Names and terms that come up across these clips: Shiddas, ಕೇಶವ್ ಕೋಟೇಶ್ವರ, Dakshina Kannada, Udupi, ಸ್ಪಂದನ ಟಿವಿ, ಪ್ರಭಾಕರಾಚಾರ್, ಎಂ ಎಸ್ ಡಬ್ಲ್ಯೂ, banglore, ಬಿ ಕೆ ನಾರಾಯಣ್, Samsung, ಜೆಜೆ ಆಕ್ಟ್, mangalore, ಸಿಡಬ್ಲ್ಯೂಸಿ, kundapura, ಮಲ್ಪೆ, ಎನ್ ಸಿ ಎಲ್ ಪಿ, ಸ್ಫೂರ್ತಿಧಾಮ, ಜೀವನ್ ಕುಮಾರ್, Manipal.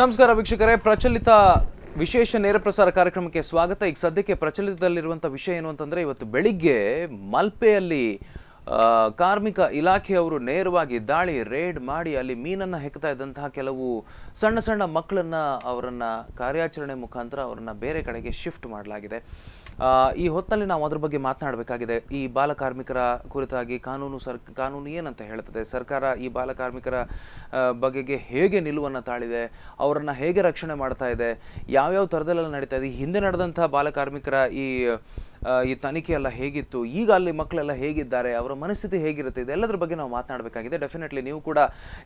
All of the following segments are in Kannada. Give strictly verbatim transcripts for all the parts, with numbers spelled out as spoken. ನಮಸ್ಕಾರ ವೀಕ್ಷಕರೇ, ಪ್ರಚಲಿತ ವಿಶೇಷ ನೇರ ಪ್ರಸಾರ ಕಾರ್ಯಕ್ರಮಕ್ಕೆ ಸ್ವಾಗತ. ಈಗ ಸದ್ಯಕ್ಕೆ ಪ್ರಚಲಿತದಲ್ಲಿರುವಂಥ ವಿಷಯ ಏನು ಅಂತಂದರೆ, ಇವತ್ತು ಬೆಳಿಗ್ಗೆ ಮಲ್ಪೆಯಲ್ಲಿ ಕಾರ್ಮಿಕ ಇಲಾಖೆಯವರು ನೇರವಾಗಿ ದಾಳಿ ರೇಡ್ ಮಾಡಿ ಅಲ್ಲಿ ಮೀನನ್ನು ಹೆಕ್ತಾ ಇದ್ದಂತಹ ಕೆಲವು ಸಣ್ಣ ಸಣ್ಣ ಮಕ್ಕಳನ್ನು ಅವರನ್ನು ಕಾರ್ಯಾಚರಣೆ ಮುಖಾಂತರ ಅವರನ್ನು ಬೇರೆ ಕಡೆಗೆ ಶಿಫ್ಟ್ ಮಾಡಲಾಗಿದೆ. ಈ ಹೊತ್ತಿನಲ್ಲಿ ನಾವು ಅದರ ಬಗ್ಗೆ ಮಾತನಾಡಬೇಕಾಗಿದೆ. ಈ ಬಾಲ ಕಾರ್ಮಿಕರ ಕುರಿತಾಗಿ ಕಾನೂನು ಸರ್ ಕಾನೂನು ಏನಂತ ಹೇಳ್ತದೆ, ಸರ್ಕಾರ ಈ ಬಾಲ ಕಾರ್ಮಿಕರ ಬಗೆಗೆ ಹೇಗೆ ನಿಲುವನ್ನು ತಾಳಿದೆ, ಅವರನ್ನು ಹೇಗೆ ರಕ್ಷಣೆ ಮಾಡ್ತಾ ಇದೆ, ಯಾವ್ಯಾವ ಥರದಲ್ಲೆಲ್ಲ ನಡೀತಾ ಇದೆ, ಹಿಂದೆ ನಡೆದಂಥ ಬಾಲ ಕಾರ್ಮಿಕರ ಈ ಈ ತನಿಖೆ ಎಲ್ಲ ಹೇಗಿತ್ತು, ಈಗ ಅಲ್ಲಿ ಮಕ್ಕಳೆಲ್ಲ ಹೇಗಿದ್ದಾರೆ, ಅವರ ಮನಸ್ಥಿತಿ ಹೇಗಿರುತ್ತೆ, ಇದೆಲ್ಲದರ ಬಗ್ಗೆ ನಾವು ಮಾತನಾಡಬೇಕಾಗಿದೆ. ಡೆಫಿನೆಟ್ಲಿ ನೀವು ಕೂಡ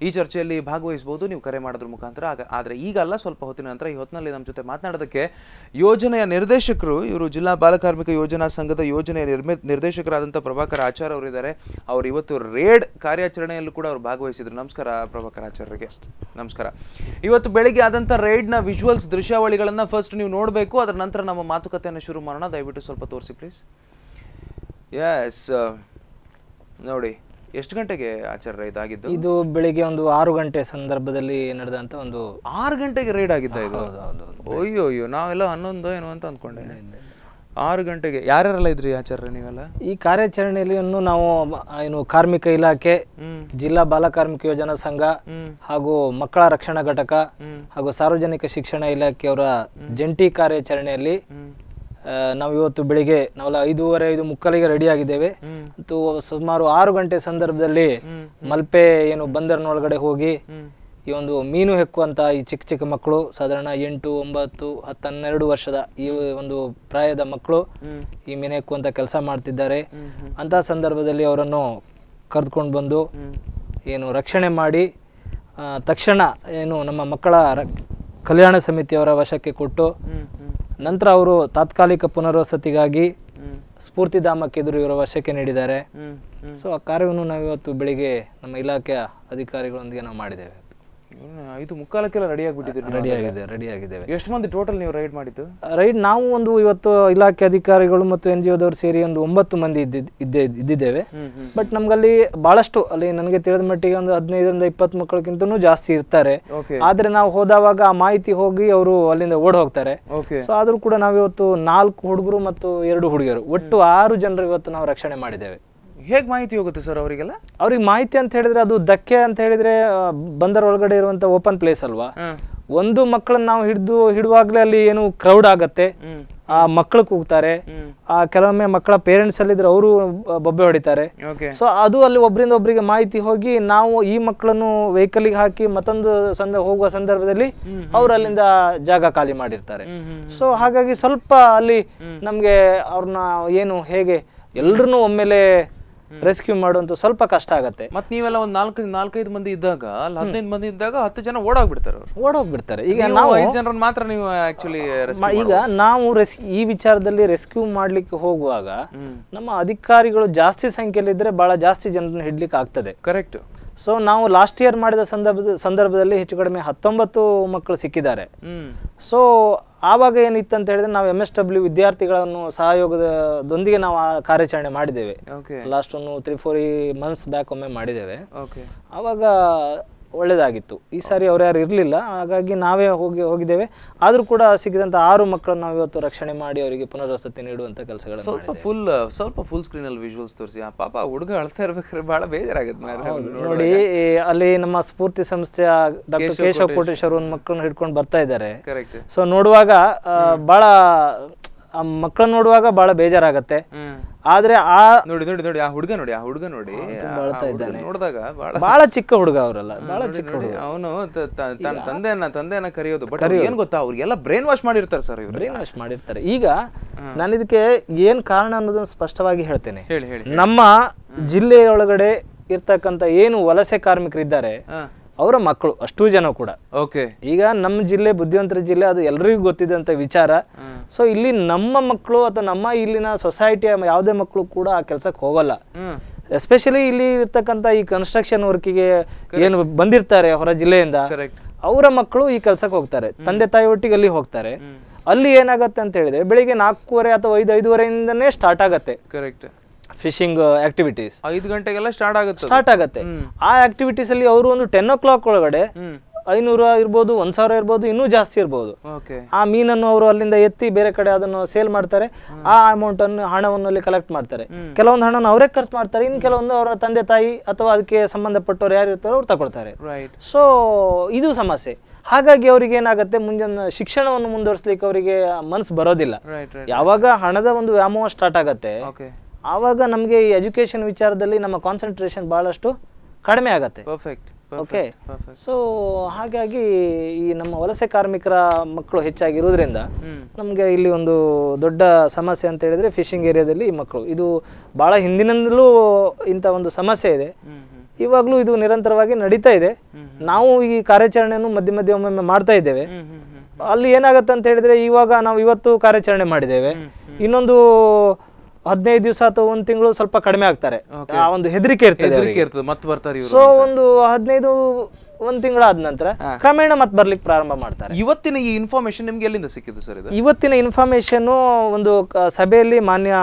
ಈ ಚರ್ಚೆಯಲ್ಲಿ ಭಾಗವಹಿಸಬಹುದು, ನೀವು ಕರೆ ಮಾಡೋದ್ರ ಮುಖಾಂತರ. ಆದರೆ ಈಗಲ್ಲ, ಸ್ವಲ್ಪ ಹೊತ್ತಿನ ನಂತರ ಈ ಹೊತ್ತಿನಲ್ಲಿ ನಮ್ಮ ಜೊತೆ ಮಾತನಾಡೋದಕ್ಕೆ ಯೋಜನೆಯ ನಿರ್ದೇಶಕರು, ಇವರು ಜಿಲ್ಲಾ ಬಾಲಕಾರ್ಮಿಕ ಯೋಜನಾ ಸಂಘದ ಯೋಜನೆಯ ನಿರ್ಮಿ ನಿರ್ದೇಶಕರಾದಂಥ ಪ್ರಭಾಕರಾಚಾರ್ ಅವರಿದ್ದಾರೆ. ಅವರು ಇವತ್ತು ರೇಡ್ ಕಾರ್ಯಾಚರಣೆಯಲ್ಲೂ ಕೂಡ ಅವರು ಭಾಗವಹಿಸಿದರು. ನಮಸ್ಕಾರ ಪ್ರಭಾಕರಾಚಾರ್ಯರಿಗೆ. ನಮಸ್ಕಾರ. ಇವತ್ತು ಬೆಳಿಗ್ಗೆ ಆದಂಥ ರೇಡ್ನ ವಿಜುವಲ್ಸ್, ದೃಶ್ಯಾವಳಿಗಳನ್ನು ಫಸ್ಟ್ ನೀವು ನೋಡಬೇಕು, ಅದರ ನಂತರ ನಮ್ಮ ಮಾತುಕತೆಯನ್ನು ಶುರು ಮಾಡೋಣ. ದಯವಿಟ್ಟು ಸ್ವಲ್ಪ ತೋರಿಸಿ ಪ್ಲೀಸ್. ಎಸ್, ನೋಡಿ ಎಷ್ಟು ಗಂಟೆಗೆ ಆಚಾರ್ಯ ಇದಾಗಿದ್ದು? ಇದು ಬೆಳಿಗ್ಗೆ ಒಂದು ಆರು ಗಂಟೆ ಸಂದರ್ಭದಲ್ಲಿ ನಡೆದಂತ ಒಂದು ಆರು ಗಂಟೆಗೆ ರೇಡ್ ಆಗಿದ್ದ ಇದು. ಅಯ್ಯೋ ಅಯ್ಯೋ, ನಾವೆಲ್ಲ ಹನ್ನೊಂದು ಏನು ಅಂತ ಅಂದ್ಕೊಂಡೆ. ಆರು ಗಂಟೆಗೆ ಯಾರ್ಯಾರೆಲ್ಲ ಇದ್ರಿ ಆಚಾರ್ಯ ನೀವೆಲ್ಲ ಈ ಕಾರ್ಯಾಚರಣೆಯಲ್ಲಿ? ನಾವು ಏನು ಕಾರ್ಮಿಕ ಇಲಾಖೆ, ಜಿಲ್ಲಾ ಬಾಲ ಕಾರ್ಮಿಕ ಯೋಜನಾ ಸಂಘ ಹಾಗೂ ಮಕ್ಕಳ ರಕ್ಷಣಾ ಘಟಕ ಹಾಗೂ ಸಾರ್ವಜನಿಕ ಶಿಕ್ಷಣ ಇಲಾಖೆಯವರ ಜಂಟಿ ಕಾರ್ಯಾಚರಣೆಯಲ್ಲಿ ನಾವು ಇವತ್ತು ಬೆಳಿಗ್ಗೆ ನಾವೆಲ್ಲ ಐದೂವರೆ ಐದು ಮುಕ್ಕಾಲಿಗೆ ರೆಡಿ ಆಗಿದ್ದೇವೆ. ಸುಮಾರು ಆರು ಗಂಟೆ ಸಂದರ್ಭದಲ್ಲಿ ಮಲ್ಪೆ ಏನು ಬಂದರಿನೊಳಗಡೆ ಹೋಗಿ ಈ ಒಂದು ಮೀನು ಹೆಕ್ಕುವಂತ ಈ ಚಿಕ್ಕ ಚಿಕ್ಕ ಮಕ್ಕಳು, ಸಾಧಾರಣ ಎಂಟು ಒಂಬತ್ತು ಹತ್ತು ಹನ್ನೆರಡು ವರ್ಷದ ಈ ಒಂದು ಪ್ರಾಯದ ಮಕ್ಕಳು ಈ ಮೀನು ಹೆಕ್ಕುವಂತ ಕೆಲಸ ಮಾಡ್ತಿದ್ದಾರೆ. ಅಂತ ಸಂದರ್ಭದಲ್ಲಿ ಅವರನ್ನು ಕರೆದುಕೊಂಡು ಬಂದು ಏನು ರಕ್ಷಣೆ ಮಾಡಿ ತಕ್ಷಣ ಏನು ನಮ್ಮ ಮಕ್ಕಳ ಕಲ್ಯಾಣ ಸಮಿತಿಯವರ ವಶಕ್ಕೆ ಕೊಟ್ಟು ನಂತರ ಅವರು ತಾತ್ಕಾಲಿಕ ಪುನರ್ವಸತಿಗಾಗಿ ಸ್ಫೂರ್ತಿಧಾಮಕ್ಕೆ ಎದುರು ಇವರ ವಶಕ್ಕೆ ನೀಡಿದ್ದಾರೆ. ಸೊ ಆ ಕಾರ್ಯವನ್ನು ನಾವು ಇವತ್ತು ಬೆಳಿಗ್ಗೆ ನಮ್ಮ ಇಲಾಖೆಯ ಅಧಿಕಾರಿಗಳೊಂದಿಗೆ ನಾವು ಮಾಡಿದ್ದೇವೆ. ಐದು ಮುಕ್ಕಾಲಕ್ಕೆಲ್ಲ ರೆಡಿ ಆಗಿಬಿಟ್ಟಿದ್ದೀವಿ ರೆಡಿ ಆಗಿದೆ ರೆಡಿ ಆಗಿದ್ದೇವೆ. ಎಷ್ಟು ಮಂದಿ ಟೋಟಲ್ ನೀವು ರೈಡ್ ಮಾಡಿದ್ದು? ರೈಡ್ ನಾವು ಒಂದು ಇವತ್ತು ಇಲಾಖೆ ಅಧಿಕಾರಿಗಳು ಮತ್ತು ಎನ್ ಜಿ ಒದವರು ಸೇರಿ ಒಂದು ಒಂಬತ್ತು ಮಂದಿ ಇದ್ದಿದ್ದೇವೆ. ಬಟ್ ನಮ್ಗಲ್ಲಿ ಬಹಳಷ್ಟು, ಅಲ್ಲಿ ನನಗೆ ತಿಳಿದ ಮಟ್ಟಿಗೆ ಒಂದು ಹದಿನೈದರಿಂದ ಇಪ್ಪತ್ತು ಮಕ್ಕಳಕ್ಕಿಂತನೂ ಜಾಸ್ತಿ ಇರ್ತಾರೆ. ಆದ್ರೆ ನಾವು ಹೋದವಾಗ ಆ ಮಾಹಿತಿ ಹೋಗಿ ಅವರು ಅಲ್ಲಿಂದ ಓಡ್ ಹೋಗ್ತಾರೆ. ಸೊ ಆದ್ರೂ ಕೂಡ ನಾವಿವತ್ತು ನಾಲ್ಕು ಹುಡುಗರು ಮತ್ತು ಎರಡು ಹುಡುಗಿಯರು, ಒಟ್ಟು ಆರು ಜನರು ಇವತ್ತು ನಾವು ರಕ್ಷಣೆ ಮಾಡಿದ್ದೇವೆ. ಹೇಗೆ ಮಾಹಿತಿ ಹೋಗುತ್ತೆ ಸರ್ ಅವರಿಗೆಲ್ಲ? ಅವ್ರಿಗೆ ಮಾಹಿತಿ ಅಂತ ಹೇಳಿದ್ರೆ, ಅದು ಧಕ್ಕೆ ಅಂತ ಹೇಳಿದ್ರೆ ಬಂದರ್ ಒಳಗಡೆ ಇರುವಂತ ಓಪನ್ ಪ್ಲೇಸ್ ಅಲ್ವಾ. ಒಂದು ಮಕ್ಕಳನ್ನ ನಾವು ಹಿಡಿದು ಹಿಡುವಾಗ್ಲೇ ಅಲ್ಲಿ ಏನು ಕ್ರೌಡ್ ಆಗತ್ತೆ, ಆ ಮಕ್ಕಳು ಕೂಗ್ತಾರೆ, ಆ ಕೆಲವೊಮ್ಮೆ ಮಕ್ಕಳ ಪೇರೆಂಟ್ಸ್ ಅಲ್ಲಿ ಇದ್ರೆ ಅವರು ಬೊಬ್ಬೆ ಹೊಡಿತಾರೆ. ಸೊ ಅದು ಅಲ್ಲಿ ಒಬ್ಬರಿಂದ ಒಬ್ಬರಿಗೆ ಮಾಹಿತಿ ಹೋಗಿ ನಾವು ಈ ಮಕ್ಕಳನ್ನು ವೆಹಿಕಲ್ಗೆ ಹಾಕಿ ಮತ್ತೊಂದು ಸಂದ ಹೋಗುವ ಸಂದರ್ಭದಲ್ಲಿ ಅವ್ರು ಅಲ್ಲಿಂದ ಜಾಗ ಖಾಲಿ ಮಾಡಿರ್ತಾರೆ. ಸೊ ಹಾಗಾಗಿ ಸ್ವಲ್ಪ ಅಲ್ಲಿ ನಮ್ಗೆ ಅವ್ರನ್ನ ಏನು ಹೇಗೆ ಎಲ್ರನ್ನೂ ಒಮ್ಮೆಲೆ ರೆಸ್ಕ್ಯೂ ಮಾಡುವಂತ ಸ್ವಲ್ಪ ಕಷ್ಟ ಆಗುತ್ತೆ. ಮತ್ತೆ ನೀವೆಲ್ಲ ಒಂದ್ ನಾಲ್ಕು ನಾಲ್ಕೈದು ಮಂದಿ ಇದ್ದಾಗ, ಹದಿನೈದು ಮಂದಿ ಇದ್ದಾಗ ಹತ್ತು ಜನ ಓಡೋಗ್ಬಿಡ್ತಾರೆ ಓಡೋಗ್ಬಿಡ್ತಾರೆ ಈಗ ನಾವು ಐದು ಜನರನ್ನು ಮಾತ್ರ ನೀವು ಆಕ್ಚುಲಿ ಈಗ ನಾವು ಈ ವಿಚಾರದಲ್ಲಿ ರೆಸ್ಕ್ಯೂ ಮಾಡ್ಲಿಕ್ಕೆ ಹೋಗುವಾಗ ನಮ್ಮ ಅಧಿಕಾರಿಗಳು ಜಾಸ್ತಿ ಸಂಖ್ಯೆಯಲ್ಲಿ ಇದ್ರೆ ಬಹಳ ಜಾಸ್ತಿ ಜನರನ್ನು ಹಿಡ್ಲಿಕ್ಕೆ ಆಗ್ತದೆ. ಕರೆಕ್ಟ್. ಸೊ ನಾವು ಲಾಸ್ಟ್ ಇಯರ್ ಮಾಡಿದ ಸಂದರ್ಭ ಸಂದರ್ಭದಲ್ಲಿ ಹೆಚ್ಚು ಕಡಿಮೆ ಹತ್ತೊಂಬತ್ತು ಮಕ್ಕಳು ಸಿಕ್ಕಿದ್ದಾರೆ. ಸೊ ಆವಾಗ ಏನಿತ್ತು ಅಂತ ಹೇಳಿದ್ರೆ, ನಾವು ಎಂ ಎಸ್ ಡಬ್ಲ್ಯೂ ವಿದ್ಯಾರ್ಥಿಗಳನ್ನು ಸಹಯೋಗದೊಂದಿಗೆ ನಾವು ಆ ಕಾರ್ಯಾಚರಣೆ ಮಾಡಿದ್ದೇವೆ. ಲಾಸ್ಟ್ ಒಂದು ತ್ರೀ ಫೋರ್ ಮಂತ್ಸ್ ಬ್ಯಾಕ್ ಒಮ್ಮೆ ಮಾಡಿದ್ದೇವೆ. ಆವಾಗ ಒಳ್ಳೇದಾಗಿತ್ತು. ಈ ಸಾರಿ ಅವ್ರು ಯಾರು ಇರಲಿಲ್ಲ, ಹಾಗಾಗಿ ನಾವೇ ಹೋಗಿ ಹೋಗಿದ್ದೇವೆ. ಆದರೂ ಕೂಡ ಸಿಕ್ಕಿದಂಥ ಆರು ಮಕ್ಕಳನ್ನು ನಾವು ಇವತ್ತು ರಕ್ಷಣೆ ಮಾಡಿ ಅವರಿಗೆ ಪುನರ್ವಸತಿ ನೀಡುವಂಥ ಕೆಲಸಗಳು. ಸ್ವಲ್ಪ ಫುಲ್ ಸ್ವಲ್ಪ ಫುಲ್ ಸ್ಕ್ರೀನಲ್ಲಿ ವಿಜುವಲ್ಸ್ ತೋರಿಸಿ. ಆ ಪಾಪ ಹುಡುಗ ಅಳ್ತಾ ಇರ್ಬೇಕಾದ್ರೆ ಭಾಳ ಬೇಜಾರಾಗುತ್ತೆ ನೋಡಿ. ಅಲ್ಲಿ ನಮ್ಮ ಸ್ಫೂರ್ತಿ ಸಂಸ್ಥೆಯ ಡಾಕ್ಟರ್ ಕೇಶವ್ ಕೋಟೇಶ್ವರ ಒಂದು ಮಕ್ಕಳನ್ನು ಹಿಡ್ಕೊಂಡು ಬರ್ತಾ ಇದ್ದಾರೆ. ಸೊ ನೋಡುವಾಗ ಭಾಳ, ಆ ಮಕ್ಕಳನ್ನ ನೋಡುವಾಗ ಬಹಳ ಬೇಜಾರಾಗತ್ತೆ. ಆದ್ರೆ ಆ ನೋಡಿ ನೋಡಿ ನೋಡಿ ಆ ಹುಡುಗ ನೋಡಿ ಆ ಹುಡುಗ ನೋಡಿ ನೋಡಿದಾಗ ಬಹಳ ಚಿಕ್ಕ ಹುಡುಗ, ಅವರಲ್ಲ ಬಹಳ ಚಿಕ್ಕ ಹುಡುಗ. ಅವನು ತನ್ನ ತಂದೆಯನ್ನ ತಂದೆಯನ್ನ ಕರೆಯೋದು. ಬಟ್ ಏನ್ ಗೊತ್ತಾ, ಅವ್ರಿಗೆಲ್ಲ ಬ್ರೈನ್ ವಾಶ್ ಮಾಡಿರ್ತಾರೆ ಸರ್, ಇವ್ರು ಬ್ರೈನ್ ವಾಶ್ ಮಾಡಿರ್ತಾರೆ. ಈಗ ನಾನು ಇದಕ್ಕೆ ಏನ್ ಕಾರಣ ಅನ್ನೋದನ್ನ ಸ್ಪಷ್ಟವಾಗಿ ಹೇಳ್ತೇನೆ. ನಮ್ಮ ಜಿಲ್ಲೆಯೊಳಗಡೆ ಇರ್ತಕ್ಕಂತ ಏನು ವಲಸೆ ಕಾರ್ಮಿಕರಿದ್ದಾರೆ ಅವರ ಮಕ್ಕಳು ಅಷ್ಟು ಜನ ಕೂಡ. ಈಗ ನಮ್ಮ ಜಿಲ್ಲೆ ಬುದ್ಧಿವಂತರ ಜಿಲ್ಲೆ, ಅದು ಎಲ್ರಿಗೂ ಗೊತ್ತಿದ್ದಂತ ವಿಚಾರ. ಸೊ ಇಲ್ಲಿ ನಮ್ಮ ಮಕ್ಕಳು ಅಥವಾ ನಮ್ಮ ಇಲ್ಲಿನ ಸೊಸೈಟಿಯ ಯಾವುದೇ ಮಕ್ಕಳು ಕೂಡ ಆ ಕೆಲಸಕ್ಕೆ ಹೋಗಲ್ಲ. ಎಸ್ಪೆಷಲಿ ಇಲ್ಲಿ ಇರ್ತಕ್ಕಂಥ ಈ ಕನ್ಸ್ಟ್ರಕ್ಷನ್ ವರ್ಕಿಗೆ ಏನು ಬಂದಿರ್ತಾರೆ ಹೊರ ಜಿಲ್ಲೆಯಿಂದ, ಅವರ ಮಕ್ಕಳು ಈ ಕೆಲಸಕ್ಕೆ ಹೋಗ್ತಾರೆ, ತಂದೆ ತಾಯಿ ಒಟ್ಟಿಗೆ ಅಲ್ಲಿ ಹೋಗ್ತಾರೆ. ಅಲ್ಲಿ ಏನಾಗತ್ತೆ ಅಂತ ಹೇಳಿದ್ರೆ, ಬೆಳಿಗ್ಗೆ ನಾಲ್ಕೂವರೆ ಅಥವಾ ಐದು ಐದುವರೆಯಿಂದನೇ ಸ್ಟಾರ್ಟ್ ಆಗತ್ತೆ ಫಿಶಿಂಗ್ ಆಕ್ಟಿವಿಟೀಸ್. ಐದು ಗಂಟೆಗೆಲ್ಲ ಸ್ಟಾರ್ಟ್ ಆಗುತ್ತೆ ಸ್ಟಾರ್ಟ್ ಆಗುತ್ತೆ ಆ ಆಕ್ಟಿವಿಟೀಸ್ ಅಲ್ಲಿ ಅವರು ಒಂದು ಟೆನ್ ಓ ಕ್ಲಾಕ್ ಒಳಗಡೆ ಐನೂರು ಇರ್ಬೋದು, ಒಂದ್ ಸಾವಿರ ಇರ್ಬೋದು, ಇನ್ನೂ ಜಾಸ್ತಿ ಇರ್ಬೋದು. ಆ ಮೀನನ್ನು ಅವರು ಅಲ್ಲಿಂದ ಎತ್ತಿ ಬೇರೆ ಕಡೆ ಅದನ್ನು ಸೇಲ್ ಮಾಡ್ತಾರೆ. ಆ ಅಮೌಂಟ್ ಅನ್ನು ಹಣವನ್ನು ಅಲ್ಲಿ ಕಲೆಕ್ಟ್ ಮಾಡ್ತಾರೆ. ಕೆಲವೊಂದು ಹಣವನ್ನು ಅವರೇ ಖರ್ಚು ಮಾಡ್ತಾರೆ, ಇನ್ನು ಕೆಲವೊಂದು ಅವರ ತಂದೆ ತಾಯಿ ಅಥವಾ ಅದಕ್ಕೆ ಸಂಬಂಧಪಟ್ಟವ್ರು ಯಾರು ಇರ್ತಾರೋ ಅವ್ರು ತಗೊಳ್ತಾರೆ. ಸೊ ಇದು ಸಮಸ್ಯೆ. ಹಾಗಾಗಿ ಅವರಿಗೆ ಏನಾಗುತ್ತೆ, ಮುಂಜಾನೆ ಶಿಕ್ಷಣವನ್ನು ಮುಂದುವರಿಸಲಿಕ್ಕೆ ಅವರಿಗೆ ಮನಸ್ಸು ಬರೋದಿಲ್ಲ. ಯಾವಾಗ ಹಣದ ಒಂದು ವ್ಯಾಮೋಹ ಸ್ಟಾರ್ಟ್ ಆಗತ್ತೆ, ಆವಾಗ ನಮಗೆ ಈ ಎಜುಕೇಶನ್ ವಿಚಾರದಲ್ಲಿ ನಮ್ಮ ಕಾನ್ಸಂಟ್ರೇಷನ್ ಬಹಳಷ್ಟು ಕಡಿಮೆ ಆಗತ್ತೆ. ಓಕೆ, ಸೊ ಹಾಗಾಗಿ ಈ ನಮ್ಮ ವಲಸೆ ಕಾರ್ಮಿಕರ ಮಕ್ಕಳು ಹೆಚ್ಚಾಗಿರೋದ್ರಿಂದ ನಮಗೆ ಇಲ್ಲಿ ಒಂದು ದೊಡ್ಡ ಸಮಸ್ಯೆ ಅಂತ ಹೇಳಿದ್ರೆ ಫಿಶಿಂಗ್ ಏರಿಯಾದಲ್ಲಿ ಈ ಮಕ್ಕಳು. ಇದು ಬಹಳ ಹಿಂದಿನಿಂದಲೂ ಇಂಥ ಒಂದು ಸಮಸ್ಯೆ ಇದೆ, ಇವಾಗಲೂ ಇದು ನಿರಂತರವಾಗಿ ನಡೀತಾ ಇದೆ. ನಾವು ಈ ಕಾರ್ಯಾಚರಣೆಯನ್ನು ಮಧ್ಯ ಮಧ್ಯೆ ಒಮ್ಮೊಮ್ಮೆ ಮಾಡ್ತಾ ಇದ್ದೇವೆ. ಅಲ್ಲಿ ಏನಾಗತ್ತೆ ಅಂತ ಹೇಳಿದ್ರೆ, ಇವಾಗ ನಾವು ಇವತ್ತು ಕಾರ್ಯಾಚರಣೆ ಮಾಡಿದ್ದೇವೆ, ಇನ್ನೊಂದು ಹದಿನೈದು ದಿವಸ ಅಥವಾ ಒಂದ್ ತಿಂಗಳು ಸ್ವಲ್ಪ ಕಡಿಮೆ ಆಗ್ತಾರೆ, ಆ ಒಂದು ಹೆದರಿಕೆ ಇರ್ತದೆ. ಸೊ ಒಂದು ಹದಿನೈದು ಒಂದ್ ತಿಂಗಳಾದ ನಂತರ ಕ್ರಮೇಣ ಮತ್ ಬರ್ಲಿಕ್ಕೆ ಪ್ರಾರಂಭ ಮಾಡ್ತಾರೆ. ಇವತ್ತಿನ ಈ ಇನ್ಫಾರ್ಮೇಶನ್ ನಿಮ್ಗೆ ಎಲ್ಲಿಂದ ಸಿಕ್ಕಿದ್ದು ಸರ್? ಇವತ್ತಿನ ಇನ್ಫಾರ್ಮೇಶನ್ ಒಂದು ಸಭೆಯಲ್ಲಿ ಮಾನ್ಯ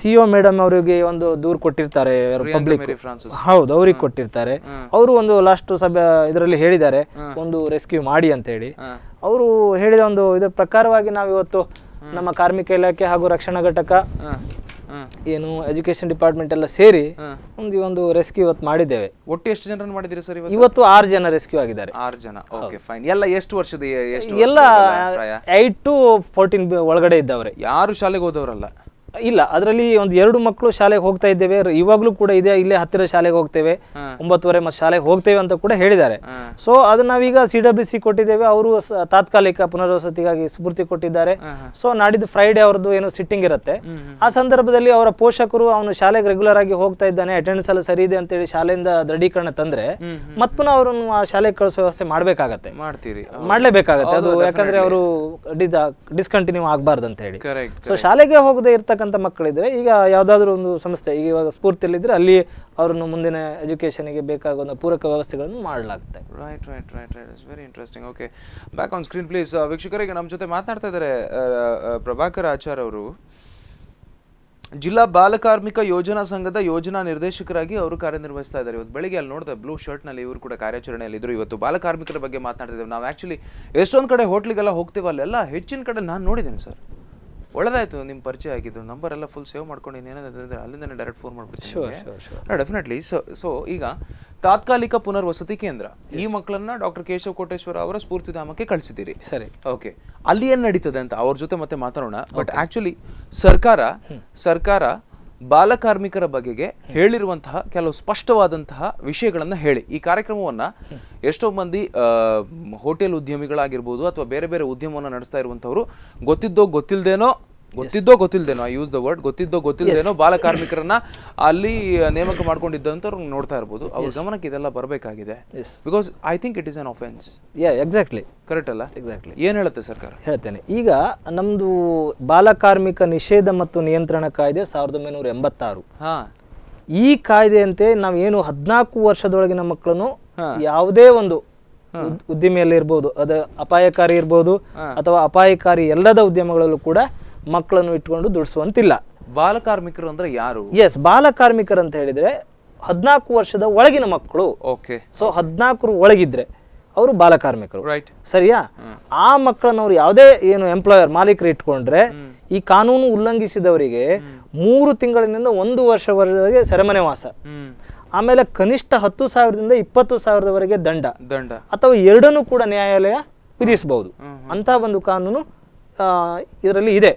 ಸಿಇಒ ಮೇಡಮ್ ಅವರಿಗೆ ಒಂದು ದೂರು ಕೊಟ್ಟಿರ್ತಾರೆ, ಪಬ್ಲಿಕ್. ಹೌದು, ಅವ್ರಿಗೆ ಕೊಟ್ಟಿರ್ತಾರೆ. ಅವರು ಒಂದು ಲಾಸ್ಟ್ ಸಭೆ ಇದರಲ್ಲಿ ಹೇಳಿದ್ದಾರೆ ಒಂದು ರೆಸ್ಕ್ಯೂ ಮಾಡಿ ಅಂತ ಹೇಳಿ. ಅವರು ಹೇಳಿದ ಒಂದು ಇದ್ರ ಪ್ರಕಾರವಾಗಿ ನಾವು ಇವತ್ತು ನಮ್ಮ ಕಾರ್ಮಿಕ ಇಲಾಖೆ ಹಾಗೂ ರಕ್ಷಣಾ ಘಟಕ ಏನು ಎಜುಕೇಶನ್ ಡಿಪಾರ್ಟ್ಮೆಂಟ್ ಎಲ್ಲ ಸೇರಿ ಒಂದು ಒಂದು ರೆಸ್ಕ್ಯೂ ಇವತ್ತು ಮಾಡಿದ್ದೇವೆ. ಒಟ್ಟು ಎಷ್ಟು ಜನರನ್ನು ಮಾಡಿದಿರಿ ಸರ್? ಇವತ್ತು ಆರು ಜನ ರೆಸ್ಕ್ಯೂ ಆಗಿದ್ದಾರೆ. ಆರು ಜನ. Okay, fine. ಎಲ್ಲ ಎಷ್ಟು ವರ್ಷದ? ಎಲ್ಲ ಏಟ್ ಟು ಫೋರ್ಟೀನ್ ಒಳಗಡೆ ಇದ್ದವ್ರೆ, ಯಾರು ಶಾಲೆಗೆ ಹೋದವರಲ್ಲ. ಇಲ್ಲ, ಅದರಲ್ಲಿ ಒಂದು ಎರಡು ಮಕ್ಕಳು ಶಾಲೆಗೆ ಹೋಗ್ತಾ ಇದ್ದೇವೆ, ಇವಾಗ್ಲೂ ಕೂಡ ಇದೆ, ಇಲ್ಲೇ ಹತ್ತಿರ ಶಾಲೆಗೆ ಹೋಗ್ತೇವೆ, ಒಂಬತ್ತುವರೆ ಮತ್ತೆ ಶಾಲೆಗೆ ಹೋಗ್ತೇವೆ ಅಂತ ಕೂಡ ಹೇಳಿದ್ದಾರೆ. ಸೊ ಅದು ನಾವೀಗ ಸಿ ಡಬ್ಲ್ಯೂ ಸಿ ಕೊಟ್ಟಿದ್ದೇವೆ, ಅವರು ತಾತ್ಕಾಲಿಕ ಪುನರ್ವಸತಿಗಾಗಿ ಸ್ಫೂರ್ತಿ ಕೊಟ್ಟಿದ್ದಾರೆ. ಸೊ ನಾಡಿದ್ದು ಫ್ರೈಡೆ ಅವ್ರದ್ದು ಏನೋ ಸಿಟ್ಟಿಂಗ್ ಇರುತ್ತೆ, ಆ ಸಂದರ್ಭದಲ್ಲಿ ಅವರ ಪೋಷಕರು ಅವನು ಶಾಲೆಗೆ ರೆಗ್ಯುಲರ್ ಆಗಿ ಹೋಗ್ತಾ ಇದ್ದಾನೆ, ಅಟೆಂಡೆನ್ಸ್ ಎಲ್ಲ ಸರಿ ಇದೆ ಅಂತೇಳಿ ಶಾಲೆಯಿಂದ ದೃಢೀಕರಣ ತಂದ್ರೆ ಮತ್ ಪುನಃ ಅವ್ರನ್ನು ಶಾಲೆಗೆ ಕಳಿಸೋ ವ್ಯವಸ್ಥೆ ಮಾಡ್ಬೇಕಾಗತ್ತೆ, ಮಾಡ್ಲೇಬೇಕಾಗತ್ತೆ. ಅದು ಯಾಕಂದ್ರೆ ಅವರು ಡಿಸ್ಕಂಟಿನ್ಯೂ ಆಗ್ಬಾರ್ದು ಅಂತ ಹೇಳಿ. ಸೊ ಶಾಲೆಗೆ ಹೋಗದೆ ಇರ್ತಕ್ಕ ಮಕ್ಕಳಿದ್ರೆ ಈಗ ಯಾವ್ದಾದ್ರು ಒಂದು ಸಂಸ್ಥೆ ಈಗ ಇವಾಗ ಸ್ಫೂರ್ತಿಯಲ್ಲಿ ಇದ್ರೆ ಅಲ್ಲಿ ಅವರನ್ನು ಮುಂದಿನ ಎಜುಕೇಶನ್ ಗೆ ಬೇಕಾಗುವ ಪೂರಕ ವ್ಯವಸ್ಥೆಗಳನ್ನು ಮಾಡಲಾಗುತ್ತೆ. Right right right right it's very interesting. Okay, back on screen please. ವೀಕ್ಷಕರಿಗೆ ನಮ್ಮ ಜೊತೆ ಮಾತನಾಡ್ತಾ ಇದ್ದಾರೆ ಪ್ರಭಾಕರಾಚಾರ್ ಅವರು, ಜಿಲ್ಲಾ ಬಾಲ ಕಾರ್ಮಿಕ ಯೋಜನಾ ಸಂಘದ ಯೋಜನಾ ನಿರ್ದೇಶಕರಾಗಿ ಅವರು ಕಾರ್ಯನಿರ್ವಹಿಸ್ತಾ ಇದ್ದಾರೆ. ಇವತ್ತು ಬೆಳಿಗ್ಗೆ ಅಲ್ಲಿ ನೋಡಿದ ಬ್ಲೂ ಶರ್ಟ್ ನಲ್ಲಿ ಇವರು ಕೂಡ ಕಾರ್ಯಾಚರಣೆಯಲ್ಲಿ ಇದ್ರು. ಇವತ್ತು ಬಾಲ ಕಾರ್ಮಿಕರ ಬಗ್ಗೆ ಮಾತನಾಡ್ತಿದ್ದೇವೆ ನಾವು. ಆಕ್ಚುಲಿ ಎಷ್ಟೊಂದು ಕಡೆ ಹೋಟ್ಲಿಗೆಲ್ಲ ಹೋಗ್ತೇವೆ, ಅಲ್ಲೆಲ್ಲ ಹೆಚ್ಚಿನ ಕಡೆ ನಾನು ನೋಡಿದ್ದೇನೆ ಸರ್. ಒಳ್ಳೆದಾಯ್ತು ನಿಮ್ಮ ಪರಿಚಯ ಆಗಿದ್ದು, ನಂಬರ್ ಎಲ್ಲ ಫುಲ್ ಸೇವ್ ಮಾಡ್ಕೊಂಡು ಏನೇನಾದ್ರೆ ಅಲ್ಲಿಂದನೇ ಡೈರೆಕ್ಟ್ ಫೋನ್ ಮಾಡ್ಬಿಡ್ತೀನಿ ಡೆಫಿನೆಟ್ಲಿ. ಸೊ ಸೊ ಈಗ ತಾತ್ಕಾಲಿಕ ಪುನರ್ವಸತಿ ಕೇಂದ್ರ, ಈ ಮಕ್ಕಳನ್ನ ಡಾಕ್ಟರ್ ಕೇಶವ್ ಕೋಟೇಶ್ವರ ಅವರ ಸ್ಫೂರ್ತಿಧಾಮಕ್ಕೆ ಕಳಿಸಿದ್ದೀರಿ ಸರಿ. ಓಕೆ, ಅಲ್ಲಿ ಏನು ನಡೀತದೆ ಅಂತ ಅವ್ರ ಜೊತೆ ಮತ್ತೆ ಮಾತಾಡೋಣ. ಬಟ್ ಆಕ್ಚುಲಿ ಸರ್ಕಾರ ಸರ್ಕಾರ ಬಾಲ ಕಾರ್ಮಿಕರ ಬಗೆಗೆ ಹೇಳಿರುವಂತಹ ಕೆಲವು ಸ್ಪಷ್ಟವಾದಂತಹ ವಿಷಯಗಳನ್ನು ಹೇಳಿ ಈ ಕಾರ್ಯಕ್ರಮವನ್ನು ಎಷ್ಟೋ ಮಂದಿ ಹೋಟೆಲ್ ಉದ್ಯಮಿಗಳಾಗಿರ್ಬೋದು ಅಥವಾ ಬೇರೆ ಬೇರೆ ಉದ್ಯಮವನ್ನು ನಡೆಸ್ತಾ ಇರುವಂಥವರು ಗೊತ್ತಿದ್ದೋ ಗೊತ್ತಿಲ್ಲದೇನೋ ಗೊತ್ತಿದ್ದೋ ಗೊತ್ತಿಲ್ಲದೇನೋ ಐ ಯೂಸ್ ದ ವರ್ಡ್ ಗೊತ್ತಿದ್ದೋ ಗೊತ್ತಿಲ್ಲದೇನೋ ಬಾಲ ಕಾರ್ಮಿಕರನ್ನ ಅಲ್ಲಿ ನೇಮಕ ಮಾಡ್ಕೊಂಡಿದ್ದಂಥವ್ರು ನೋಡ್ತಾ ಇರ್ಬೋದು. ಅವ್ರ ಗಮನಕ್ಕೆ ಇದೆಲ್ಲ ಬರಬೇಕಾಗಿದೆ, because I think it is an offence. Yeah, exactly, correct ಅಲ್ಲ? ಎಕ್ಸಾಕ್ಟ್ಲಿ. ಏನು ಹೇಳುತ್ತೆ ಸರ್ಕಾರ? ಹೇಳ್ತೇನೆ. ಈಗ ನಮ್ಮದು ಬಾಲ ಕಾರ್ಮಿಕ ನಿಷೇಧ ಮತ್ತು ನಿಯಂತ್ರಣ ಕಾಯ್ದೆ ಸಾವಿರದ ಒಂಬೈನೂರ ಎಂಬತ್ತಾರು ಈ ಕಾಯ್ದೆಯಂತೆ ನಾವೇನು ಹದಿನಾಲ್ಕು ವರ್ಷದೊಳಗಿನ ಮಕ್ಕಳನ್ನು ಯಾವುದೇ ಒಂದು ಉದ್ದಿಮೆಯಲ್ಲಿ ಇರ್ಬೋದು, ಅದ ಅಪಾಯಕಾರಿ ಇರ್ಬೋದು ಅಥವಾ ಅಪಾಯಕಾರಿ ಎಲ್ಲದ ಉದ್ಯಮಗಳಲ್ಲೂ ಕೂಡ ಮಕ್ಕಳನ್ನು ಇಟ್ಕೊಂಡು ದುಡಿಸುವಂತಿಲ್ಲ. ಬಾಲ ಕಾರ್ಮಿಕರು ಅಂದ್ರೆ ಯಾರು? ಎಸ್, ಬಾಲ ಕಾರ್ಮಿಕರು ಅಂತ ಹೇಳಿದ್ರೆ ಹದಿನಾಲ್ಕು ವರ್ಷದ ಒಳಗಿನ ಮಕ್ಕಳು. ಓಕೆ, ಸೊ ಹದಿನಾಲ್ಕರ ಒಳಗಿದ್ರೆ ಅವರು ಬಾಲ ಕಾರ್ಮಿಕರು, ರೈಟ್? ಸರಿಯಾ? ಆ ಮಕ್ಕಳನ್ನ ಅವ್ರು ಯಾವುದೇ ಏನು ಎಂಪ್ಲಾಯರ್ ಮಾಲೀಕರು ಇಟ್ಕೊಂಡ್ರೆ ಈ ಕಾನೂನು ಉಲ್ಲಂಘಿಸಿದವರಿಗೆ ಮೂರು ತಿಂಗಳಿನಿಂದ ಒಂದು ವರ್ಷವರೆಗೆ ಸೆರೆಮನೆ ವಾಸ, ಆಮೇಲೆ ಕನಿಷ್ಠ ಹತ್ತು ಸಾವಿರದಿಂದ ಇಪ್ಪತ್ತು ಸಾವಿರದವರೆಗೆ ದಂಡ ದಂಡ ಅಥವಾ ಎರಡನ್ನೂ ಕೂಡ ನ್ಯಾಯಾಲಯ ವಿಧಿಸಬಹುದು ಅಂತ ಒಂದು ಕಾನೂನು ಇದರಲ್ಲಿ ಇದೆ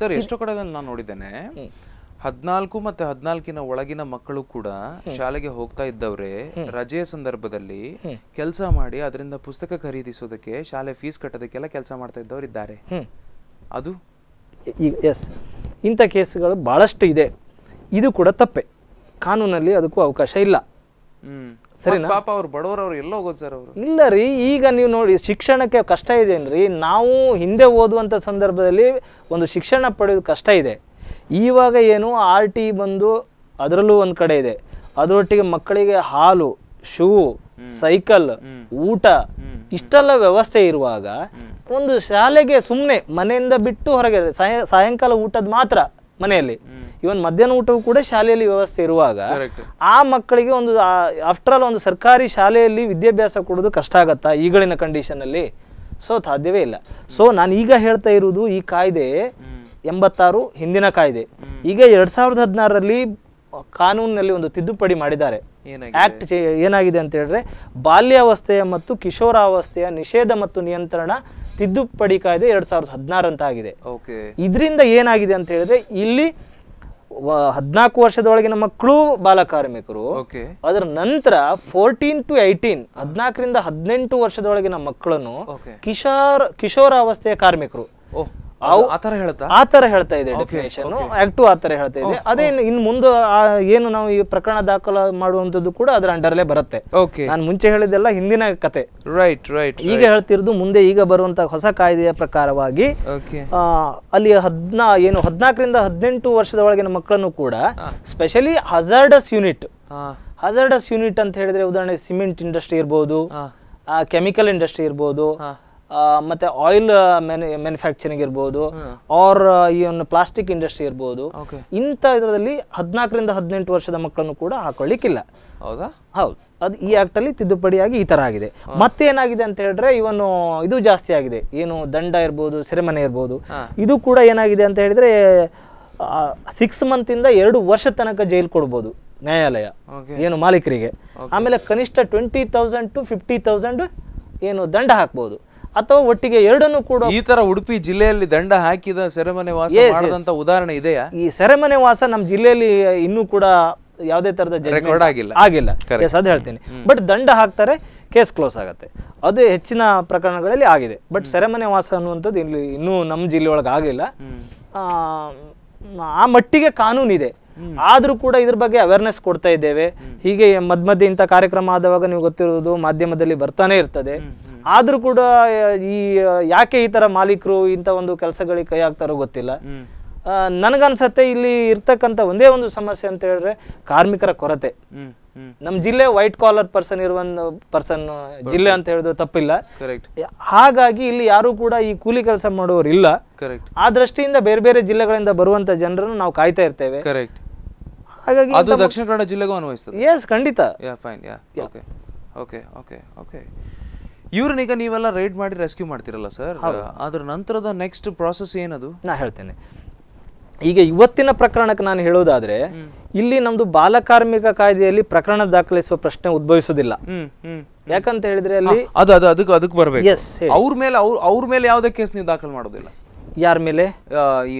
ಸರ್. ಎಷ್ಟೋ ಕಡೆ ನಾನು ನೋಡಿದ್ದೇನೆ, ಹದಿನಾಲ್ಕು ಮತ್ತೆ ಹದಿನಾಲ್ಕಿನ ಒಳಗಿನ ಮಕ್ಕಳು ಕೂಡ ಶಾಲೆಗೆ ಹೋಗ್ತಾ ಇದ್ದವ್ರೆ, ರಜೆಯ ಸಂದರ್ಭದಲ್ಲಿ ಕೆಲಸ ಮಾಡಿ ಅದರಿಂದ ಪುಸ್ತಕ ಖರೀದಿಸೋದಕ್ಕೆ, ಶಾಲೆ ಫೀಸ್ ಕಟ್ಟೋದಕ್ಕೆಲ್ಲ ಕೆಲಸ ಮಾಡ್ತಾ ಇದ್ದವ್ರು ಇದ್ದಾರೆ. ಅದು ಎಸ್, ಇಂಥ ಕೇಸ್ಗಳು ಬಹಳಷ್ಟು ಇದೆ. ಇದು ಕೂಡ ತಪ್ಪೆ, ಕಾನೂನಲ್ಲಿ ಅದಕ್ಕೂ ಅವಕಾಶ ಇಲ್ಲ. ಸರಿನಾ? ಪಾಪ ಅವ್ರು ಬಡವರವ್ರು, ಎಲ್ಲ ಹೋಗೋದು ಸರ್ ಅವರು. ಇಲ್ಲ ರೀ, ಈಗ ನೀವು ನೋಡಿ ಶಿಕ್ಷಣಕ್ಕೆ ಕಷ್ಟ ಇದೆನ್ರಿ. ನಾವು ಹಿಂದೆ ಓದುವಂಥ ಸಂದರ್ಭದಲ್ಲಿ ಒಂದು ಶಿಕ್ಷಣ ಪಡೆಯೋದು ಕಷ್ಟ ಇದೆ. ಇವಾಗ ಏನು ಆರ್ ಟಿ ಬಂದು ಅದರಲ್ಲೂ ಒಂದು ಕಡೆ ಇದೆ, ಅದರೊಟ್ಟಿಗೆ ಮಕ್ಕಳಿಗೆ ಹಾಲು, ಶೂ, ಸೈಕಲ್, ಊಟ ಇಷ್ಟೆಲ್ಲ ವ್ಯವಸ್ಥೆ ಇರುವಾಗ ಒಂದು ಶಾಲೆಗೆ ಸುಮ್ಮನೆ ಮನೆಯಿಂದ ಬಿಟ್ಟು ಹೊರಗೆ ಸಾಯಂಕಾಲ ಊಟದ ಮಾತ್ರ ಮನೆಯಲ್ಲಿ. ಇವನ್ ಮಧ್ಯಾಹ್ನ ಊಟವು ಕೂಡ ಶಾಲೆಯಲ್ಲಿ ವ್ಯವಸ್ಥೆ ಇರುವಾಗ ಆ ಮಕ್ಕಳಿಗೆ ಒಂದು ಆಫ್ಟರ್ ಆಲ್ ಒಂದು ಸರ್ಕಾರಿ ಶಾಲೆಯಲ್ಲಿ ವಿದ್ಯಾಭ್ಯಾಸ ಕೊಡೋದು ಕಷ್ಟ ಆಗತ್ತಾ ಈಗಿನ ಕಂಡೀಷನಲ್ಲಿ? ಸೊ ಸಾಧ್ಯವೇ ಇಲ್ಲ. ಸೊ ನಾನು ಈಗ ಹೇಳ್ತಾ ಇರುವುದು ಈ ಕಾಯ್ದೆ ಎಂಬತ್ತಾರು ಹಿಂದಿನ ಕಾಯ್ದೆ. ಈಗ ಎರಡ್ ಸಾವಿರದ ಹದಿನಾರರಲ್ಲಿ ಕಾನೂನಿನಲ್ಲಿ ಒಂದು ತಿದ್ದುಪಡಿ ಮಾಡಿದ್ದಾರೆ. ಆಕ್ಟ್ ಏನಾಗಿದೆ ಅಂತ ಹೇಳಿದ್ರೆ, ಬಾಲ್ಯಾವಸ್ಥೆಯ ಮತ್ತು ಕಿಶೋರಾವಸ್ಥೆಯ ನಿಷೇಧ ಮತ್ತು ನಿಯಂತ್ರಣ ತಿದ್ದುಪಡಿ ಕಾಯ್ದೆ ಎರಡ್ ಸಾವಿರದ ಹದಿನಾರು ಅಂತ ಆಗಿದೆ. ಇದರಿಂದ ಏನಾಗಿದೆ ಅಂತ ಹೇಳಿದ್ರೆ, ಇಲ್ಲಿ ಹದಿನಾಲ್ಕು ವರ್ಷದೊಳಗಿನ ಮಕ್ಕಳು ಬಾಲಕಾರ್ಮಿಕರು, ಅದರ ನಂತರ ಫೋರ್ಟೀನ್ ಟು ಏಟೀನ್ ಹದಿನಾಲ್ಕರಿಂದ ಹದಿನೆಂಟು ವರ್ಷದೊಳಗಿನ ಮಕ್ಕಳನ್ನು ಕಿಶೋರ್ ಕಿಶೋರಾವಸ್ಥೆಯ ಕಾರ್ಮಿಕರು ಆತರ ಹೇಳ್ತಾ ಇದೆ ಡೆಫಿನೇಷನ್. ಆಕ್ಟ್ ಆತರ ಹೇಳ್ತಾ ಇದೆ. ಅದೇ ಇನ್ ಮುಂದೆ ಏನು ನಾವು ಈ ಪ್ರಕರಣ ದಾಖಲು ಮಾಡುವಂತದ್ದು ಕೂಡ ಅದರ ಅಂಡರ್ಲೇ ಬರುತ್ತೆ. ನಾನು ಮುಂಚೆ ಹೇಳಿದೆಲ್ಲ ಹಿಂದಿನ ಕತೆ, ರೈಟ್ ರೈಟ್. ಈಗ ಹೇಳ್ತಿರೋದು ಮುಂದೆ ಈಗ ಬರುವಂತ ಹೊಸ ಕಾಯ್ದೆಯ ಪ್ರಕಾರವಾಗಿ ಅಲ್ಲಿ ಹದ್ನಾ ಏನು ಹದಿನಾಲ್ಕರಿಂದ ಹದಿನೆಂಟು ವರ್ಷದ ಒಳಗಿನ ಮಕ್ಕಳನ್ನು ಕೂಡ specially hazardous unit hazardous unit ಅಂತ ಹೇಳಿದ್ರೆ, ಉದಾಹರಣೆ ಸಿಮೆಂಟ್ ಇಂಡಸ್ಟ್ರಿ ಇರ್ಬೋದು, ಕೆಮಿಕಲ್ ಇಂಡಸ್ಟ್ರಿ ಇರ್ಬೋದು, ಮತ್ತೆ ಆಯಿಲ್ ಮ್ಯಾನುಫ್ಯಾಕ್ಚರಿಂಗ್ ಇರ್ಬೋದು, ಆರ್ ಈ ಒಂದು ಪ್ಲಾಸ್ಟಿಕ್ ಇಂಡಸ್ಟ್ರಿ ಇರ್ಬೋದು, ಇಂಥ ಇದರಲ್ಲಿ ಹದಿನಾಲ್ಕರಿಂದ ಹದಿನೆಂಟು ವರ್ಷದ ಮಕ್ಕಳನ್ನು ಕೂಡ ಹಾಕೊಳ್ಳಿಕ್ಕಿಲ್ಲ. ಹೌದಾ? ಹೌದು. ಅದು ಈ ಆಕ್ಟ್ ಅಲ್ಲಿ ತಿದ್ದುಪಡಿಯಾಗಿ ಈ ತರ ಆಗಿದೆ. ಮತ್ತೆ ಏನಾಗಿದೆ ಅಂತ ಹೇಳಿದ್ರೆ, ಇವನು ಇದು ಜಾಸ್ತಿ ಆಗಿದೆ, ಏನು ದಂಡ ಇರ್ಬೋದು, ಸೆರೆಮನೆ ಇರ್ಬೋದು, ಇದು ಕೂಡ ಏನಾಗಿದೆ ಅಂತ ಹೇಳಿದ್ರೆ ಸಿಕ್ಸ್ ಮಂತ್ ಇಂದ ಎರಡು ವರ್ಷ ತನಕ ಜೈಲ್ ಕೊಡ್ಬೋದು ನ್ಯಾಯಾಲಯ ಏನು ಮಾಲೀಕರಿಗೆ. ಆಮೇಲೆ ಕನಿಷ್ಠ twenty thousand to fifty thousand ಏನು ದಂಡ ಹಾಕ್ಬಹುದು, ಅಥವಾ ಒಟ್ಟಿಗೆ ಎರಡನ್ನು ಕೂಡ. ಈ ತರ ಉಡುಪಿ ಜಿಲ್ಲೆಯಲ್ಲಿ ದಂಡ ಹಾಕಿದ ಸೆರೆಮನೆ ವಾಸ ಮಾಡಿದಂತ ಉದಾಹರಣೆ ಇದೆಯಾ? ಈ ಸೆರೆಮನೆ ವಾಸ ನಮ್ಮ ಜಿಲ್ಲೆಯಲ್ಲಿ ಇನ್ನೂ ಕೂಡ ಯಾವುದೇ ತರದ ರೆಕಾರ್ಡ್ ಆಗಿಲ್ಲ ಆಗಿಲ್ಲ ಕೇಸ್ ಅದು ಹೇಳ್ತೀನಿ. ಬಟ್ ದಂಡ ಹಾಕ್ತಾರೆ, ಕೇಸ್ ಕ್ಲೋಸ್ ಆಗುತ್ತೆ. ಅದು ಹೆಚ್ಚಿನ ಪ್ರಕರಣಗಳಲ್ಲಿ ಆಗಿದೆ. ಬಟ್ ಸೆರೆಮನೆ ವಾಸ ಅನ್ನುವಂಥದ್ದು ಇಲ್ಲಿ ಇನ್ನೂ ನಮ್ಮ ಜಿಲ್ಲೆ ಒಳಗೆ ಆಗಿಲ್ಲ. ಆ ಮಟ್ಟಿಗೆ ಕಾನೂನಿದೆ. ಆದ್ರೂ ಕೂಡ ಇದ್ರ ಬಗ್ಗೆ ಅವೇರ್ನೆಸ್ ಕೊಡ್ತಾ ಇದ್ದೇವೆ. ಹೀಗೆ ಮಧ್ಯ ಮಧ್ಯೆ ಇಂಥ ಕಾರ್ಯಕ್ರಮ ಆದವಾಗ ನೀವು ಗೊತ್ತಿರೋದು ಮಾಧ್ಯಮದಲ್ಲಿ ಬರ್ತಾನೆ ಇರ್ತದೆ. ಆದ್ರೂ ಕೂಡ ಈ ಯಾಕೆ ಈ ತರ ಮಾಲೀಕರು ಇಂಥ ಒಂದು ಕೆಲಸಗಳಿಗೆ ಕೈ ಹಾಕ್ತಾರೋ ಗೊತ್ತಿಲ್ಲ. ನನಗನ್ಸತ್ತೆ ಇಲ್ಲಿ ಇರ್ತಕ್ಕಂಥ ಒಂದೇ ಒಂದು ಸಮಸ್ಯೆ ಅಂತ ಹೇಳಿದ್ರೆ ಕಾರ್ಮಿಕರ ಕೊರತೆ. ನಮ್ ಜಿಲ್ಲೆ ವೈಟ್ ಕಾಲರ್ ಪರ್ಸನ್ ಇರುವ ಪರ್ಸನ್ ಜಿಲ್ಲೆ ಅಂತ ಹೇಳಿದ್ರು ತಪ್ಪಿಲ್ಲ. ಹಾಗಾಗಿ ಇಲ್ಲಿ ಯಾರು ಕೂಡ ಈ ಕೂಲಿ ಕೆಲಸ ಮಾಡೋರು ಇಲ್ಲ. ಆ ದೃಷ್ಟಿಯಿಂದ ಬೇರೆ ಬೇರೆ ಜಿಲ್ಲೆಗಳಿಂದ ಬರುವಂತ ಜನರನ್ನು ನಾವು ಕಾಯ್ತಾ ಇರ್ತೇವೆ. ಹಾಗಾಗಿ ಅದು ದಕ್ಷಿಣ ಕನ್ನಡ ಜಿಲ್ಲೆಗೂ ಅನ್ವಯಿಸ್ತದೆ. ಎಸ್, ಖಂಡಿತ. ಇವ್ರನ್ನೀಗ ನೀವೆಲ್ಲ ರೈಡ್ ಮಾಡಿ ರೆಸ್ಕ್ಯೂ ಮಾಡ್ತಿರಲ್ಲ ಸರ್, ಅದ್ರ ನಂತರದ ನೆಕ್ಸ್ಟ್ ಪ್ರಾಸೆಸ್ ಏನದು? ನಾ ಹೇಳ್ತೇನೆ. ಈಗ ಇವತ್ತಿನ ಪ್ರಕರಣಕ್ಕೆ ನಾನು ಹೇಳೋದಾದ್ರೆ, ಇಲ್ಲಿ ನಮ್ದು ಬಾಲಕಾರ್ಮಿಕ ಕಾಯ್ದೆಯಲ್ಲಿ ಪ್ರಕರಣ ದಾಖಲಿಸುವ ಪ್ರಶ್ನೆ ಉದ್ಭವಿಸುವುದಿಲ್ಲ. ಯಾಕಂತ ಹೇಳಿದ್ರೆ ಅಲ್ಲಿ ಅದಕ್ಕೆ ಬರಬೇಕು. ಅವ್ರ ಮೇಲೆ ಅವ್ರ ಮೇಲೆ ಯಾವುದೇ ಕೇಸ್ ನೀವು ದಾಖಲು ಮಾಡೋದಿಲ್ಲ. ಯಾರ ಮೇಲೆ? ಈ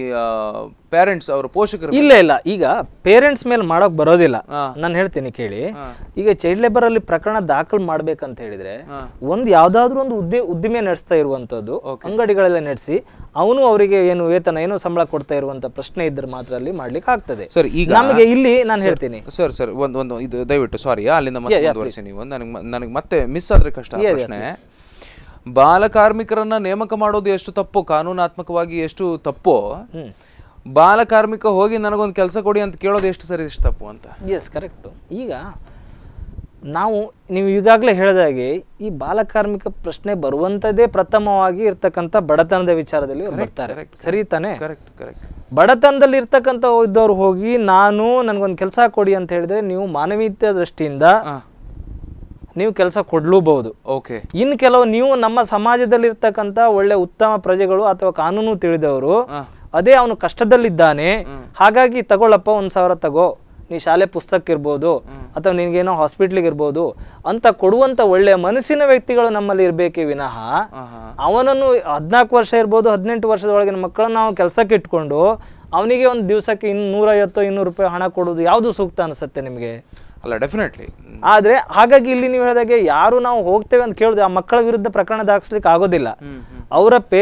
ಪೇರೆಂಟ್ಸ್, ಅವರ ಪೋಷಕರು. ಇಲ್ಲ ಇಲ್ಲ, ಈಗ ಪೇರೆಂಟ್ಸ್ ಮೇಲೆ ಮಾಡೋಕ್ ಬರೋದಿಲ್ಲ. ನಾನು ಹೇಳ್ತೀನಿ ಕೇಳಿ. ಈಗ ಚೈಲ್ಡ್ ಲೇಬರ್ ಅಲ್ಲಿ ಪ್ರಕರಣ ದಾಖಲು ಮಾಡ್ಬೇಕಂತ ಹೇಳಿದ್ರೆ, ಒಂದ್ ಯಾವ್ದಾದ್ರು ಒಂದು ಉದ್ದಿ ಉದ್ದಿಮೆ ನಡೆಸ್ತಾ ಇರುವಂತದ್ದು, ಅಂಗಡಿಗಳೆಲ್ಲ ನಡೆಸಿ ಅವನು ಅವರಿಗೆ ಏನು ವೇತನ ಏನೋ ಸಂಬಳ ಕೊಡ್ತಾ ಇರುವಂತ ಪ್ರಶ್ನೆ ಇದ್ರೆ ಮಾತ್ರ ಅಲ್ಲಿ ಮಾಡ್ಲಿಕ್ಕೆ ಆಗ್ತದೆ. ಸರ್, ಈಗ ನಮಗೆ ಇಲ್ಲಿ ನಾನು ಹೇಳ್ತೀನಿ ಸರ್ ಸರ್ ಒಂದ್ ಒಂದು ಇದು ದಯವಿಟ್ಟು ಸಾರಿ ಅಲ್ಲಿಂದ ನೀವು ನನಗೆ ಮತ್ತೆ ಮಿಸ್ ಆದ್ರೆ ಕಷ್ಟ. ಪ್ರಶ್ನೆ, ಬಾಲಕಾರ್ಮಿಕರನ್ನ ನೇಮಕ ಮಾಡೋದು ಎಷ್ಟು ತಪ್ಪು, ಕಾನೂನಾತ್ಮಕವಾಗಿ ಎಷ್ಟು ತಪ್ಪೋ, ಬಾಲಕಾರ್ಮಿಕ ಹೋಗಿ ನನಗೊಂದು ಕೆಲಸ ಕೊಡಿ ಅಂತ ಕೇಳೋದು ಎಷ್ಟು ಸರಿ ಎಷ್ಟು ತಪ್ಪು ಅಂತ. Yes, correct. ಈಗ ನಾವು ನೀವು ಈಗಾಗಲೇ ಹೇಳಿದಾಗೆ ಈ ಬಾಲಕಾರ್ಮಿಕ ಪ್ರಶ್ನೆ ಬರುವಂಥದ್ದೇ ಪ್ರಥಮವಾಗಿ ಇರ್ತಕ್ಕಂಥ ಬಡತನದ ವಿಚಾರದಲ್ಲಿ ಬರ್ತಾರೆ. ಸರಿ ತಾನೆ? Correct correct. ಬಡತನದಲ್ಲಿ ಇರ್ತಕ್ಕಂಥ ಇದ್ದವ್ರು ಹೋಗಿ ನಾನು ನನಗೊಂದು ಕೆಲಸ ಕೊಡಿ ಅಂತ ಹೇಳಿದ್ರೆ, ನೀವು ಮಾನವೀಯತೆಯ ದೃಷ್ಟಿಯಿಂದ ನೀವು ಕೆಲಸ ಕೊಡ್ಲೂಬಹುದು. ಓಕೆ. ಇನ್ ಕೆಲವು ನೀವು ನಮ್ಮ ಸಮಾಜದಲ್ಲಿ ಇರ್ತಕ್ಕಂಥ ಒಳ್ಳೆ ಉತ್ತಮ ಪ್ರಜೆಗಳು ಅಥವಾ ಕಾನೂನು ತಿಳಿದವರು, ಅದೇ ಅವನು ಕಷ್ಟದಲ್ಲಿದ್ದಾನೆ ಹಾಗಾಗಿ ತಗೊಳ್ಳಪ್ಪ ಒಂದ್ ಸಾವಿರ ತಗೋ, ನೀ ಶಾಲೆ ಪುಸ್ತಕ ಇರ್ಬೋದು ಅಥವಾ ನಿನ್ಗೇನೋ ಹಾಸ್ಪಿಟ್ಲಿಗೆ ಇರ್ಬೋದು ಅಂತ ಕೊಡುವಂತ ಒಳ್ಳೆ ಮನಸ್ಸಿನ ವ್ಯಕ್ತಿಗಳು ನಮ್ಮಲ್ಲಿ ಇರ್ಬೇಕೇ ವಿನಃ, ಅವನನ್ನು ಹದಿನಾಲ್ಕು ವರ್ಷ ಇರ್ಬೋದು ಹದಿನೆಂಟು ವರ್ಷದ ಒಳಗಿನ ಮಕ್ಕಳನ್ನ ನಾವು ಕೆಲಸಕ್ಕೆ ಇಟ್ಕೊಂಡು ಅವನಿಗೆ ಒಂದು ದಿವಸಕ್ಕೆ ಇನ್ನು ನೂರೈವತ್ತು ಇನ್ನೂರು ರೂಪಾಯಿ ಹಣ ಕೊಡೋದು ಯಾವುದು ಸೂಕ್ತ ಅನಿಸುತ್ತೆ ನಿಮಗೆ? ಅಲ್ಲ, ಡೆಫಿನೆಟ್ಲಿ. ಆದ್ರೆ ಹಾಗಾಗಿ ಇಲ್ಲಿ ನೀವು ಹೇಳಿದಾಗೆ ಯಾರು ನಾವು ಹೋಗ್ತೇವೆ ಅಂತ ಕೇಳಿದ್ರೆ ಆ ಮಕ್ಕಳ ವಿರುದ್ಧ ಪ್ರಕರಣ ದಾಖಲಿಸಲಿಕ್ಕೆ ಆಗೋದಿಲ್ಲ. ಅವರ ಪೇ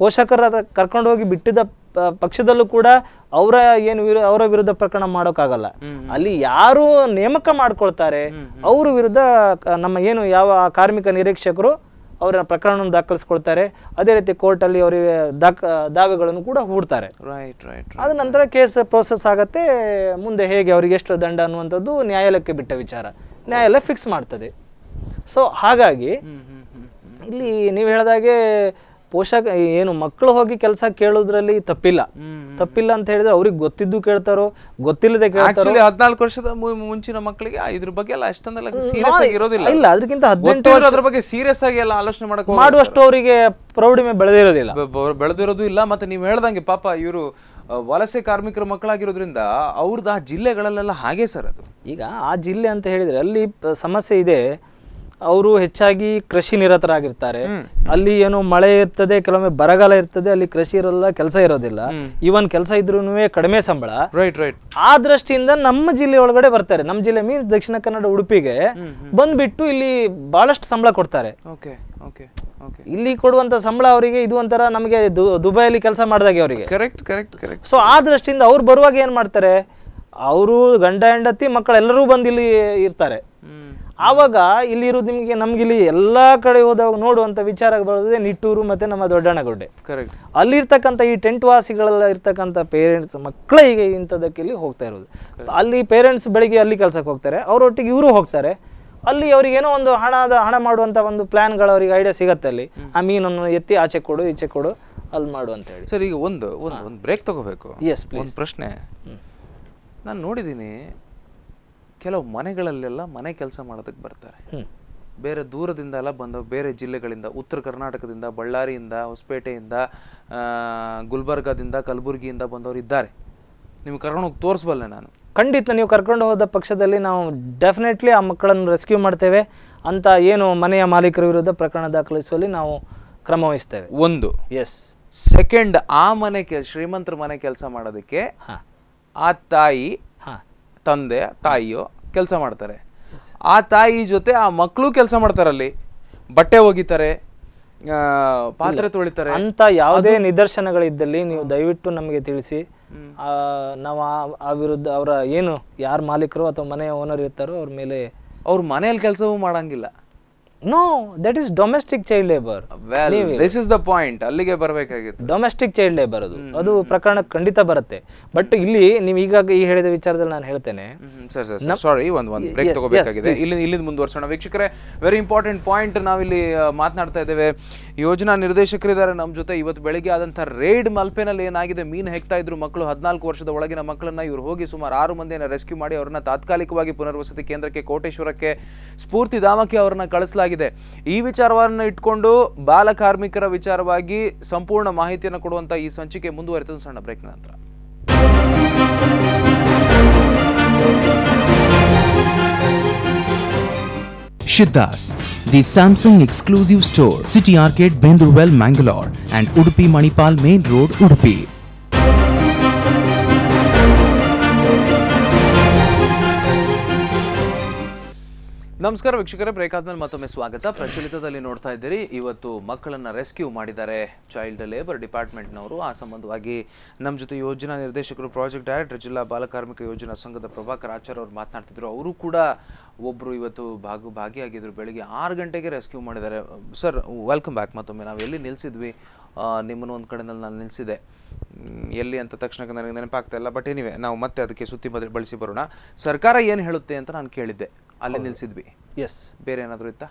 ಪೋಷಕರ ಕರ್ಕೊಂಡೋಗಿ ಬಿಟ್ಟಿದ್ದ ಪಕ್ಷದಲ್ಲೂ ಕೂಡ ಅವರ ಏನು ಅವರ ವಿರುದ್ಧ ಪ್ರಕರಣ ಮಾಡೋಕ್ಕಾಗಲ್ಲ. ಅಲ್ಲಿ ಯಾರು ನೇಮಕ ಮಾಡ್ಕೊಳ್ತಾರೆ ಅವ್ರ ವಿರುದ್ಧ ನಮ್ಮ ಏನು ಯಾವ ಕಾರ್ಮಿಕ ನಿರೀಕ್ಷಕರು ಅವರ ಪ್ರಕರಣವನ್ನು ದಾಖಲಿಸ್ಕೊಳ್ತಾರೆ. ಅದೇ ರೀತಿ ಕೋರ್ಟ್ ಅಲ್ಲಿ ಅವರಿಗೆ ದಾವೆಗಳನ್ನು ಕೂಡ ಹೂಡ್ತಾರೆ. ಅದ ನಂತರ ಕೇಸ್ ಪ್ರೋಸೆಸ್ ಆಗತ್ತೆ. ಮುಂದೆ ಹೇಗೆ ಅವರಿಗೆ ಎಷ್ಟು ದಂಡ ಅನ್ನುವಂಥದ್ದು ನ್ಯಾಯಾಲಯಕ್ಕೆ ಬಿಟ್ಟ ವಿಚಾರ, ನ್ಯಾಯಾಲಯ ಫಿಕ್ಸ್ ಮಾಡ್ತದೆ. ಸೊ ಹಾಗಾಗಿ ಇಲ್ಲಿ ನೀವು ಹೇಳಿದಾಗೆ ಪೋಷಕ ಏನು ಮಕ್ಕಳು ಹೋಗಿ ಕೆಲಸ ಕೇಳೋದ್ರಲ್ಲಿ ತಪ್ಪಿಲ್ಲ ತಪ್ಪಿಲ್ಲ ಅಂತ ಹೇಳಿದ್ರೆ ಅವ್ರಿಗೆ ಗೊತ್ತಿದ್ದು ಕೇಳ್ತಾರೋ ಗೊತ್ತಿಲ್ಲದೆ ಕೇಳ್ತಾರೋ. ಹದಿನಾಲ್ಕು ವರ್ಷದ ಮುಂಚಿನ ಮಕ್ಕಳಿಗೆ ಇದ್ರ ಬಗ್ಗೆ ಎಲ್ಲ ಅಷ್ಟೊಂದೆಲ್ಲ ಸೀರಿಯಸ್ ಆಗಿ ಇರೋದಿಲ್ಲ. ಇಲ್ಲ ಅದಕ್ಕಿಂತ ಹದಿನೆಂಟು ಅದ್ರ ಬಗ್ಗೆ ಸೀರಿಯಸ್ ಆಗಿ ಎಲ್ಲ ಆಲೋಚನೆ ಮಾಡಕ್ಕೆ ಮಾಡುವಷ್ಟು ಅವರಿಗೆ ಪ್ರೌಢಿಮೆ ಬೆಳೆದಿರೋದಿಲ್ಲ ಬೆಳೆದಿರೋದು ಇಲ್ಲ. ಮತ್ತೆ ನೀವು ಹೇಳ್ದಂಗೆ ಪಾಪ ಇವರು ವಲಸೆ ಕಾರ್ಮಿಕರ ಮಕ್ಕಳಾಗಿರೋದ್ರಿಂದ ಅವ್ರದ್ದು ಆ ಜಿಲ್ಲೆಗಳಲ್ಲೆಲ್ಲ ಹಾಗೆ ಸರ್. ಅದು ಈಗ ಆ ಜಿಲ್ಲೆ ಅಂತ ಹೇಳಿದರೆ ಅಲ್ಲಿ ಸಮಸ್ಯೆ ಇದೆ. ಅವರು ಹೆಚ್ಚಾಗಿ ಕೃಷಿ ನಿರತರಾಗಿರ್ತಾರೆ. ಅಲ್ಲಿ ಏನೋ ಮಳೆ ಇರ್ತದೆ, ಕೆಲವೊಮ್ಮೆ ಬರಗಾಲ ಇರ್ತದೆ, ಅಲ್ಲಿ ಕೃಷಿ ಇರಲ್ಲ, ಕೆಲಸ ಇರೋದಿಲ್ಲ, ಈವನ್ ಕೆಲಸ ಇದ್ರೂ ಕಡಿಮೆ ಸಂಬಳ. ರೈಟ್ ರೈಟ್ ಆ ದೃಷ್ಟಿಯಿಂದ ನಮ್ಮ ಜಿಲ್ಲೆ ಒಳಗಡೆ ಬರ್ತಾರೆ. ನಮ್ಮ ಜಿಲ್ಲೆ ಮೀನ್ಸ್ ದಕ್ಷಿಣ ಕನ್ನಡ ಉಡುಪಿಗೆ ಬಂದ್ಬಿಟ್ಟು ಇಲ್ಲಿ ಬಹಳಷ್ಟು ಸಂಬಳ ಕೊಡ್ತಾರೆ. ಇಲ್ಲಿ ಕೊಡುವಂತ ಸಂಬಳ ಅವರಿಗೆ ಇದು ಒಂಥರ ನಮಗೆ ದುಬೈಲಿ ಕೆಲಸ ಮಾಡಿದಾಗ ಅವರಿಗೆ ಕರೆಕ್ಟ್ ಕರೆಕ್ಟ್ ಕರೆಕ್ಟ್ ಸೊ ಆ ದೃಷ್ಟಿಯಿಂದ ಅವ್ರು ಬರುವಾಗ ಏನ್ ಮಾಡ್ತಾರೆ, ಅವರು ಗಂಡ ಹೆಂಡತಿ ಮಕ್ಕಳೆಲ್ಲರೂ ಬಂದು ಇಲ್ಲಿ ಇರ್ತಾರೆ. ಆವಾಗ ಇಲ್ಲಿ ಇರೋದು ನಿಮಗೆ ನಮ್ಗಿಲ್ಲಿ ಎಲ್ಲ ಕಡೆ ಹೋದಾಗ ನೋಡುವಂಥ ವಿಚಾರ ಬರೋದೇ ನಿಟ್ಟೂರು ಮತ್ತು ನಮ್ಮ ದೊಡ್ಡಣಗುಡ್ಡೆ. ಕರೆಕ್ಟ್ ಅಲ್ಲಿರ್ತಕ್ಕಂಥ ಈ ಟೆಂಟ್ ವಾಸಿಗಳೆಲ್ಲ ಇರ್ತಕ್ಕಂಥ ಪೇರೆಂಟ್ಸ್ ಮಕ್ಕಳಿಗೆ ಇಂಥದಕ್ಕೆ ಇಲ್ಲಿ ಹೋಗ್ತಾ ಇರೋದು. ಅಲ್ಲಿ ಪೇರೆಂಟ್ಸ್ ಬೆಳಿಗ್ಗೆ ಅಲ್ಲಿ ಕೆಲಸಕ್ಕೆ ಹೋಗ್ತಾರೆ, ಅವರೊಟ್ಟಿಗೆ ಇವರು ಹೋಗ್ತಾರೆ. ಅಲ್ಲಿ ಅವ್ರಿಗೇನೋ ಒಂದು ಹಣದ ಹಣ ಮಾಡುವಂಥ ಒಂದು ಪ್ಲ್ಯಾನ್ಗಳು ಅವ್ರಿಗೆ ಐಡಿಯಾ ಸಿಗತ್ತೆ. ಅಲ್ಲಿ ಆ ಮೀನನ್ನು ಎತ್ತಿ ಆಚೆ ಕೊಡು ಈಚೆ ಕೊಡು ಅಲ್ಲಿ ಮಾಡು ಅಂತ ಹೇಳಿ. ಸರ್ ಈಗ ಒಂದು ಒಂದು ಬ್ರೇಕ್ ತಗೋಬೇಕು. ಎಸ್ ಒಂದು ಪ್ರಶ್ನೆ ನಾನು ನೋಡಿದ್ದೀನಿ, ಕೆಲವು ಮನೆಗಳಲ್ಲೆಲ್ಲ ಮನೆ ಕೆಲಸ ಮಾಡೋದಕ್ಕೆ ಬರ್ತಾರೆ. ಬೇರೆ ದೂರದಿಂದ ಎಲ್ಲ ಬಂದವು, ಬೇರೆ ಜಿಲ್ಲೆಗಳಿಂದ, ಉತ್ತರ ಕರ್ನಾಟಕದಿಂದ, ಬಳ್ಳಾರಿಯಿಂದ, ಹೊಸಪೇಟೆಯಿಂದ, ಗುಲ್ಬರ್ಗಾದಿಂದ, ಕಲಬುರಗಿಯಿಂದ ಬಂದವರು ಇದ್ದಾರೆ. ನಿಮ್ಗೆ ಕರ್ಕೊಂಡೋಗಿ ತೋರಿಸ್ಬಲ್ಲೆ ನಾನು. ಖಂಡಿತ ನೀವು ಕರ್ಕೊಂಡು ಹೋದ ಪಕ್ಷದಲ್ಲಿ ನಾವು ಡೆಫಿನೆಟ್ಲಿ ಆ ಮಕ್ಕಳನ್ನು ರೆಸ್ಕ್ಯೂ ಮಾಡ್ತೇವೆ ಅಂತ ಏನು ಮನೆಯ ಮಾಲೀಕರ ವಿರುದ್ಧ ಪ್ರಕರಣ ದಾಖಲಿಸುವಲ್ಲಿ ನಾವು ಕ್ರಮ ವಹಿಸ್ತೇವೆ. ಒಂದು ಎಸ್ ಸೆಕೆಂಡ್, ಆ ಮನೆ ಕೆಲಸ ಶ್ರೀಮಂತರ ಮನೆ ಕೆಲಸ ಮಾಡೋದಕ್ಕೆ ಆ ತಾಯಿ ತಂದೆ ತಾಯಿಯೋ ಕೆಲಸ ಮಾಡ್ತಾರೆ. ಆ ತಾಯಿ ಜೊತೆ ಆ ಮಕ್ಕಳು ಕೆಲಸ ಮಾಡ್ತಾರಲ್ಲಿ, ಬಟ್ಟೆ ಒಗಿತಾರೆ, ಪಾತ್ರೆ ತೊಳಿತಾರೆ. ಅಂತ ಯಾವುದೇ ನಿದರ್ಶನಗಳಿದ್ದಲ್ಲಿ ನೀವು ದಯವಿಟ್ಟು ನಮಗೆ ತಿಳಿಸಿ. ನಾವು ಆ ವಿರುದ್ಧ ಅವರ ಏನು ಯಾರು ಮಾಲೀಕರು ಅಥವಾ ಮನೆಯ ಓನರ್ ಇರ್ತಾರೋ ಅವ್ರ ಮೇಲೆ. ಅವ್ರ ಮನೆಯಲ್ಲಿ ಕೆಲಸವೂ ಮಾಡಂಗಿಲ್ಲ. No, that is domestic child labour. This is the point, ಅಲ್ಲಿಗೆ ಬರಬೇಕಾಗಿತ್ತು. ಡೊಮೆಸ್ಟಿಕ್ ಚೈಲ್ಡ್ ಲೇಬರ್ ಅದು ಅದು ಪ್ರಕರಣ ಖಂಡಿತ ಬರುತ್ತೆ. ಬಟ್ ಇಲ್ಲಿ ನೀವು ಈಗ ಈ ಹೇಳಿದ ವಿಚಾರದಲ್ಲಿ ನಾನು ಹೇಳ್ತೇನೆ. ಸಾರಿ, ಒಂದು ಒಂದು ಬ್ರೇಕ್ ತಗೋಬೇಕಾಗಿದೆ. ಇಲ್ಲಿ ಇಲ್ಲಿಂದ ಮುಂದುವರ್ಸೋಣ ವೀಕ್ಷಕರೇ. ವೆರಿ ಇಂಪಾರ್ಟೆಂಟ್ ಪಾಯಿಂಟ್ ನಾವಿಲ್ಲಿ ಮಾತನಾಡ್ತಾ ಇದ್ದೇವೆ. ಯೋಜನಾ ನಿರ್ದೇಶಕರಿದ್ದಾರೆ ನಮ್ಮ ಜೊತೆ. ಇವತ್ತು ಬೆಳಿಗ್ಗೆ ಆದಂಥ ರೈಡ್ ಮಲ್ಪೆನಲ್ಲಿ ಏನಾಗಿದೆ, ಮೀನು ಹೆಕ್ತಾ ಇದ್ರು ಮಕ್ಕಳು, ಹದಿನಾಲ್ಕು ವರ್ಷದ ಒಳಗಿನ ಮಕ್ಕಳನ್ನ ಇವರು ಹೋಗಿ ಸುಮಾರು ಆರು ಮಂದಿಯನ್ನು ರೆಸ್ಕ್ಯೂ ಮಾಡಿ ಅವ್ರನ್ನ ತಾತ್ಕಾಲಿಕವಾಗಿ ಪುನರ್ವಸತಿ ಕೇಂದ್ರಕ್ಕೆ ಕೋಟೇಶ್ವರಕ್ಕೆ ಸ್ಫೂರ್ತಿಧಾಮಕ್ಕೆ ಅವ್ರನ್ನ ಕಳಿಸಲಾಗಿದೆ. ಈ ವಿಚಾರವನ್ನು ಇಟ್ಕೊಂಡು ಬಾಲ ಕಾರ್ಮಿಕರ ವಿಚಾರವಾಗಿ ಸಂಪೂರ್ಣ ಮಾಹಿತಿಯನ್ನು ಕೊಡುವಂತ ಈ ಸಂಚಿಕೆ ಮುಂದುವರಿಯುತ್ತದೆ ಸಣ್ಣ ಬ್ರೇಕ್ ನಂತರ. Shiddas, the Samsung exclusive store, City Arcade, Bendurwell, Mangalore and Udupi Manipal Main Road, Udupi. ನಮಸ್ಕಾರ ವೀಕ್ಷಕರೇ, ಬ್ರೇಕ್ ಆದ್ಮೇಲೆ ಮತ್ತೊಮ್ಮೆ ಸ್ವಾಗತ. ಪ್ರಚಲಿತದಲ್ಲಿ ನೋಡ್ತಾ ಇದ್ದೀರಿ, ಇವತ್ತು ಮಕ್ಕಳನ್ನು ರೆಸ್ಕ್ಯೂ ಮಾಡಿದ್ದಾರೆ ಚೈಲ್ಡ್ ಲೇಬರ್ ಡಿಪಾರ್ಟ್ಮೆಂಟ್ನವರು. ಆ ಸಂಬಂಧವಾಗಿ ನಮ್ಮ ಜೊತೆ ಯೋಜನಾ ನಿರ್ದೇಶಕರು, ಪ್ರಾಜೆಕ್ಟ್ ಡೈರೆಕ್ಟರ್, ಜಿಲ್ಲಾ ಬಾಲಕಾರ್ಮಿಕ ಯೋಜನಾ ಸಂಘದ ಪ್ರಭಾಕರಾಚಾರ್ ಅವರು ಮಾತನಾಡ್ತಿದ್ರು. ಅವರು ಕೂಡ ಒಬ್ಬರು ಇವತ್ತು ಭಾಗು ಭಾಗಿಯಾಗಿದ್ದರು. ಬೆಳಿಗ್ಗೆ ಆರು ಗಂಟೆಗೆ ರೆಸ್ಕ್ಯೂ ಮಾಡಿದ್ದಾರೆ. ಸರ್, ವೆಲ್ಕಮ್ ಬ್ಯಾಕ್ ಮತ್ತೊಮ್ಮೆ. ನಾವು ಎಲ್ಲಿ ನಿಲ್ಲಿಸಿದ್ವಿ, ನಿಮ್ಮನ್ನು ಒಂದು ಕಡೆನಲ್ಲಿ ನಾನು ನಿಲ್ಲಿಸಿದೆ, ಎಲ್ಲಿ ಅಂತ ತಕ್ಷಣಕ್ಕೆ ನನಗೆ ನೆನಪಾಗ್ತಾ ಇಲ್ಲ. ಬಟ್ ಏನಿವೆ, ನಾವು ಮತ್ತೆ ಅದಕ್ಕೆ ಸುತ್ತಿ ಬದಲು ಬಳಸಿ ಬರೋಣ. ಸರ್ಕಾರ ಏನು ಹೇಳುತ್ತೆ ಅಂತ ನಾನು ಕೇಳಿದ್ದೆ, ಅಲ್ಲಿ ನಿಲ್ಲಿಸಿದ್ವಿ. ಎಸ್, ಬೇರೆ ಏನಾದರೂ ಇತ್ತಾ?